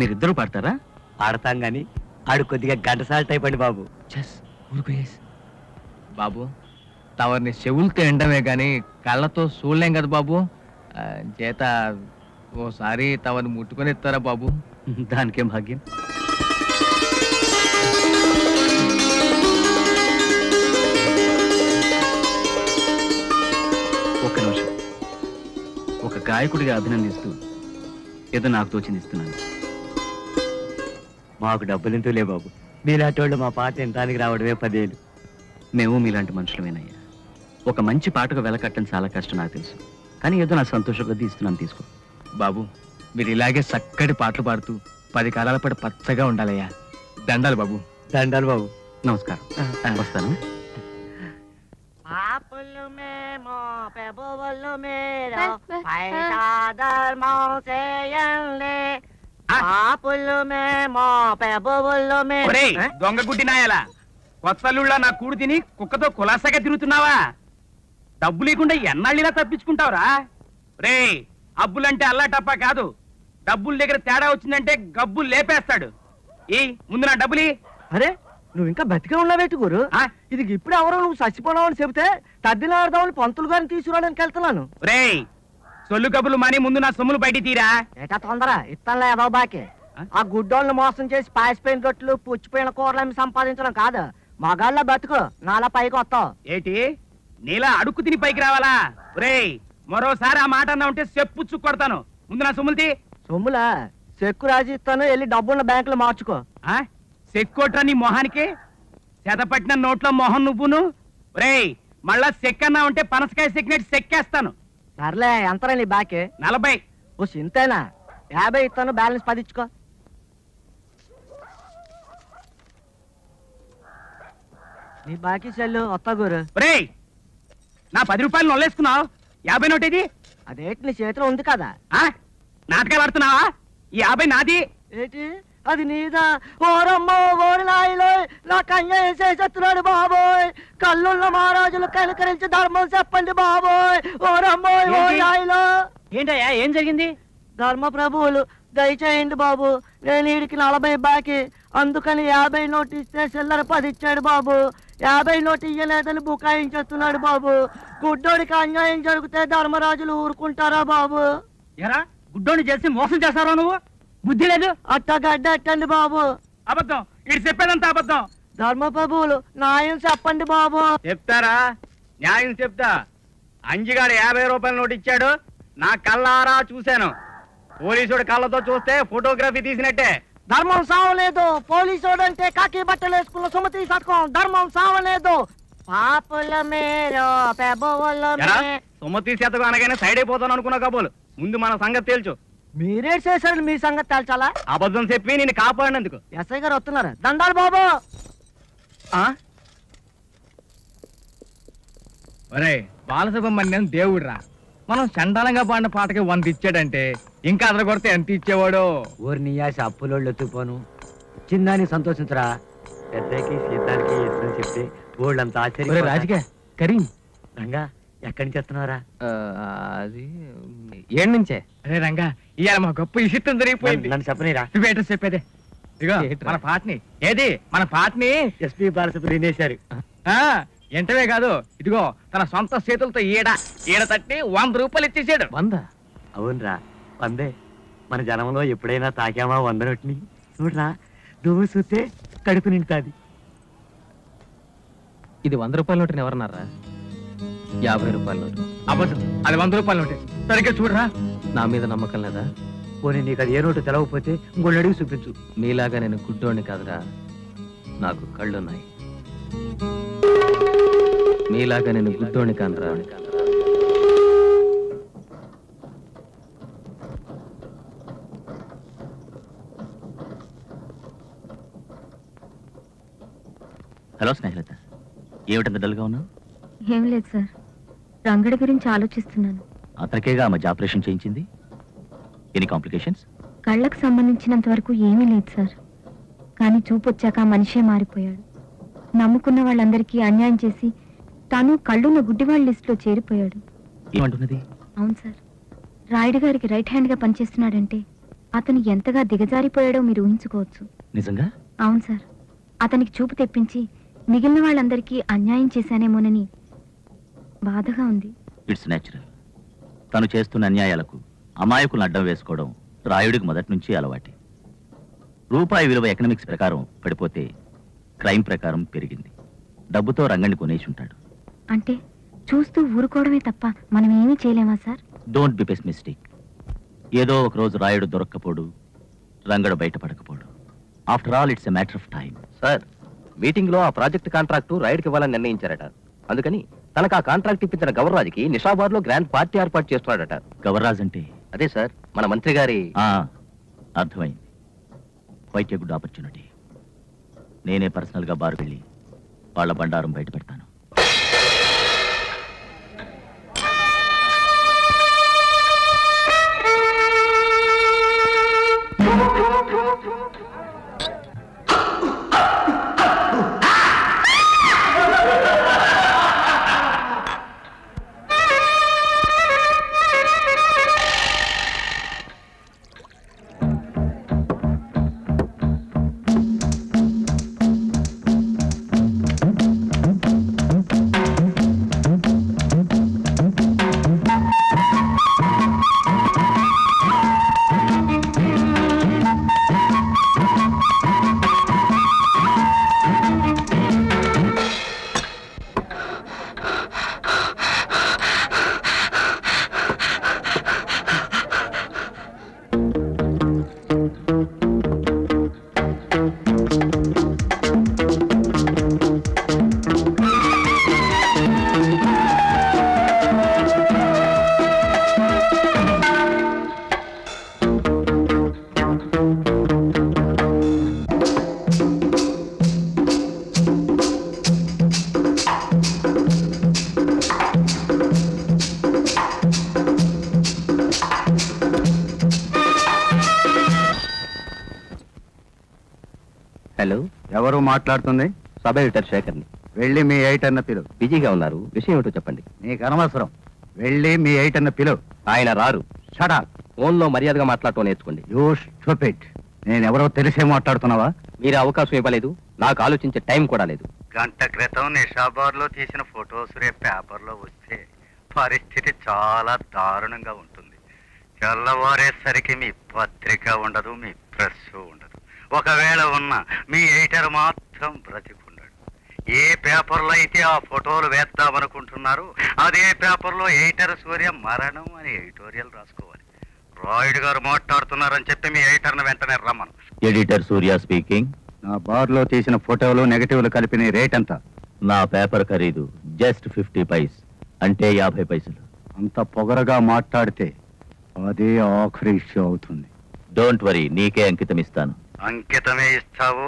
మీరిద్దరూ పాడతారా? పాడతాం గాని ఆడు కొద్దిగా గంటసాల టైప్ అండి బాబు. బాబు, తవరిని చెవులతో ఎండమే కానీ కళ్ళతో చూడలేం కదా బాబు. చేత ఓసారి తవరిని ముట్టుకొని ఇస్తారా బాబు? దానికేం భాగ్యం. ఒక్క నిమిషం. ఒక గాయకుడిగా అభినందిస్తూ ఏదో నాకు తోచింది ఇస్తున్నాను. మాకు డబ్బులంటూ లే బాబు, మీలాంటి వాళ్ళు మా పాట ఎంతానికి రావడమే పదేళ్ళు. మేము మీలాంటి మనుషులమేనయ్యా. ఒక మంచి పాటకు వెలకట్టడం చాలా కష్టం నాకు తెలుసు, కానీ ఏదో నా సంతోషంగా ఇస్తున్నాను, తీసుకో బాబు. మీరు ఇలాగే చక్కటి పాటలు పాడుతూ పది కాలాల పాటు పచ్చగా ఉండాలయ్యా. దండాలు బాబు, దండాలు బాబు. నమస్కారం, వస్తాను. దొంగ గుడ్డినాయలా, కొత్తలుళ్ళ నా కూడు తిని కుక్కతో కులాసాగా తిరుగుతున్నావా? డబ్బు లేకుండా ఎన్నాళ్ళిలా తప్పించుకుంటావురా? రే, అబ్బులంటే అల్లా టప్పా కాదు, డబ్బుల దగ్గర తేడా వచ్చిందంటే గబ్బులు లేపేస్తాడు. ఈ ముందు నా డబ్బులి. అరే, నువ్వు ఇంకా బతికే ఉన్నావేటి గురు? ఇది ఇప్పుడు ఎవరో నువ్వు చచ్చిపోనావు అని చెబితే తద్దినాడదామని పంతులు గారిని తీసుకురావడానికి వెళ్తున్నాను. రే, సొల్లు కబులు మాని ముందు నా సొమ్ములు బయట తీరా. ఏటా తొందర ఇస్తానులే ఏదో బాకి. ఆ గుడ్డోళ్ళని మోసం చేసి పాసిపోయిన గట్లు పుచ్చిపోయిన కూరలు సంపాదించడం కాదు, మగాళ్ళ బతుకు. నాలా పైకి వస్తావు ఏటి? నీలా అడుక్కు తిని పైకి రావాలా? రే, మరోసారి ఆ మాట అన్నా ఉంటే చెప్పుచ్చు కొడతాను. ముందు నా సొమ్ములు తీ. సొమ్ములా? చెక్కు రాజీ ఇస్తాను, వెళ్ళి డబ్బున్న బ్యాంకులో మార్చుకో. చెక్కోట్రా నీ మొహానికి, చెదపట్టిన నోట్లో మొహం నువ్వును. రే, మళ్ళా చెక్కన్నా ఉంటే పనసకాయ చెక్కినట్టు చెక్కేస్తాను. సర్లే, ఎంతరా నీ బాకీ? నలభై. ఓ ఇంతేనా? యాభై ఇస్తాను, బ్యాలెన్స్ పది ఇచ్చుకో. నీ బాకీ చెల్లు వస్తా గురు. ఒరేయ్, నా పది రూపాయలు నొల్లేసుకున్నావు, యాభై నోటేది? అదేంటి నీ చేతిలో ఉంది కదా? నాటకాలు ఆడుతున్నావా? ఈ యాభై నాది. ఏంటి అది నీదా? ఓరమ్మ ఓరిలాయిలో నా కన్య చేసేస్తున్నాడు బాబోయ్. కల్లుళ్ళ మహారాజులు కలకరించి ధర్మం చెప్పండి బాబోయ్. ఓరమ్మ ఓరిలాయిలో धर्म प्रभु दयचे बाबू ने नलभ बाकी अंकनी याबे नोट चिल्लर पदा बाबू याबे नोट इले बुकाइना बाबू गुड्डोड़ की अन्यायम जरूते धर्मराजु ऊरकटारा बाबू गुड्डोड़ मोसम बुद्धि अट्टी बाबू अबद्ध अबद्ध धर्म प्रभु न्यायम चपंडी बाबू न्यायम चेप्ता अंजिगाड़ याबे रूपये नोटिचा ना कल्लारा चूसाను పోలీసుడి కళ్ళతో చూస్తే ఫోటోగ్రఫీ తీసినట్టే ధర్మం సావలేదు పోలీసుడి అంటే కాకి బట్టలేసుకున్న సుమతి సత్కం ధర్మం సావలేదు పాపల మేరో పెబవల మే సుమతి సత్కం అనగానే సైడ్ అయిపోతాను అనుకున్నా కబోలు ముందు మన సంగతి తెలుసు మీరే చేశారు మీ సంగతి తెలుసాలా అబద్ధం చెప్పి నిన్ను కాపాడనందుకు ఎస్ఐ గారు వస్తున్నారు దండాల్ బాబు ఆ ఒరే బాలసుబ్రహ్మణ్యం దేవుడురా मन चंडाल पड़ने पाट के वन इच्छाड़े इंका अदर को एंत इच्छेवाड़ो ऊर नी आश अल्लू चिंदा सतोषरा आश्चर्य राज करीम रंगा एक्नारा अभी अरे रंगा इला गपन जरिए मन पाटनी मन पाटनी एसपी बालसुब्रह्मण्य ఎంటవే కాదు ఇదిగో తన సొంత చేతులతో ఏడ ఏడ తట్టి వంద రూపాయలు ఇచ్చేసాడు వంద అవునరా వందే మన జనమంలో ఎప్పుడైనా తాకామా వంద రొట్ని చూడరా దోసుతే కడుపు నింటాది ఇది వంద రూపాయల నోట్ ఎవరన్నారా యాభై రూపాయల నోట్ అబద్ధం అది వంద రూపాయల నోట్ సరిగ్గా చూడరా నా మీద నమ్మకం లేదా పోనీ నీకు అది ఏ నోట్ తెలవకపోతే ఇంకొన్ని అడిగి చూపించు నీలాగా నేను గుడ్డోని కాదురా నాకు కళ్ళు ఉన్నాయి నీలాగా నేను గుడ్డోని కానరా హలో స్నేహలత ఏమంటంత డల్గా ఉన్నా ఏం లేదు సార్ రంగడి గురించి ఆలోచిస్తున్నాను అతకేగా మా ఆపరేషన్ చేయించింది ఎనీ కాంప్లికేషన్స్ కళ్ళకు సంబంధించినంత వరకు ఏమీ లేదు సార్ కానీ చూపు వచ్చాక మనిషే మారిపోయాడు నమ్ముకున్న వాళ్ళందరికీ అన్యాయం చేసి तानु कल्लू गुड्डिवाड़ लिस्ट रायड़ गारिकी राइट हैंड पनिचेस्तुन्नाडंटे अतनु एंतगा दिगजारिपोयाडो मीरु ऊहिंचुकोवच्चु निजंगा अवुनु सार अतनिकी चूपु तेप्पिंची मिगिलिन वाळ्ळंदरिकी अन्यायं चेशानेमोननी बाधगा उंदी इट्स नेचुरल तानु चेस्तुन्न अन्यायालकु अमायकुलनु अड्डं वेसुकोवडं रायड़की मोदट नुंची अलवाटे रूपायि विलुव एकनॉमिक्स प्रकारं पडिपोते क्राइम प्रकारं पेरिगिंदी डब्बुतो रंगनि कोनेसि उंटाडु అంటే చూస్తూ ఊరుకోవడమే తప్ప మనం ఏమీ చేయలేమా సార్ డోంట్ బి పెసిమిస్టిక్ ఏదో ఒక రోజు రాయడు దొరక్కపోడు రంగడు బయటపడకపోడు after all it's a matter of time sir meeting లో ఆ ప్రాజెక్ట్ కాంట్రాక్ట్ రాయడికి ఇవ్వాలని నిర్ణయించారట అందుకని తనకు ఆ కాంట్రాక్ట్ ఇప్పించిన గవర్రాజ్కి నిషాబాద్ లో గ్రాండ్ పార్టీ ఏర్పాటు చేస్తున్నాడట గవర్రాజ్ అంటే అదే సార్ మన మంత్రి గారి అర్థమైంది క్వైట్ ఏ గుడ్ ఆపర్చునిటీ నేనే పర్సనల్ గా బార్ వెళ్ళి వాళ్ళ బండారం బయట పెడతాను sub editor Shekhar waiter busy विषय नीक अनवसर वेटन पिल आये रू షడా ఫోన్ లో మర్యాదగా మాట్లాడటం నేర్చుకోండి. జోష్ చోపెట్ నేను ఎవరో తెలిసే మాట్లాడుతున్నావా? మీరు అవకాశం ఇవ్వలేదు, నాకు ఆలోచించే టైం కూడా లేదు. గంట క్రితం నిషాబార్లో తీసిన ఫొటోస్ రేపు పేపర్లో వస్తే పరిస్థితి చాలా దారుణంగా ఉంటుంది. తెల్లవారేసరికి మీ పత్రిక ఉండదు, మీ ప్రెస్ ఉండదు, ఒకవేళ ఉన్నా మీ ఎడిటర్ మాత్రం బ్రతికుండడు. ఏ పేపర్లో అయితే ఆ ఫోటోలు వేద్దామనుకుంటున్నారు అదే పేపర్లో ఎడిటర్ సూర్య మరణం అని ఎడిటోరియల్ రాసుకోవాలి. రాయుడు గారు మాట్లాడుతున్నారని చెప్పి మీ ఎడిటర్ని వెంటనే రమ్మను. Editor Surya speaking. నా బార్లో తీసిన ఫోటోలు నెగటివ్లు కలిపిన రేట్ ఎంత? నా పేపర్ ఖరీదు జస్ట్ ఫిఫ్టీ పైస్, అంటే యాభై పైసలు. అంత పొగరగా మాట్లాడితే అదే ఆఖరి ఇష్యూ అవుతుంది. డోంట్ వరీ, నీకే అంకితం ఇస్తాను. అంకితమే ఇస్తావు.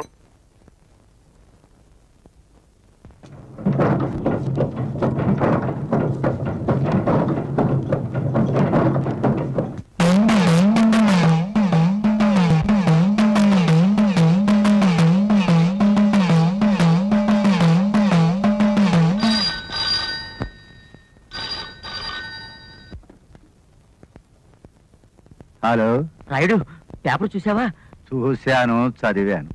హలో రాయుడు, పేపర్ చూసావా? చూశాను, చదివాను.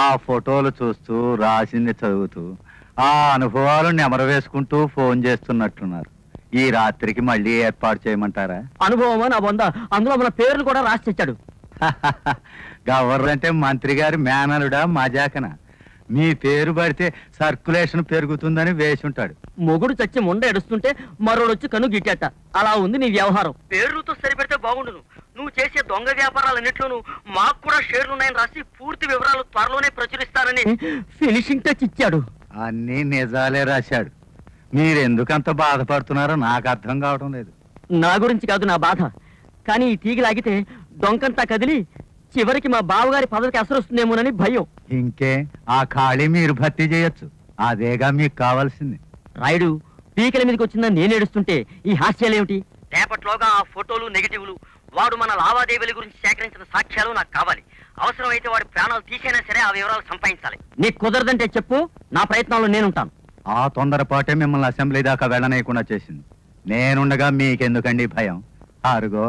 ఆ ఫోటోలు చూస్తూ రాసింది చదువుతూ ఆ అనుభవాలు నెమరవేసుకుంటూ ఫోన్ చేస్తున్నట్టున్నారు. ఈ రాత్రికి మళ్ళీ ఏర్పాటు చేయమంటారా? అనుభవమా నా బొంద, అందులో మన పేర్లు కూడా రాసి తెచ్చాడు. గవర్నర్ అంటే మంత్రి గారి మేనలుడా మజాకన? మీ పేరు పడితే సర్క్యులేషన్ పెరుగుతుందని వేసి ఉంటాడు. మొగుడు చచ్చి ముండ ఎడుస్తుంటే మరోడు వచ్చి కను గిట్టేట, అలా ఉంది నీ వ్యవహారం. పేర్లతో సరిపెడితే బాగుండు. నువ్వు చేసే దొంగ వ్యాపారాలన్నిట్లోనూ మాకు కూడా షేర్లున్నాయని రాసి పూర్తి వివరాలు త్వరలోనే ప్రచురిస్తారని ఫినిషింగ్ టచ్ ఇచ్చాడు. అన్ని నిజాలే రాశాడు. మీరెందుకంత బాధపడుతున్నారో నాకు అర్థం కావడం లేదు. నా గురించి కాదు నా బాధ, కానీ ఈ తీగి లాగితే డొంకంతా కదిలి చివరికి మా బావగారి పదవికి అసరొస్తుందేమోనని భయం. ఇంకే, ఆ ఖాళీ మీరు భర్తీ చేయొచ్చు, అదేగా మీకు కావాల్సింది. రాయుడు, పీకల మీదకి వచ్చిందా నేను ఏడుస్తుంటే ఈ హాస్యాలేమిటి? రేపట్లోగా ఆ ఫోటోలు నెగిటివ్లు, వాడు మన లావాదేవీల గురించి సేకరించిన సాక్ష్యాలు నాకు కావాలి. అవసరమైతే వాడి ప్రాణాలు తీసైనా సరే ఆ వివరాలు సంపాదించాలి. నీకు కుదరదంటే చెప్పు, నా ప్రయత్నంలో నేనుంటాను. ఆ తొందరపాటే మిమ్మల్ని అసెంబ్లీ దాకా వెళ్ళనేయకుండా చేసింది. నేనుండగా మీకెందుకండి భయం? ఆరుగో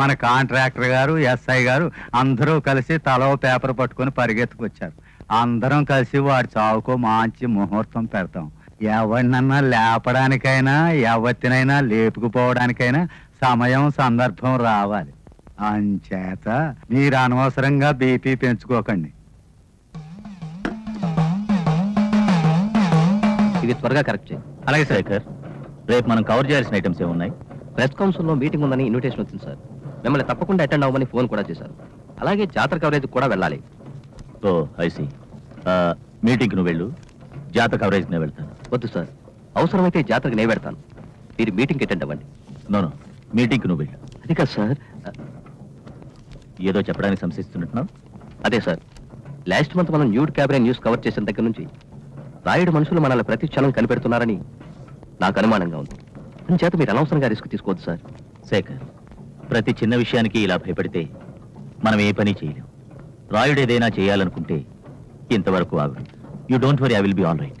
మన కాంట్రాక్టర్ గారు, ఎస్ఐ గారు అందరూ కలిసి తలో పేపర్ పట్టుకొని పరిగెత్తుకొచ్చారు. అందరం కలిసి వాడి చావుకో మంచి ముహూర్తం పెడతాం. ఎవరినన్నా లేపడానికైనా ఎవరినైనా లేపుకుపోవడానికైనా సమయం సందర్భం రావాలి. అంచేత మీరు అనవసరంగా బీపీ పెంచుకోకండి. ఇది త్వరగా కరెక్ట్ చేయండి. అలాగే సార్. రేపు మనం కవర్ చేయాల్సిన ఐటమ్స్ ఏమున్నాయి? ప్రెస్ కౌన్సిల్లో మీటింగ్ ఉందని ఇన్విటేషన్ వచ్చింది సార్. మిమ్మల్ని తప్పకుండా అటెండ్ అవ్వమని ఫోన్ కూడా చేశారు. అలాగే జాతర కవరేజ్కి కూడా వెళ్ళాలి. ఓ ఐసి, మీటింగ్కి నువ్వు వెళ్ళు, జాతర కవరేజ్కి నేను వెళ్తాను. వద్దు సార్, అవసరమైతే జాతరకు నేను వెళ్తాను, మీరు మీటింగ్కి అటెండ్ అవ్వండి. నోనో, మీటింగ్కి నువ్వు వెళ్ళు. అది కాదు సార్, ఏదో చెప్పడానికి సంశయిస్తున్నట్టున్నావు. అదే సార్, లాస్ట్ మంత్ మనం న్యూడ్ క్యాబరే న్యూస్ కవర్ చేసిన దగ్గర నుంచి రాయుడు మనుషులు మనల్ని ప్రతి క్షణం కనిపెడుతున్నారని నాకు అనుమానంగా ఉంది. అంచేత మీరు అనవసరంగా రిస్క్ తీసుకోవద్దు సార్. శేఖర్, ప్రతి చిన్న విషయానికి ఇలా భయపడితే మనం ఏ పని చేయలేం. రాయుడు ఏదైనా చేయాలనుకుంటే ఇంతవరకు ఆగు. You don't worry, I will be all right.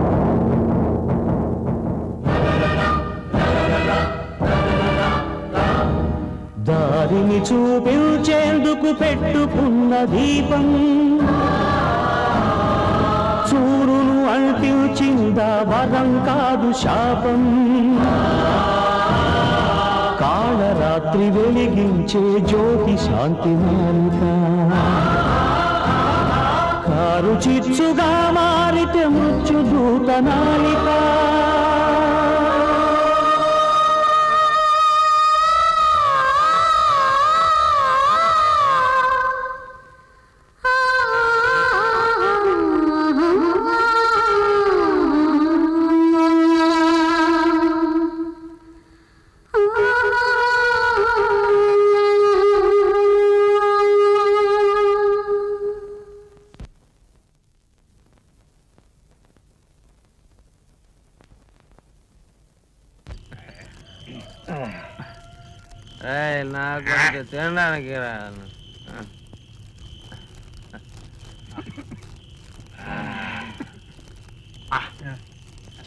దారిని చూపించేందుకు పెట్టుకున్న దీపం చూరును అంటించిందా? వరం కాదు శాపం. కాళరాత్రి వెలిగించే జ్యోతి శాంతి మాలిక. కారు చిచ్చుగా మారితే మృత్యు దూత నాలిక.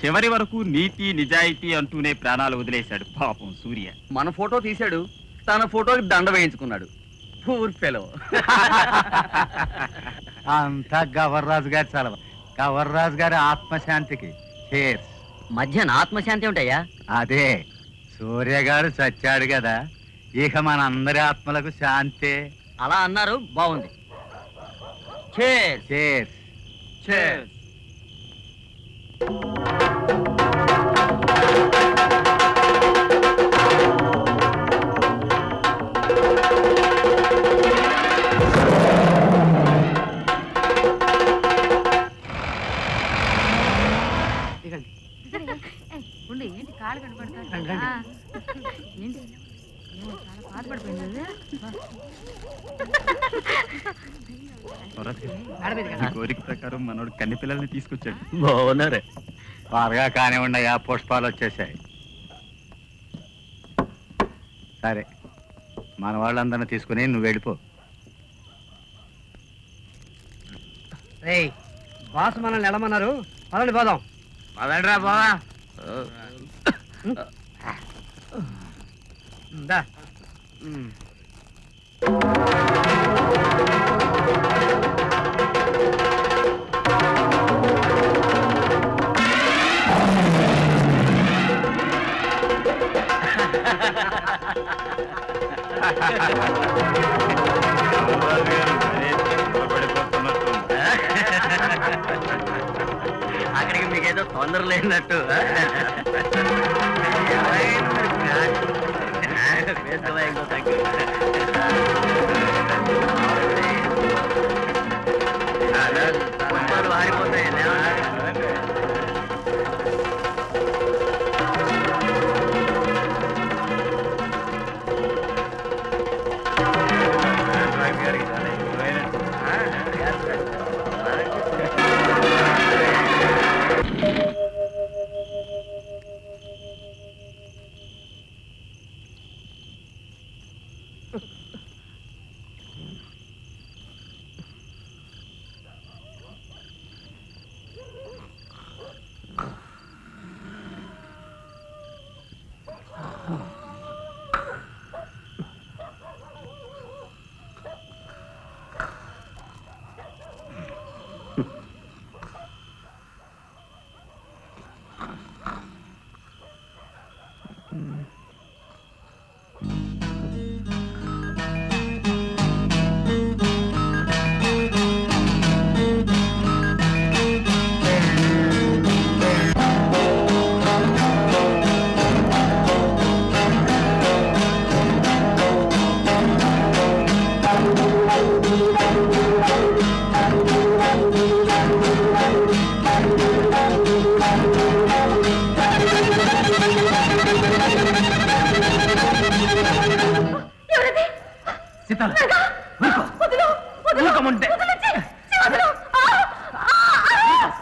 చివరి వరకు నీతి నిజాయితీ అంటూనే ప్రాణాలు వదిలేశాడు పాపం సూర్య. మన ఫోటో తీశాడు, తన ఫోటోకి దండ వేయించుకున్నాడు. అంతా గవర్రాజు గారి చలవ. గవర్రాజు గారి ఆత్మశాంతికి మధ్యాహ్న ఆత్మశాంతి ఉంటాయా? అదే సూర్య గారు చచ్చాడు కదా, ఇక మన అందరి ఆత్మలకు శాంతి. అలా అన్నారు, బాగుంది. ఏంటి కాలు కనపడతాను? కోరిక ప్రకారం మనోడు కన్ని పిల్లల్ని తీసుకొచ్చాడు. బాగున్నారే, బాగా కానివ్వండి. ఆ పుష్పాలు వచ్చేసాయి. సరే, మన వాళ్ళందరినీ తీసుకుని నువ్వు వెళ్ళిపో. రే బాస్, మనల్ని వెళ్ళమన్నారు, పదండి పోదాం. పదండ్రా బావా. దా అక్కడికి మీకేదో తొందర లేనట్టు.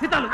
సీతాలు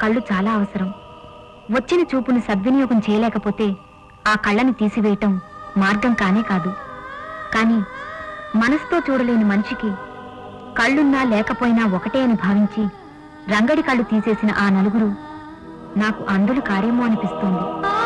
కళ్ళు చాలా అవసరం. వచ్చిన చూపును సద్వినియోగం చేయలేకపోతే ఆ కళ్ళని తీసివేయటం మార్గం కానే కాదు. కానీ మనసుతో చూడలేని మనిషికి కళ్ళున్నా లేకపోయినా ఒకటే అని భావించి రంగడి కళ్ళు తీసేసిన ఆ నలుగురు నాకు అందులు కారేమో అనిపిస్తుంది.